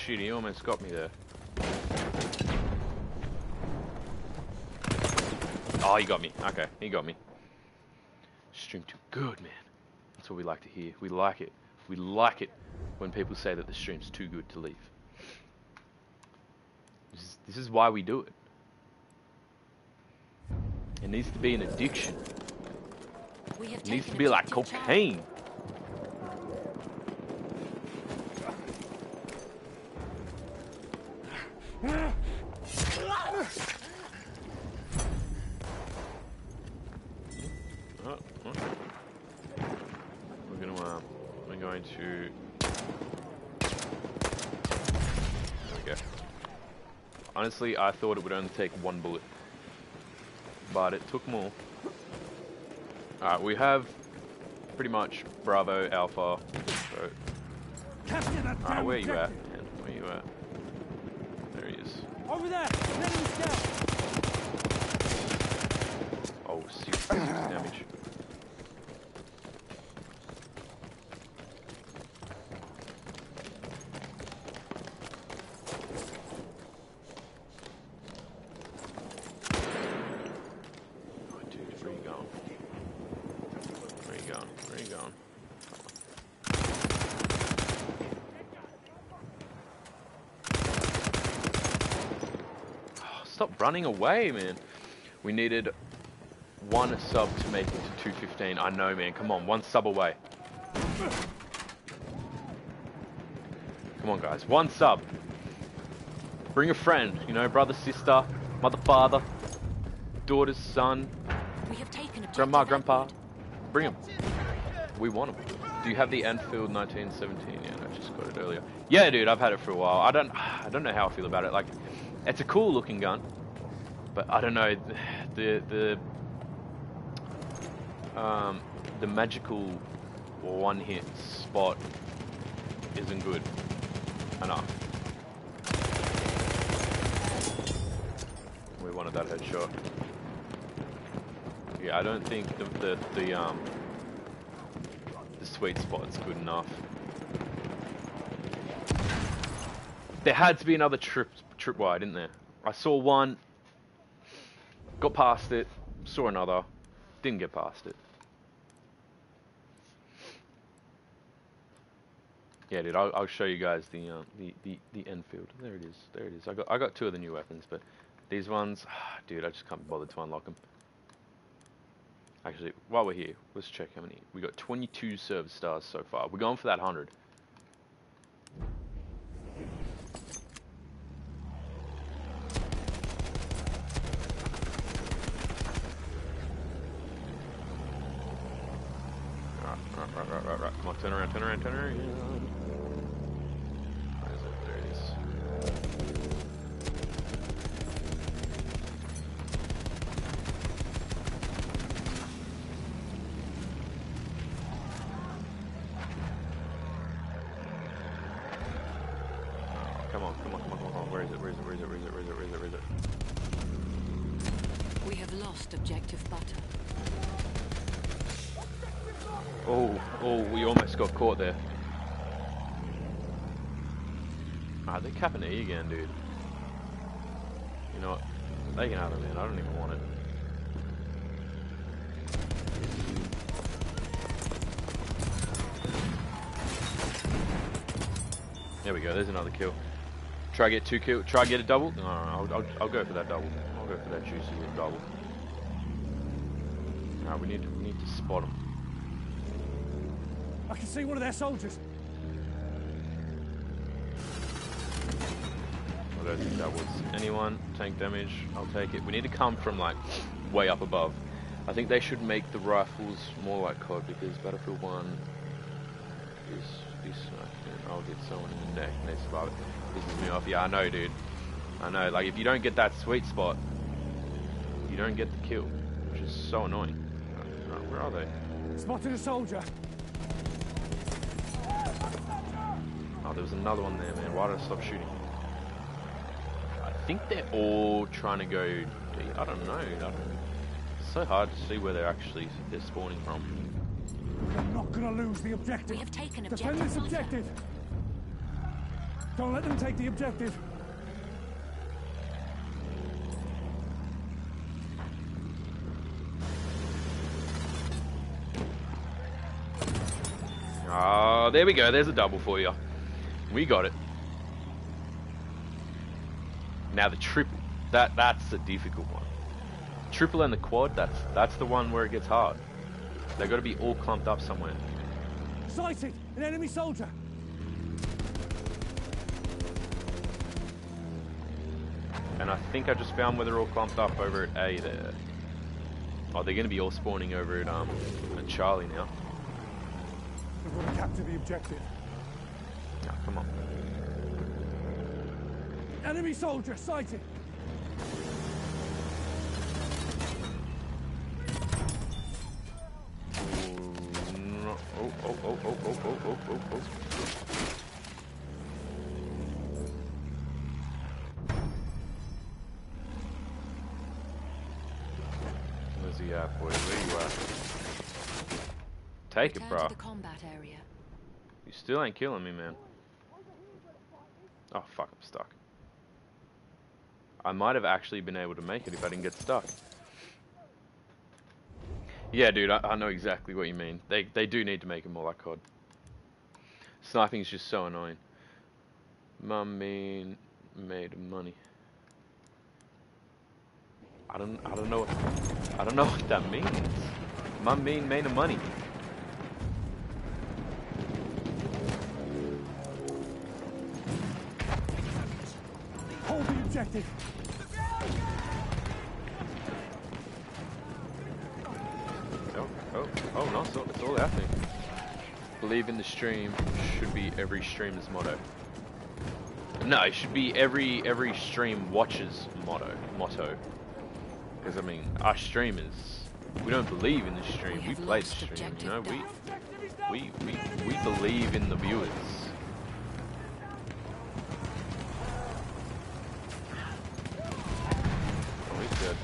He almost got me there. Oh, he got me. Okay, he got me. Stream too good, man. That's what we like to hear. We like it. We like it when people say that the stream's too good to leave. This is why we do it. It needs to be an addiction. It needs to be like cocaine. Honestly, I thought it would only take one bullet, but it took more. Alright, we have pretty much Bravo, Alpha. So. Alright, where you at, man? Where you at? There he is. Over there! Oh, 66 damage. Running away, man. We needed one sub to make it to 215. I know, man. Come on, one sub away. Come on, guys. One sub. Bring a friend. You know, brother, sister, mother, father. daughter's son, grandma, grandpa, bring them. We want them. Do you have the Enfield 1917? Yeah, I just got it earlier. Yeah, dude, I've had it for a while. I don't know how I feel about it. Like, it's a cool looking gun, but I don't know, the magical one hit spot isn't good enough. We wanted that headshot. Yeah, I don't think the sweet spot's good enough. There had to be another tripwire, didn't there? I saw one, got past it, saw another, didn't get past it. Yeah, dude, I'll show you guys the Enfield. There it is, there it is. I got two of the new weapons, but these ones, dude, I just can't be bothered to unlock them. Actually, while we're here, let's check how many. We got 22 service stars so far. We're going for that 100. Right. Come on, turn around. Where is it? There it is. Come on. Where is it? We have lost objective butter. Oh, we almost got caught there. Ah, they're capping E again, dude. You know what? They can have it, man. I don't even want it. There we go. There's another kill. Try get two kills. Try get a double. No, I'll go for that double. I'll go for that juicy little double. Alright, we need to spot him. I can see one of their soldiers. I don't think that was anyone. Tank damage, I'll take it. We need to come from like way up above. I think they should make the rifles more like COD because Battlefield 1 is this. I'll get someone in the neck and they survive it. This is me off. Yeah, I know, dude. I know. Like, if you don't get that sweet spot, you don't get the kill, which is so annoying. Right, where are they? Spotted a soldier. Oh, there was another one there, man. Why did I stop shooting? I think they're all trying to go deep. I don't know. It's so hard to see where they're spawning from. We're not going to lose the objective. We have taken objective. Defend this objective. Don't let them take the objective. Oh, there we go. There's a double for you. We got it. Now the triple. That's the difficult one. Triple and the quad, that's the one where it gets hard. They've got to be all clumped up somewhere. Sighted! An enemy soldier! And I think I just found where they're all clumped up over at A there. Oh, they're going to be all spawning over at Charlie now. We've got to capture the objective. Oh, come on. Enemy soldier sighted. No. Oh. Where's he at, boy? Where you at? Take it, bro. You still ain't killing me, man. Oh fuck, I'm stuck. I might have actually been able to make it if I didn't get stuck. Yeah, dude, I know exactly what you mean. They do need to make it more like COD. Sniping is just so annoying. Mum mean made money. I don't know what that means. Mum mean made of money. Hold the objective. go. Oh, no, it's all out there. Believe in the stream should be every streamer's motto. No, it should be every stream watcher's motto. Because, I mean, our streamers, we don't believe in the stream, we play the stream, you know? We believe in the viewers. Oh, he's dead.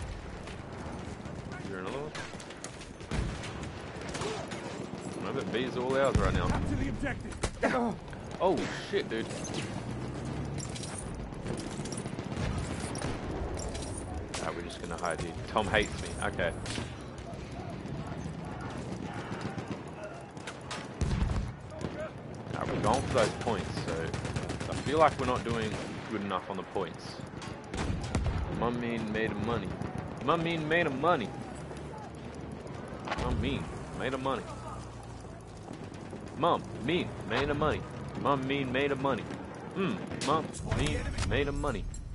Is there another one? I bet B's all ours right now. Oh, shit, dude. Alright, we're just gonna hide here. Tom hates me. Okay. Alright, we're going for those points, so I feel like we're not doing good enough on the points. Mum mean made of money.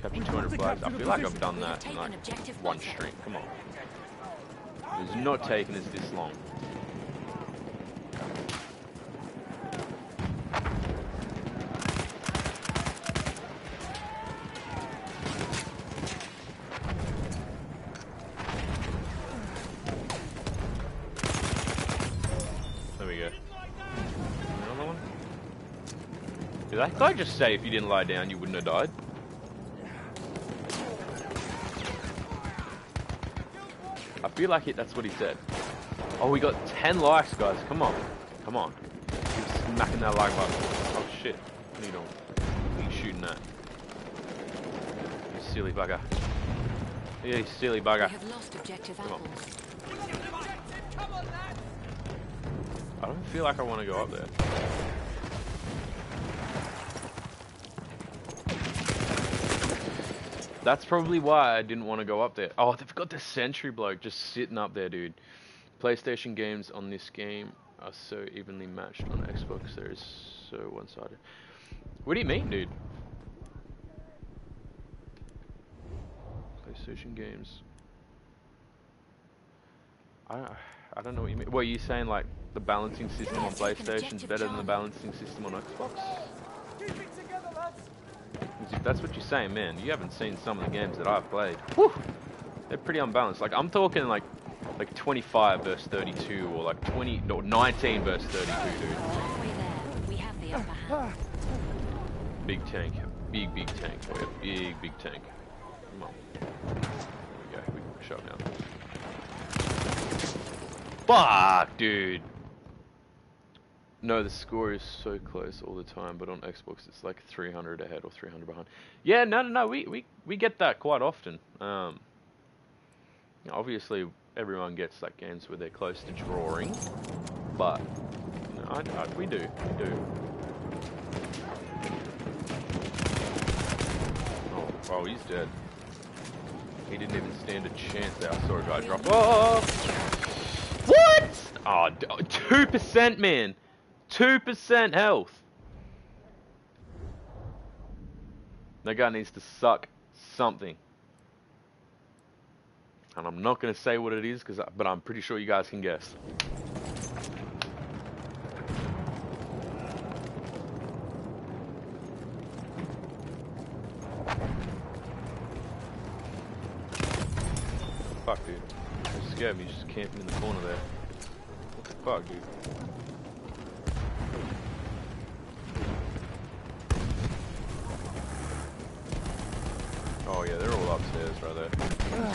Capture 200 lives. I feel like I've done that in like one stream. Come on. It's not taking us this long. There we go. Another one? Did that guy just say if you didn't lie down you wouldn't have died? I feel like it, that's what he said. Oh, we got 10 likes, guys. Come on. Come on. Keep smacking that like button. Oh, shit. What are you doing? What are you shooting at? You silly bugger. Yeah, you silly bugger. Come on. I don't feel like I want to go up there. That's probably why I didn't want to go up there. Oh, they've got the sentry bloke just sitting up there, dude. PlayStation games on this game are so evenly matched on Xbox. They're so one-sided. What do you mean, dude? PlayStation games. I don't know what you mean. Well, you're saying like the balancing system on PlayStation is better than the balancing system on Xbox? If that's what you're saying, man, you haven't seen some of the games that I've played. Whew! They're pretty unbalanced. Like, I'm talking like 25 versus 32, or like 20, or 19 versus 32, dude. Big tank. Big tank. Oh, yeah. Big tank. Come on. There we go. We can push up now. Fuck, dude! No, the score is so close all the time, but on Xbox it's like 300 ahead or 300 behind. Yeah, no, we get that quite often. Obviously, everyone gets like games where they're close to drawing, but no, we do. Oh, he's dead. He didn't even stand a chance there. I saw a guy drop. Oh! What? Oh, 2%, man. 2% health. That guy needs to suck something. And I'm not going to say what it is, but I'm pretty sure you guys can guess. Fuck, dude. That scared me, just camping in the corner there. What the fuck, dude? Oh yeah, they're all upstairs right there.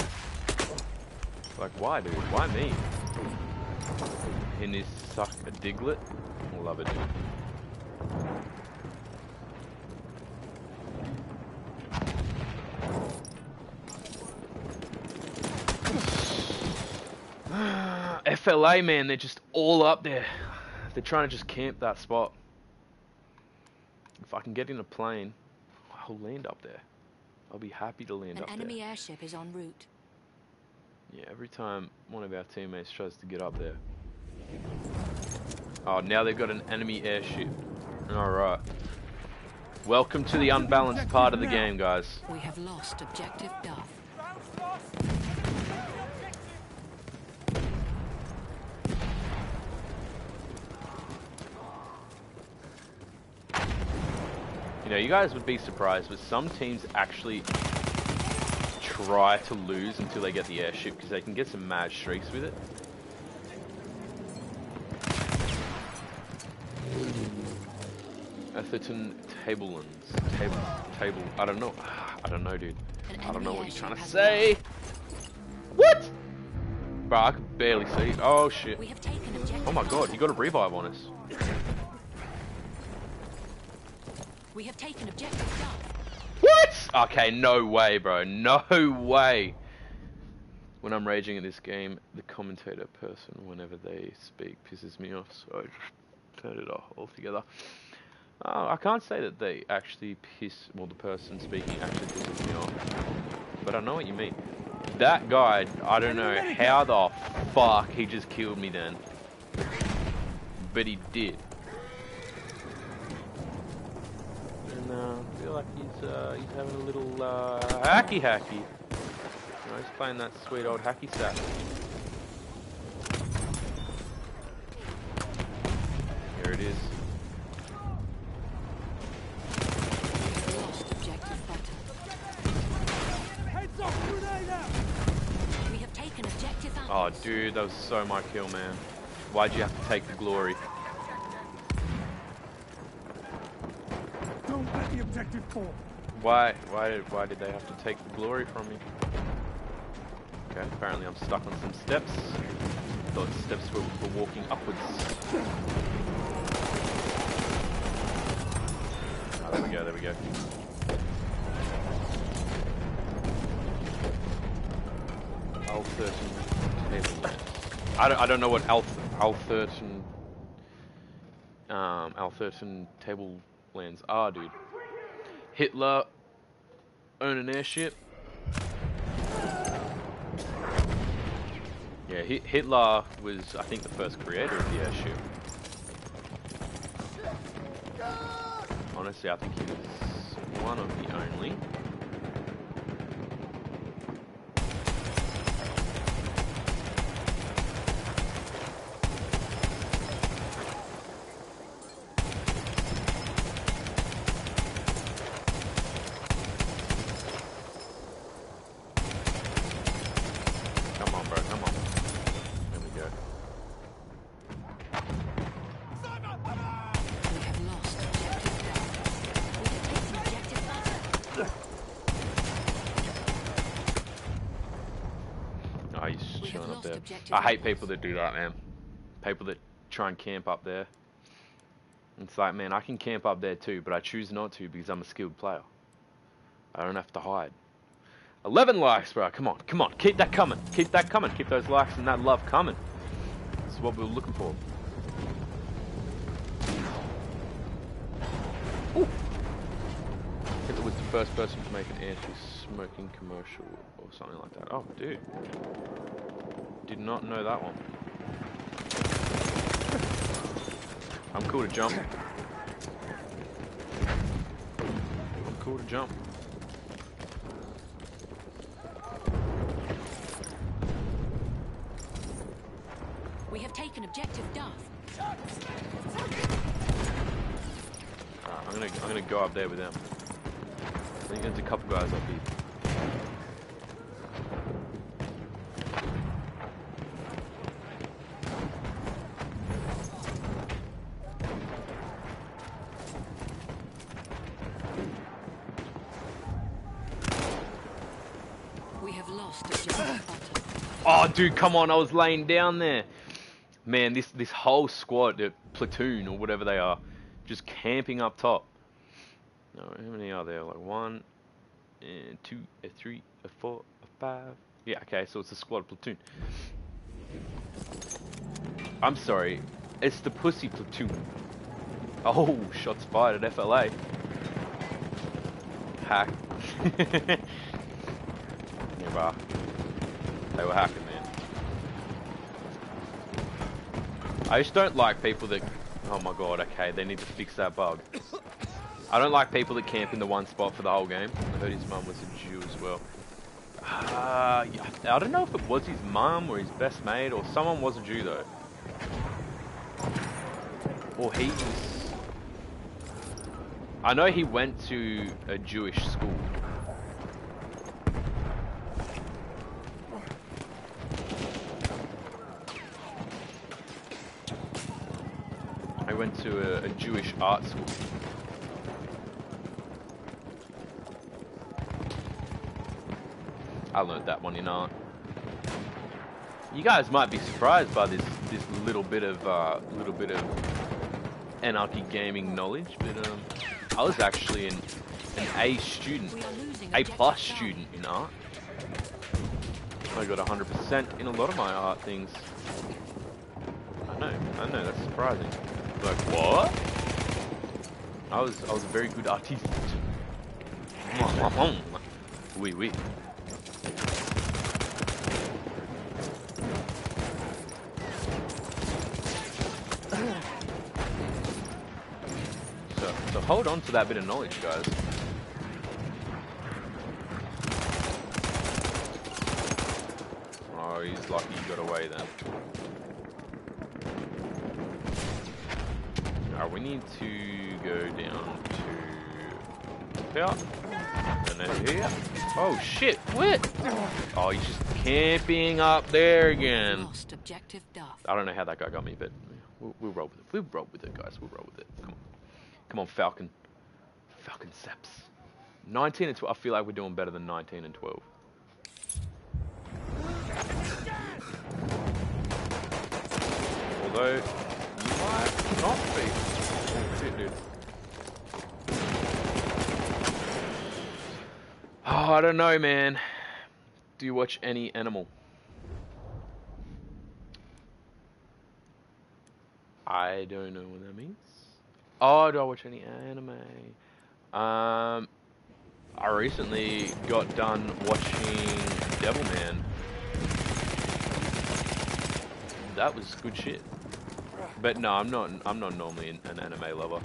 Like, why, dude? Why me? He needs to suck a diglet. Love it, dude. FLA, man, they're just all up there. They're trying to just camp that spot. If I can get in a plane, I'll land up there. I'll be happy to land up there. An enemy airship is en route. Yeah, every time one of our teammates tries to get up there. Oh, now they've got an enemy airship. Alright. Welcome to the unbalanced part of the game, guys. We have lost objective Duff. You know, you guys would be surprised, but some teams actually try to lose until they get the airship, because they can get some mad streaks with it. Atherton Tablelands. Table. I don't know. I don't know, dude. I don't know what you're trying to say. What? Bro, I can barely see. Oh, shit. Oh, my God. You got a revive on us. We have taken objective Duff. What? Okay, no way, bro. No way. When I'm raging at this game, the commentator person, whenever they speak, pisses me off, so I just turn it off altogether. Oh, I can't say that they actually piss... Well, the person speaking actually pisses me off. But I know what you mean. That guy, I don't know how the fuck he just killed me then. But he did. And I feel like he's having a little hacky. You know, he's playing that sweet old hacky sack. Here it is. Oh, dude, that was so my kill, man. Why'd you have to take the glory? Don't let the objective fall. Why did they have to take the glory from me? Okay, apparently I'm stuck on some steps. Thought steps were walking upwards. Oh, there we go, there we go. L13. I don't know what L13 table lands are, dude. Hitler own an airship. Yeah, Hitler was, I think, the first creator of the airship. Honestly, I think he was one of the only. I hate people that do that, man. People that try and camp up there. It's like, man, I can camp up there too, but I choose not to because I'm a skilled player. I don't have to hide. 11 likes, bro. Come on, come on. Keep that coming. Keep that coming. Keep those likes and that love coming. That's what we were looking for. Ooh. Hitler was the first person to make an anti-smoking commercial or something like that. Oh, dude. Did not know that one. I'm cool to jump. I'm cool to jump. We have taken objective Duff. I'm gonna go up there with them. I think there's a couple guys up here. Oh, dude, come on, I was laying down there. Man, this whole squad, the platoon, or whatever they are, just camping up top. No, how many are there? Like one, two, three, four, five. Yeah, okay, so it's a squad platoon. I'm sorry, it's the pussy platoon. Oh, shots fired at FLA. Hack. Yeah, bruh. They were hacking, man. I just don't like people that... Oh my god, okay, they need to fix that bug. I don't like people that camp in the one spot for the whole game. I heard his mum was a Jew as well. I don't know if it was his mum or his best mate or someone was a Jew though. Or he was... I know he went to a Jewish school. I went to a Jewish art school. I learned that one in art. You guys might be surprised by this little bit of anarchy gaming knowledge, but I was actually an A student, A+ student in art. I got 100% in a lot of my art things. I know, that's surprising. Like, what? I was a very good artiste. Oui, oui. So hold on to that bit of knowledge, guys. Oh, he's lucky he got away then. We need to go down to here, and then here. Oh shit, what? Oh, he's just camping up there again. I don't know how that guy got me, but we'll roll with it. We'll roll with it, guys. We'll roll with it. Come on. Come on, Falcon. Falcon Saps. 19 and 12. I feel like we're doing better than 19 and 12. Although, you might not be. Dude. Oh, I don't know, man. Do you watch any animal? I don't know what that means. Oh, do I watch any anime? I recently got done watching Devilman. That was good shit. But no, I'm not normally an anime lover.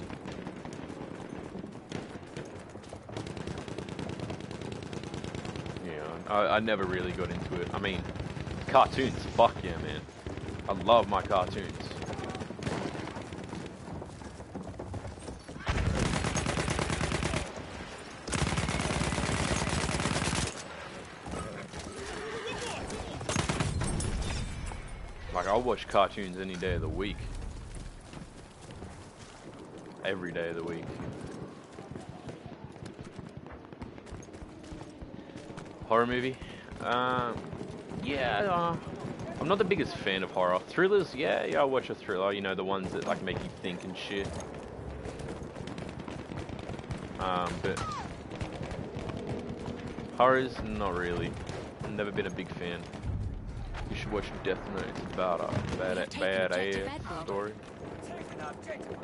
Yeah, I never really got into it. I mean, cartoons, fuck yeah, man. I love my cartoons. Like, I'll watch cartoons any day of the week. Every day of the week. Horror movie? Yeah. I'm not the biggest fan of horror. Thrillers? Yeah, I watch a thriller. You know, the ones that like make you think and shit. But horrors? Not really. I've never been a big fan. You should watch Death Note. It's about a bad story.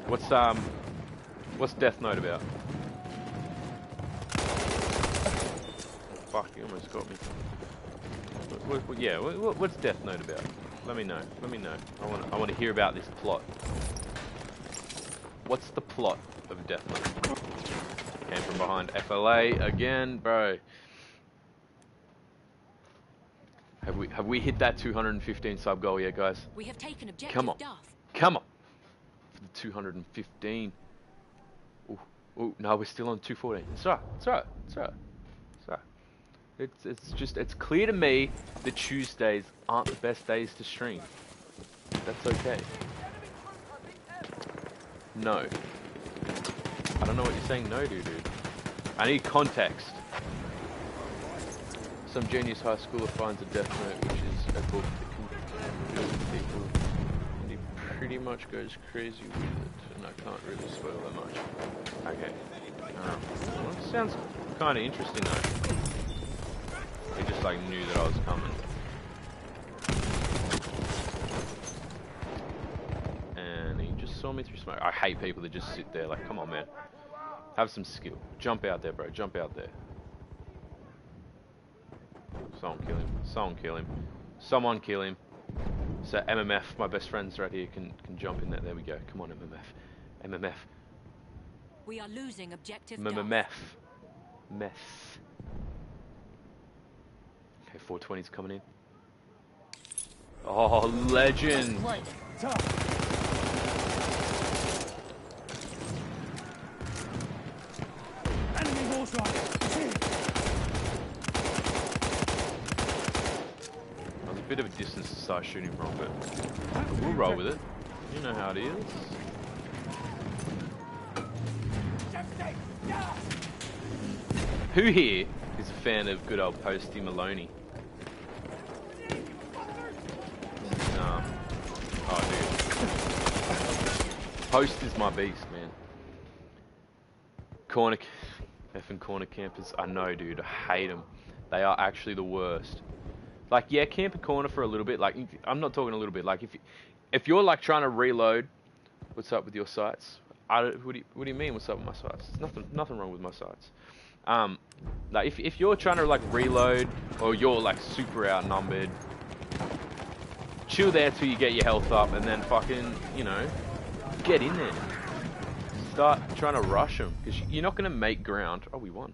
What's Death Note about? Fuck, you almost got me. What's Death Note about? Let me know. I want to hear about this plot. What's the plot of Death Note? Came from behind FLA again, bro. Have we hit that 215 sub goal yet, guys? We have taken objective. Come on, come on. 215. Oh no, we're still on 214. It's alright. It's clear to me that Tuesdays aren't the best days to stream. That's okay. No. I don't know what you're saying no to, dude. I need context. Some genius high schooler finds a Death Note, which is a book that can people. Pretty much goes crazy with it, and I can't really spoil that much. Okay. Well, it sounds kind of interesting though. It just like knew that I was coming. And he just saw me through smoke. I hate people that just sit there like, come on man. Have some skill. Jump out there bro, jump out there. Someone kill him. So MMF, my best friends right here, can jump in there. There we go. Come on, MMF. We are losing objective. MMF. Meth. Okay, 420's coming in. Oh, legend. bit of a distance to start shooting from, but we'll roll with it. You know how it is. Who here is a fan of good old Posty Maloney? Nah. Oh, dude. Post is my beast, man. Corner... Effing corner campers. I know, dude. I hate them. They are actually the worst. Like, yeah, camp a corner for a little bit. Like, I'm not talking a little bit. Like, if you're, like, trying to reload, what's up with your sights? What do you mean, what's up with my sights? There's nothing wrong with my sights. Like, if you're trying to, like, reload, or you're, like, super outnumbered, chill there till you get your health up, and then fucking, you know, get in there. Start trying to rush them, because you're not going to make ground. Oh, we won.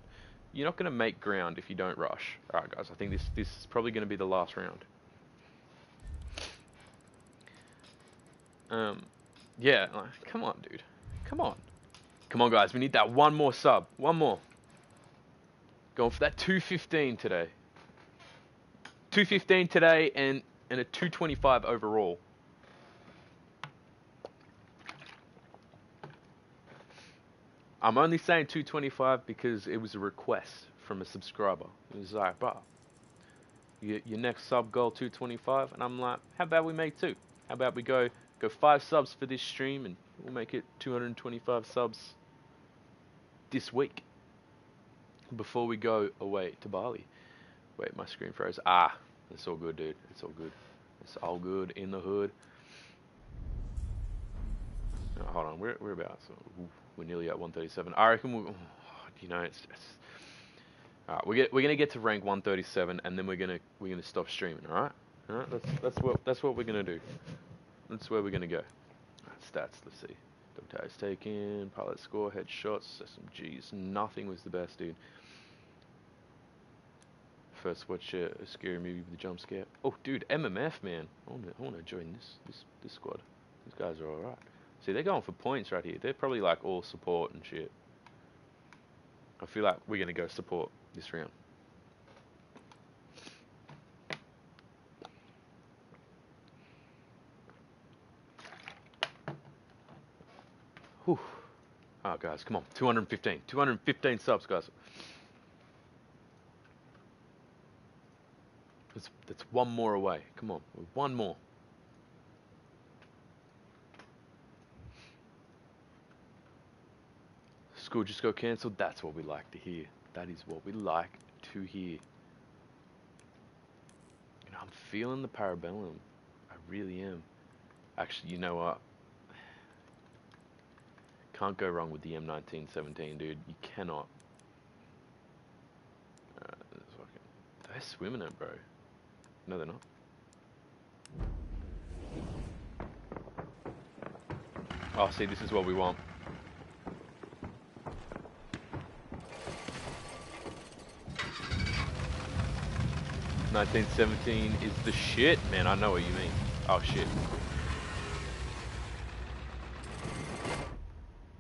You're not going to make ground if you don't rush. Alright, guys, I think this is probably going to be the last round. Yeah, like, come on, dude. Come on. Come on, guys, we need that one more sub. One more. Going for that 215 today. 215 today and a 225 overall. I'm only saying 225 because it was a request from a subscriber. It was like, bro, your next sub goal 225, and I'm like, how about we make two? How about we go 5 subs for this stream, and we'll make it 225 subs this week before we go away to Bali. Wait, my screen froze. Ah, it's all good, dude. It's all good. It's all good in the hood. No, hold on, we're about. So, we're nearly at 137. I reckon we'll, you know, it's alright, we're gonna get to rank 137, and then we're gonna stop streaming, alright? Alright, that's what we're gonna do. That's where we're gonna go. Stats, let's see. Dog tags taken, pilot score, headshots, SMGs, nothing was the best, dude. First watch a scary movie with a jump scare. Oh dude, MMF, man. I wanna join this squad. These guys are alright. See, they're going for points right here. They're probably like all support and shit. I feel like we're going to go support this round. Whew. Oh, guys, come on. 215. 215 subs, guys. That's one more away. Come on. One more. School just got cancelled. That's what we like to hear. That is what we like to hear. You know, I'm feeling the parabellum. I really am. Actually, you know what? Can't go wrong with the M1917, dude. You cannot. They're swimming it, bro. No, they're not. Oh, see, this is what we want. M1917 is the shit, man. I know what you mean. Oh shit.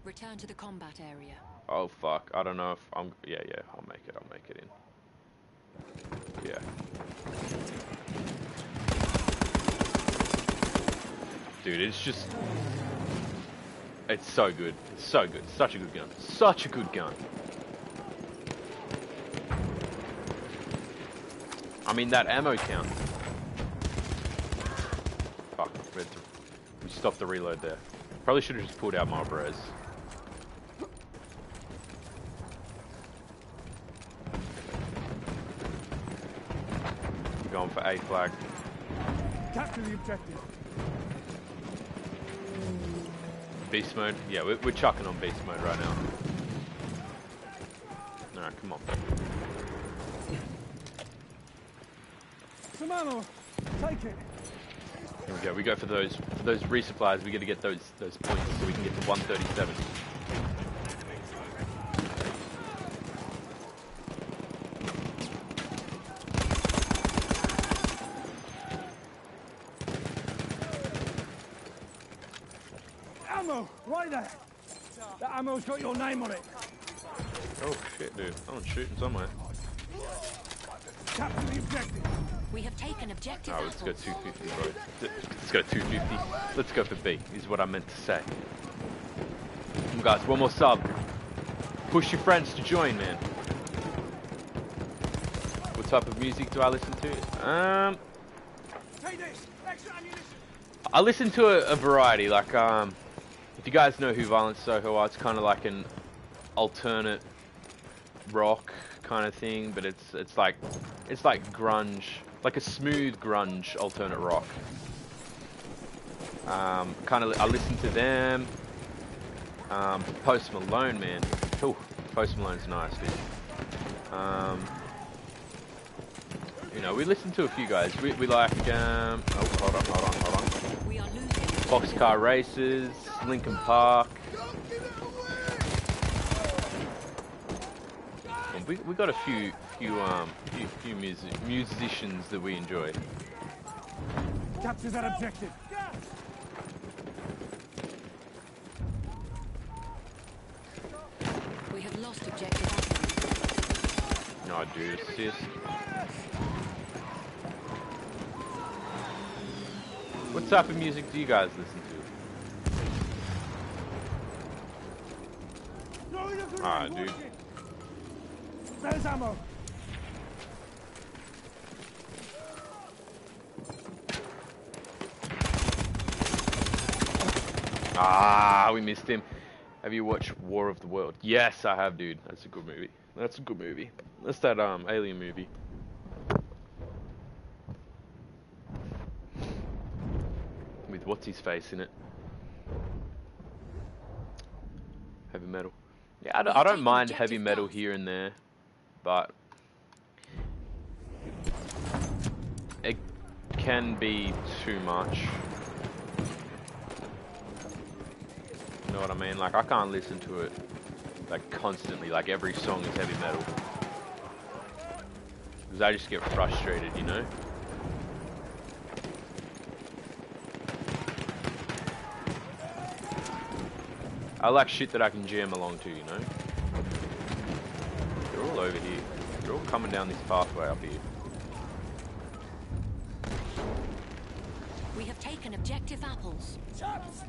Return to the combat area. Oh fuck. I don't know if I'm. Yeah. I'll make it in. Yeah. Dude, it's just. It's so good. It's so good. Such a good gun. Such a good gun. I mean, that ammo count. Fuck, we stopped the reload there. Probably should have just pulled out my Marlboros. We're going for A flag. Capture the objective. Beast mode? Yeah, we're chucking on beast mode right now. Alright, come on. Take it. There we go. We go for those resupplies. We got to get those points so we can get to 137. Ammo, right there. That ammo's got your name on it. Oh shit, dude! I'm shooting somewhere. Capture the objective. We have taken objective. Oh, let's go 250, bro. Let's go 250. Let's go for B, is what I meant to say. Come on, guys, one more sub. Push your friends to join, man. What type of music do I listen to? Take this. Extra ammunition. I listen to a variety, like, if you guys know who Violent Soho are, it's kind of like an alternate rock kind of thing, but it's like grunge, like a smooth grunge alternate rock. I listen to them. Post Malone, man. Ooh, Post Malone's nice, dude. You know, we listen to a few guys. We like, oh, hold on. Boxcar Races, Linkin Park. We got a few musicians that we enjoy. Capture that objective. We have lost objective. No, dude, assist. What type of music do you guys listen to? Ah, dude. There's ammo. Ah, we missed him. Have you watched War of the World? Yes, I have, dude. That's a good movie. That's that alien movie. With what's his face in it? Heavy metal. Yeah, I don't mind heavy metal here and there, but it can be too much. You know what I mean? Like, I can't listen to it like constantly. Like, every song is heavy metal, because I just get frustrated, you know. I like shit that I can jam along to, you know? They're all over here. They're all coming down this pathway up here. We have taken objective apples.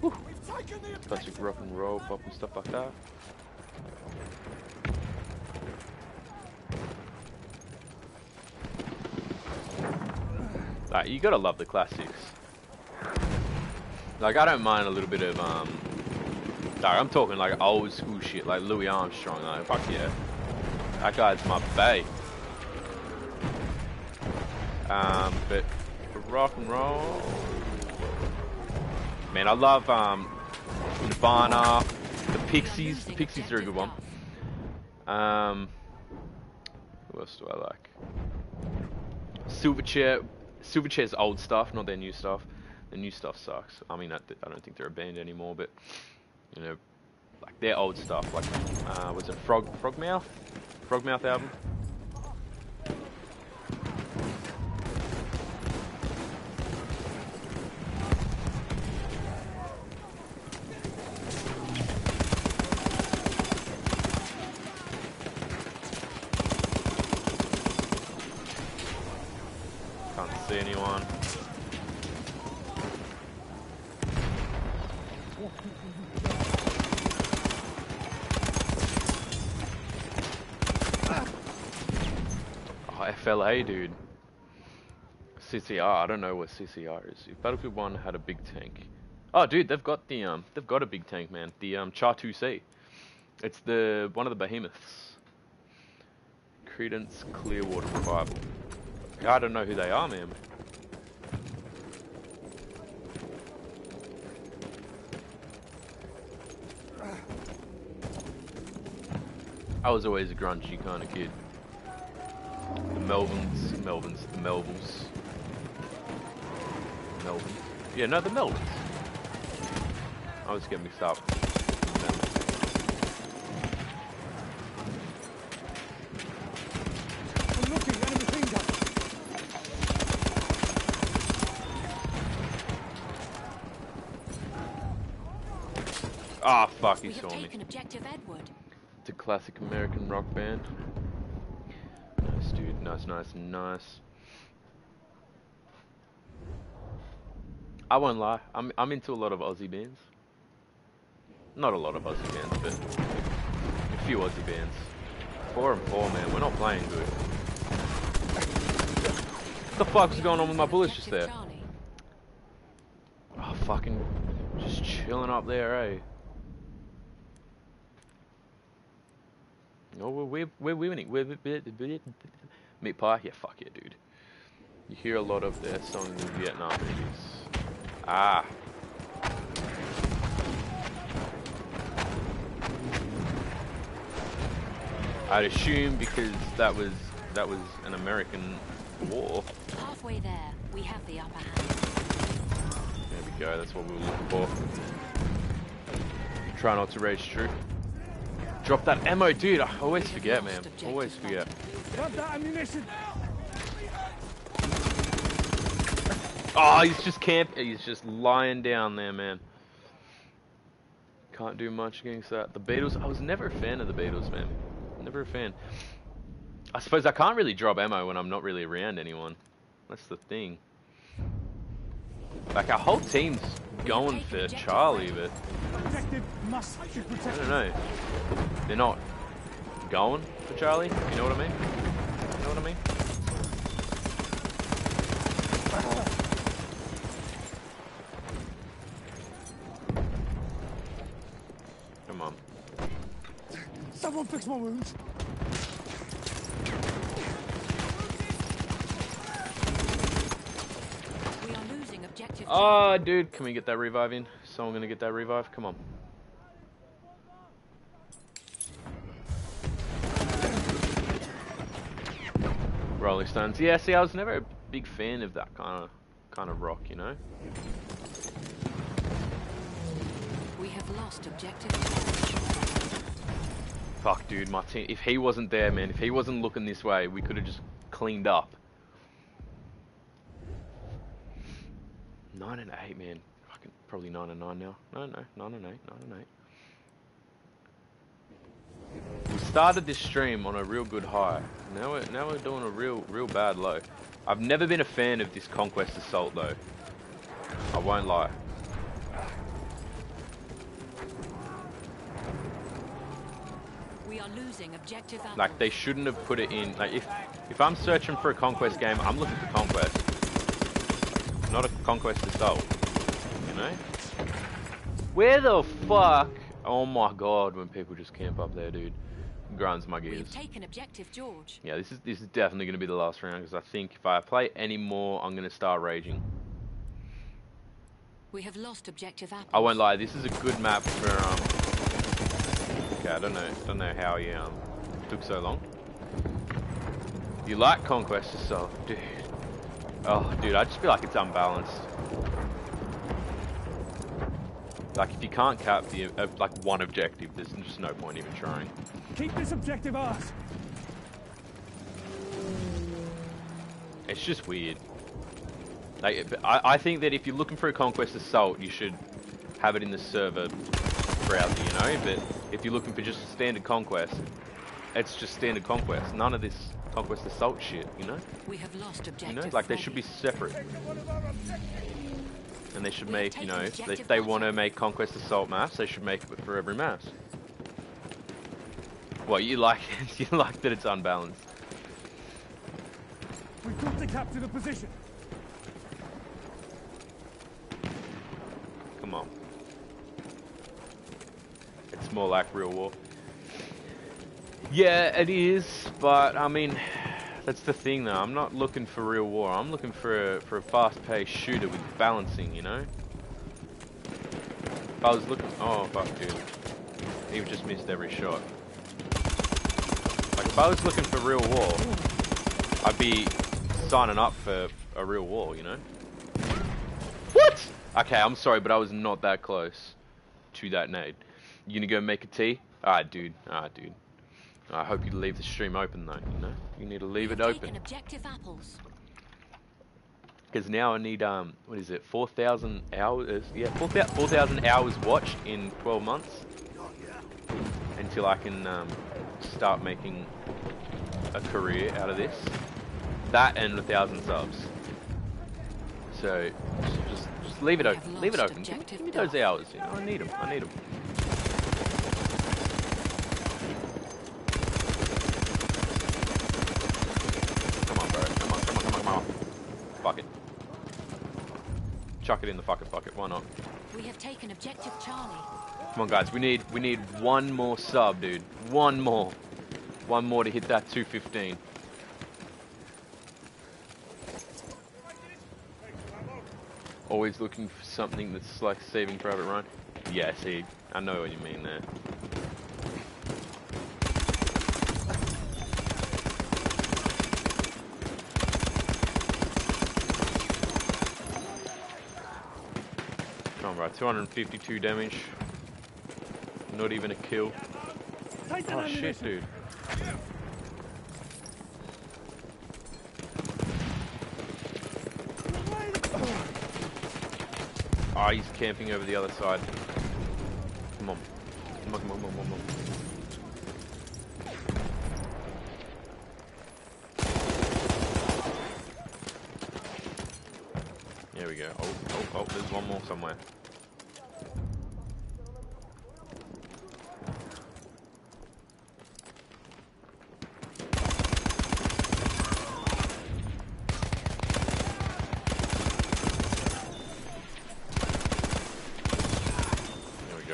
Woo. Classic rock and roll, pop and stuff like that. Like, you gotta love the classics. Like, I don't mind a little bit of, like, I'm talking like old school shit, like Louis Armstrong, like, fuck yeah. That guy's my bae. But rock and roll... Man, I love, Nirvana, the Pixies. The Pixies are a good one. Who else do I like? Silverchair. Silverchair's old stuff, not their new stuff. The new stuff sucks. I mean, I don't think they're a band anymore, but... You know, like their old stuff, like, was it Frogmouth? Frogmouth album? Can't see anyone. FLA, dude. CCR. I don't know what CCR is. If Battlefield 1 had a big tank. Oh, dude, they've got a big tank, man. The Char 2C. It's the one of the behemoths. Credence Clearwater Revival. I don't know who they are, man. I was always a grungy kind of kid. The Melvins. Yeah, no, the Melvins. I was getting mixed up. I'm looking at everything. Ah, fuck, he saw me. It's a classic American rock band. Nice, dude. Nice, nice, nice. I won't lie. I'm into a lot of Aussie bands. Not a lot of Aussie bands, but a few Aussie bands. 4 and 4, man. We're not playing good. What the fuck's going on with my bullets just there? Oh, fucking just chilling up there, eh? No, we're winning. We're meat pie? Yeah, fuck yeah, dude. You hear a lot of their songs in Vietnam movies. Ah. I'd assume because that was an American war. Halfway there, we have the upper hand. There we go. That's what we were looking for. Try not to rage through. Drop that ammo, dude. I always forget, man. Always forget. Drop that ammunition. Oh, he's just camping. He's just lying down there, man. Can't do much against that. The Beatles. I was never a fan of the Beatles, man. Never a fan. I suppose I can't really drop ammo when I'm not really around anyone. That's the thing. Like, our whole team's going for Charlie, but I don't know. They're not going for Charlie. You know what I mean? You know what I mean? Come on. Someone fix my wounds. We are losing objective. Oh, dude, can we get that revive in? Someone gonna get that revive? Come on. Rolling Stones. Yeah, see, I was never a big fan of that kind of rock, you know. We have lost objective. Fuck, dude, my team. If he wasn't there, man, if he wasn't looking this way, we could have just cleaned up. 9 and 8, man. Fucking probably 9 and 9 now. No, 9 and 8, 9 and 8. We started this stream on a real good high. Now we're doing a real bad low. I've never been a fan of this Conquest Assault though. I won't lie. Like, they shouldn't have put it in. Like, if I'm searching for a Conquest game, I'm looking for Conquest, not a Conquest Assault, you know? Where the fuck? Oh my god, when people just camp up there, dude, grinds my gears. We've taken objective George. Yeah, this is definitely going to be the last round, because I think if I play any more, I'm going to start raging. We have lost objective Apple. I won't lie, this is a good map for okay, I don't know how you took so long. You like Conquest Assault, dude? Oh, dude, I just feel like it's unbalanced. Like, if you can't cap the like one objective, there's just no point even trying. Keep this objective ours. It's just weird. Like, I think that if you're looking for a Conquest Assault, you should have it in the server browser, you know, but if you're looking for just a standard Conquest, it's just standard Conquest. None of this Conquest Assault shit, you know? We have lost objective, you know? Like, they should be separate. And they should make, you know, if they want to make Conquest Assault maps, they should make it for every map. Well, you like it. You like that it's unbalanced. We've got to capture the position. Come on. It's more like real war. Yeah, it is, but I mean, that's the thing though. I'm not looking for real war. I'm looking for a fast-paced shooter with balancing, you know? I was looking. Oh, fuck, dude. He just missed every shot. Like, if I was looking for real war, I'd be signing up for a real war, you know? What? Okay, I'm sorry, but I was not that close to that nade. You gonna go make a tea? Alright, dude. Alright, dude. I hope you leave the stream open though, you know? You need to leave it open. Objective apples. Because now I need, what is it, 4,000 hours? Yeah, 4,000 hours watched in 12 months. Until I can, start making a career out of this. That and 1,000 subs. So just leave it open. Give me those hours. You know, I need them. Come on, bro. Come on. Fuck it. Chuck it in the fucking bucket. Why not? We have taken objective Charlie. Come on, guys. We need one more sub, dude. One more to hit that 215. Always looking for something that's like Saving Private Ryan. Yeah, see, I know what you mean there. Come on, right, 252 damage. Not even a kill. Oh shit, dude. Oh, he's camping over the other side. Come on. Come on. There we go. Oh, there's one more somewhere.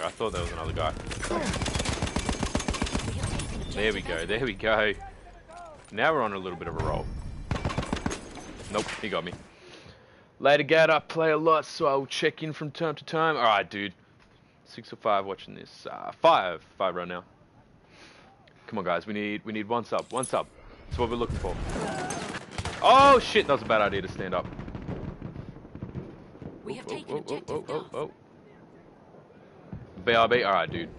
I thought there was another guy. There we go. Now we're on a little bit of a roll. Nope, he got me. Later, Gad, I play a lot, so I will check in from time to time. Alright, dude. 6 or 5 watching this. Five right now. Come on, guys. We need one sub. One sub. That's what we're looking for. Oh, shit. That was a bad idea to stand up. We have taken objective. Oh. BRB, alright, dude.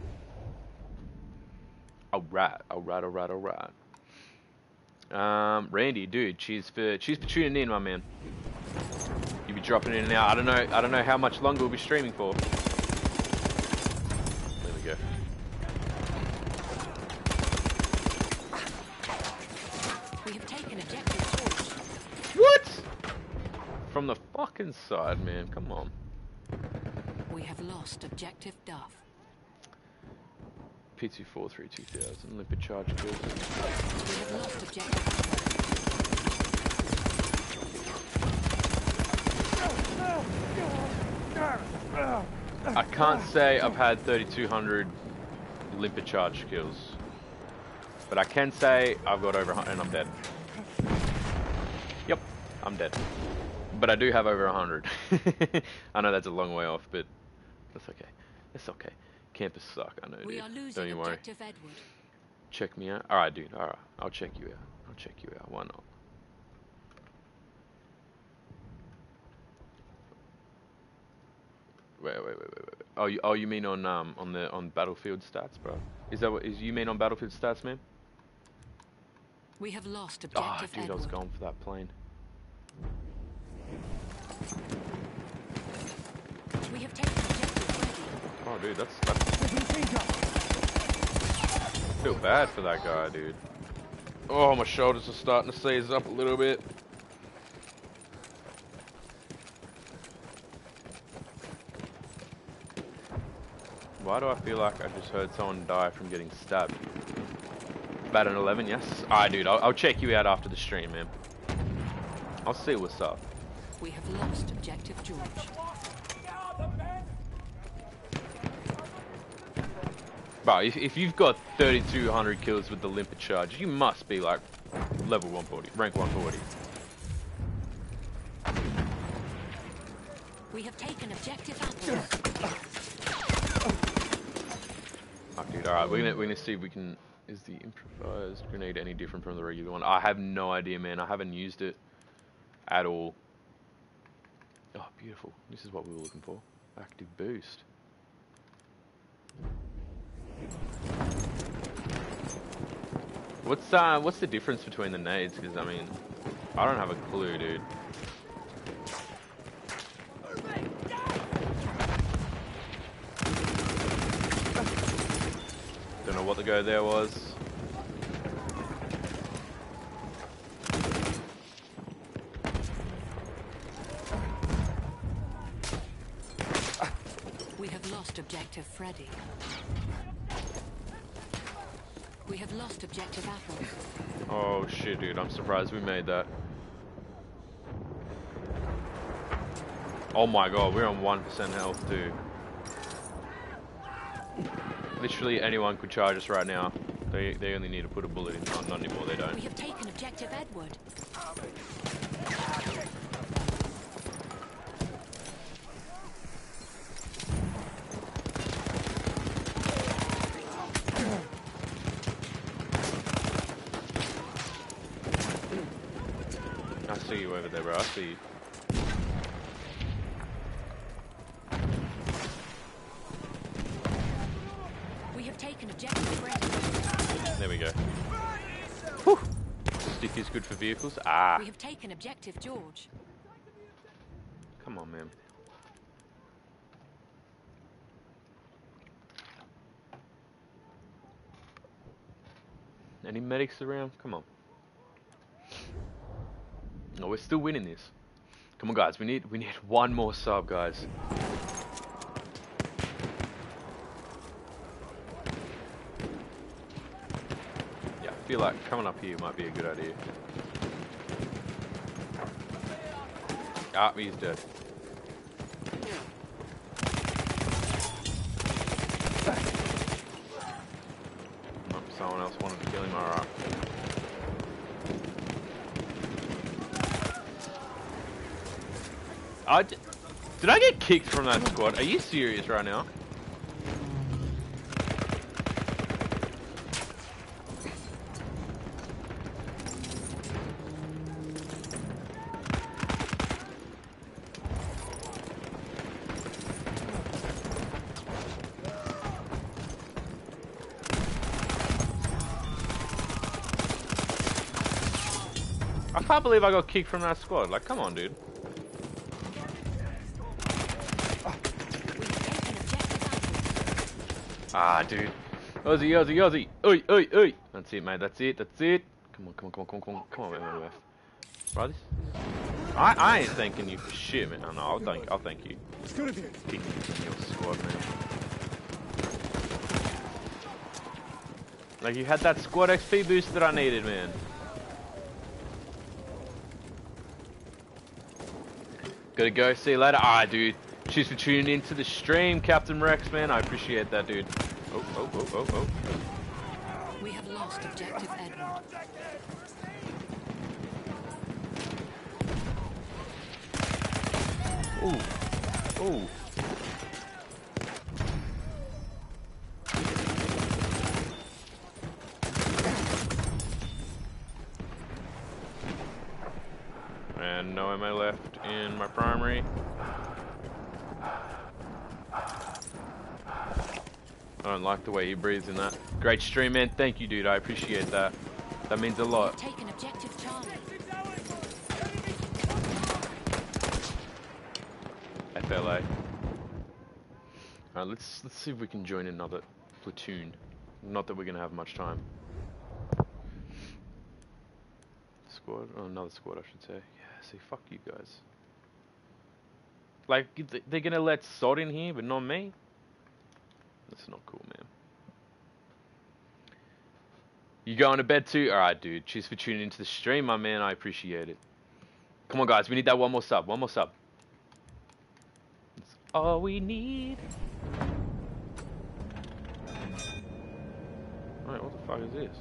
Alright. Randy, dude, cheers for tuning in, my man. You'll be dropping in and out. I don't know how much longer we'll be streaming for. There we go. We have taken objective. What? From the fucking side, man. Come on. We have lost objective Duff. P243 2000 lipid charge kills. We have lost objective. I can't say I've had 3,200 lipid charge kills, but I can say I've got over 100 and I'm dead. Yep, I'm dead. But I do have over 100. I know that's a long way off, but. That's okay. That's okay. Campus suck. I know, dude. Don't you worry. Edward. Check me out. All right, dude. All right. I'll check you out. Why not? Wait. Oh, you mean on Battlefield stats, bro? Is that what you mean on Battlefield stats, man? We have lost objective. Oh, dude, Edward. I was going for that plane. We have taken. Oh, dude, that's... I feel bad for that guy, dude. Oh, my shoulders are starting to seize up a little bit. Why do I feel like I just heard someone die from getting stabbed? About an 11, yes? Alright, dude, I'll check you out after the stream, man. I'll see what's up. We have lost objective George. Bro, if you've got 3,200 kills with the limpet charge, you must be like level 140, rank 140. We have taken objective apples. Oh, dude, alright, we're gonna see if we can. Is the improvised grenade any different from the regular one? I have no idea, man. I haven't used it at all. Oh, beautiful. This is what we were looking for. Active boost. What's the difference between the nades? Because I mean, I don't have a clue, dude. Don't know what the go there was. lost objective Freddy. We have lost objective Apple. Oh shit, dude, I'm surprised we made that. Oh my god, we're on 1% health, dude. Literally anyone could charge us right now. They only need to put a bullet in. No, not anymore, they don't. We have taken objective Edward. I see you over there, bro. I see you. We have taken objective Brett. There we go. Whew. Stick is good for vehicles. Ah. We have taken objective George. Come on, man. Any medics around? Come on. No, we're still winning this. Come on, guys. We need one more sub, guys. Yeah, I feel like coming up here might be a good idea. Ah, he's dead. Oh, someone else wanted to kill him. All right. Did I get kicked from that squad? Are you serious right now? I can't believe I got kicked from that squad. Like, come on, dude. Ah, dude. Ozzy, Ozzy, Ozzy. Oi, oi, oi. That's it, mate. That's it. That's it. Come on, come on, come on, come on, come on, come on. Brothers? I ain't thanking you for shit, man. No, no, I'll thank you. It's good of you. Kick me from your squad, man. Like, you had that squad XP boost that I needed, man. Gotta go. See you later. Ah, dude. Cheers for tuning into the stream, Captain Rex, man. I appreciate that, dude. Oh, oh, oh, oh, oh. We have lost objective Edward. Ooh. Ooh. And no ammo left in my primary. I don't like the way he breathes in that. Great stream, man. Thank you, dude. I appreciate that. That means a lot. Taken objective Charlie. FLA. Alright, let's see if we can join another platoon. Not that we're gonna have much time. Squad? Oh, another squad, I should say. Yeah. See, fuck you guys. Like, they're gonna let Sod in here, but not me. That's not cool, man. You going to bed too? Alright, dude. Cheers for tuning into the stream, my man. I appreciate it. Come on, guys. We need that one more sub. One more sub. That's all we need. Alright, what the fuck is this?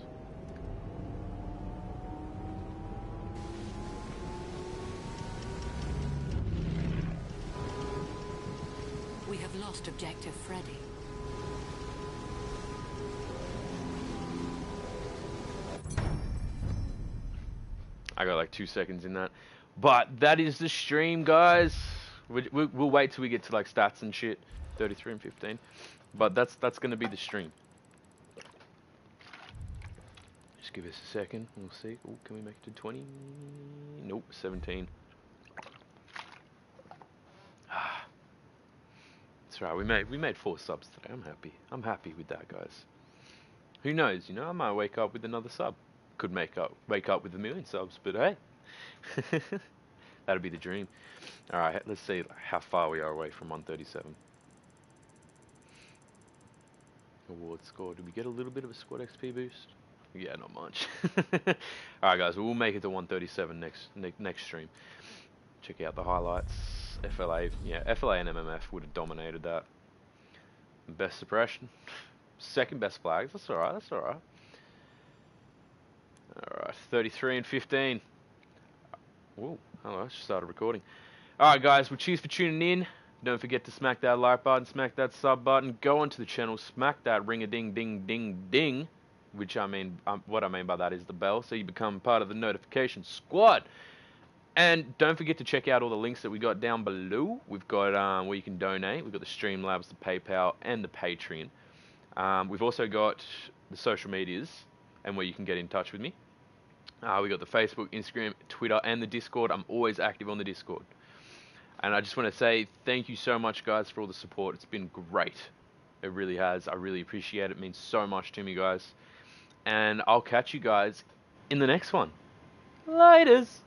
We have lost objective Freddy. I got like 2 seconds in that. But that is the stream, guys. We'll wait till we get to like stats and shit. 33 and 15. But that's going to be the stream. Just give us a second. We'll see. Oh, can we make it to 20? Nope, 17. Ah. That's right. We made 4 subs today. I'm happy. I'm happy with that, guys. Who knows, you know? I might wake up with another sub. Could wake up with a million subs, but hey, that'd be the dream. All right, let's see how far we are away from 137. Award score. Did we get a little bit of a squad XP boost? Yeah, not much. Alright guys, we'll make it to 137 next stream. Check out the highlights. FLA, yeah, FLA and MMF would have dominated that. Best suppression. Second best flags, that's alright, that's alright. Alright, 33 and 15. Whoa, hello, I just started recording. Alright guys, well cheers for tuning in. Don't forget to smack that like button, smack that sub button, go onto the channel, smack that ring-a-ding-ding-ding-ding, which I mean, what I mean by that is the bell, so you become part of the notification squad. And don't forget to check out all the links that we got down below. We've got where you can donate. We've got the Streamlabs, the PayPal, and the Patreon. We've also got the social medias and where you can get in touch with me. We've got the Facebook, Instagram, Twitter, and the Discord. I'm always active on the Discord. And I just want to say thank you so much, guys, for all the support. It's been great. It really has. I really appreciate it. It means so much to me, guys. And I'll catch you guys in the next one. Laters.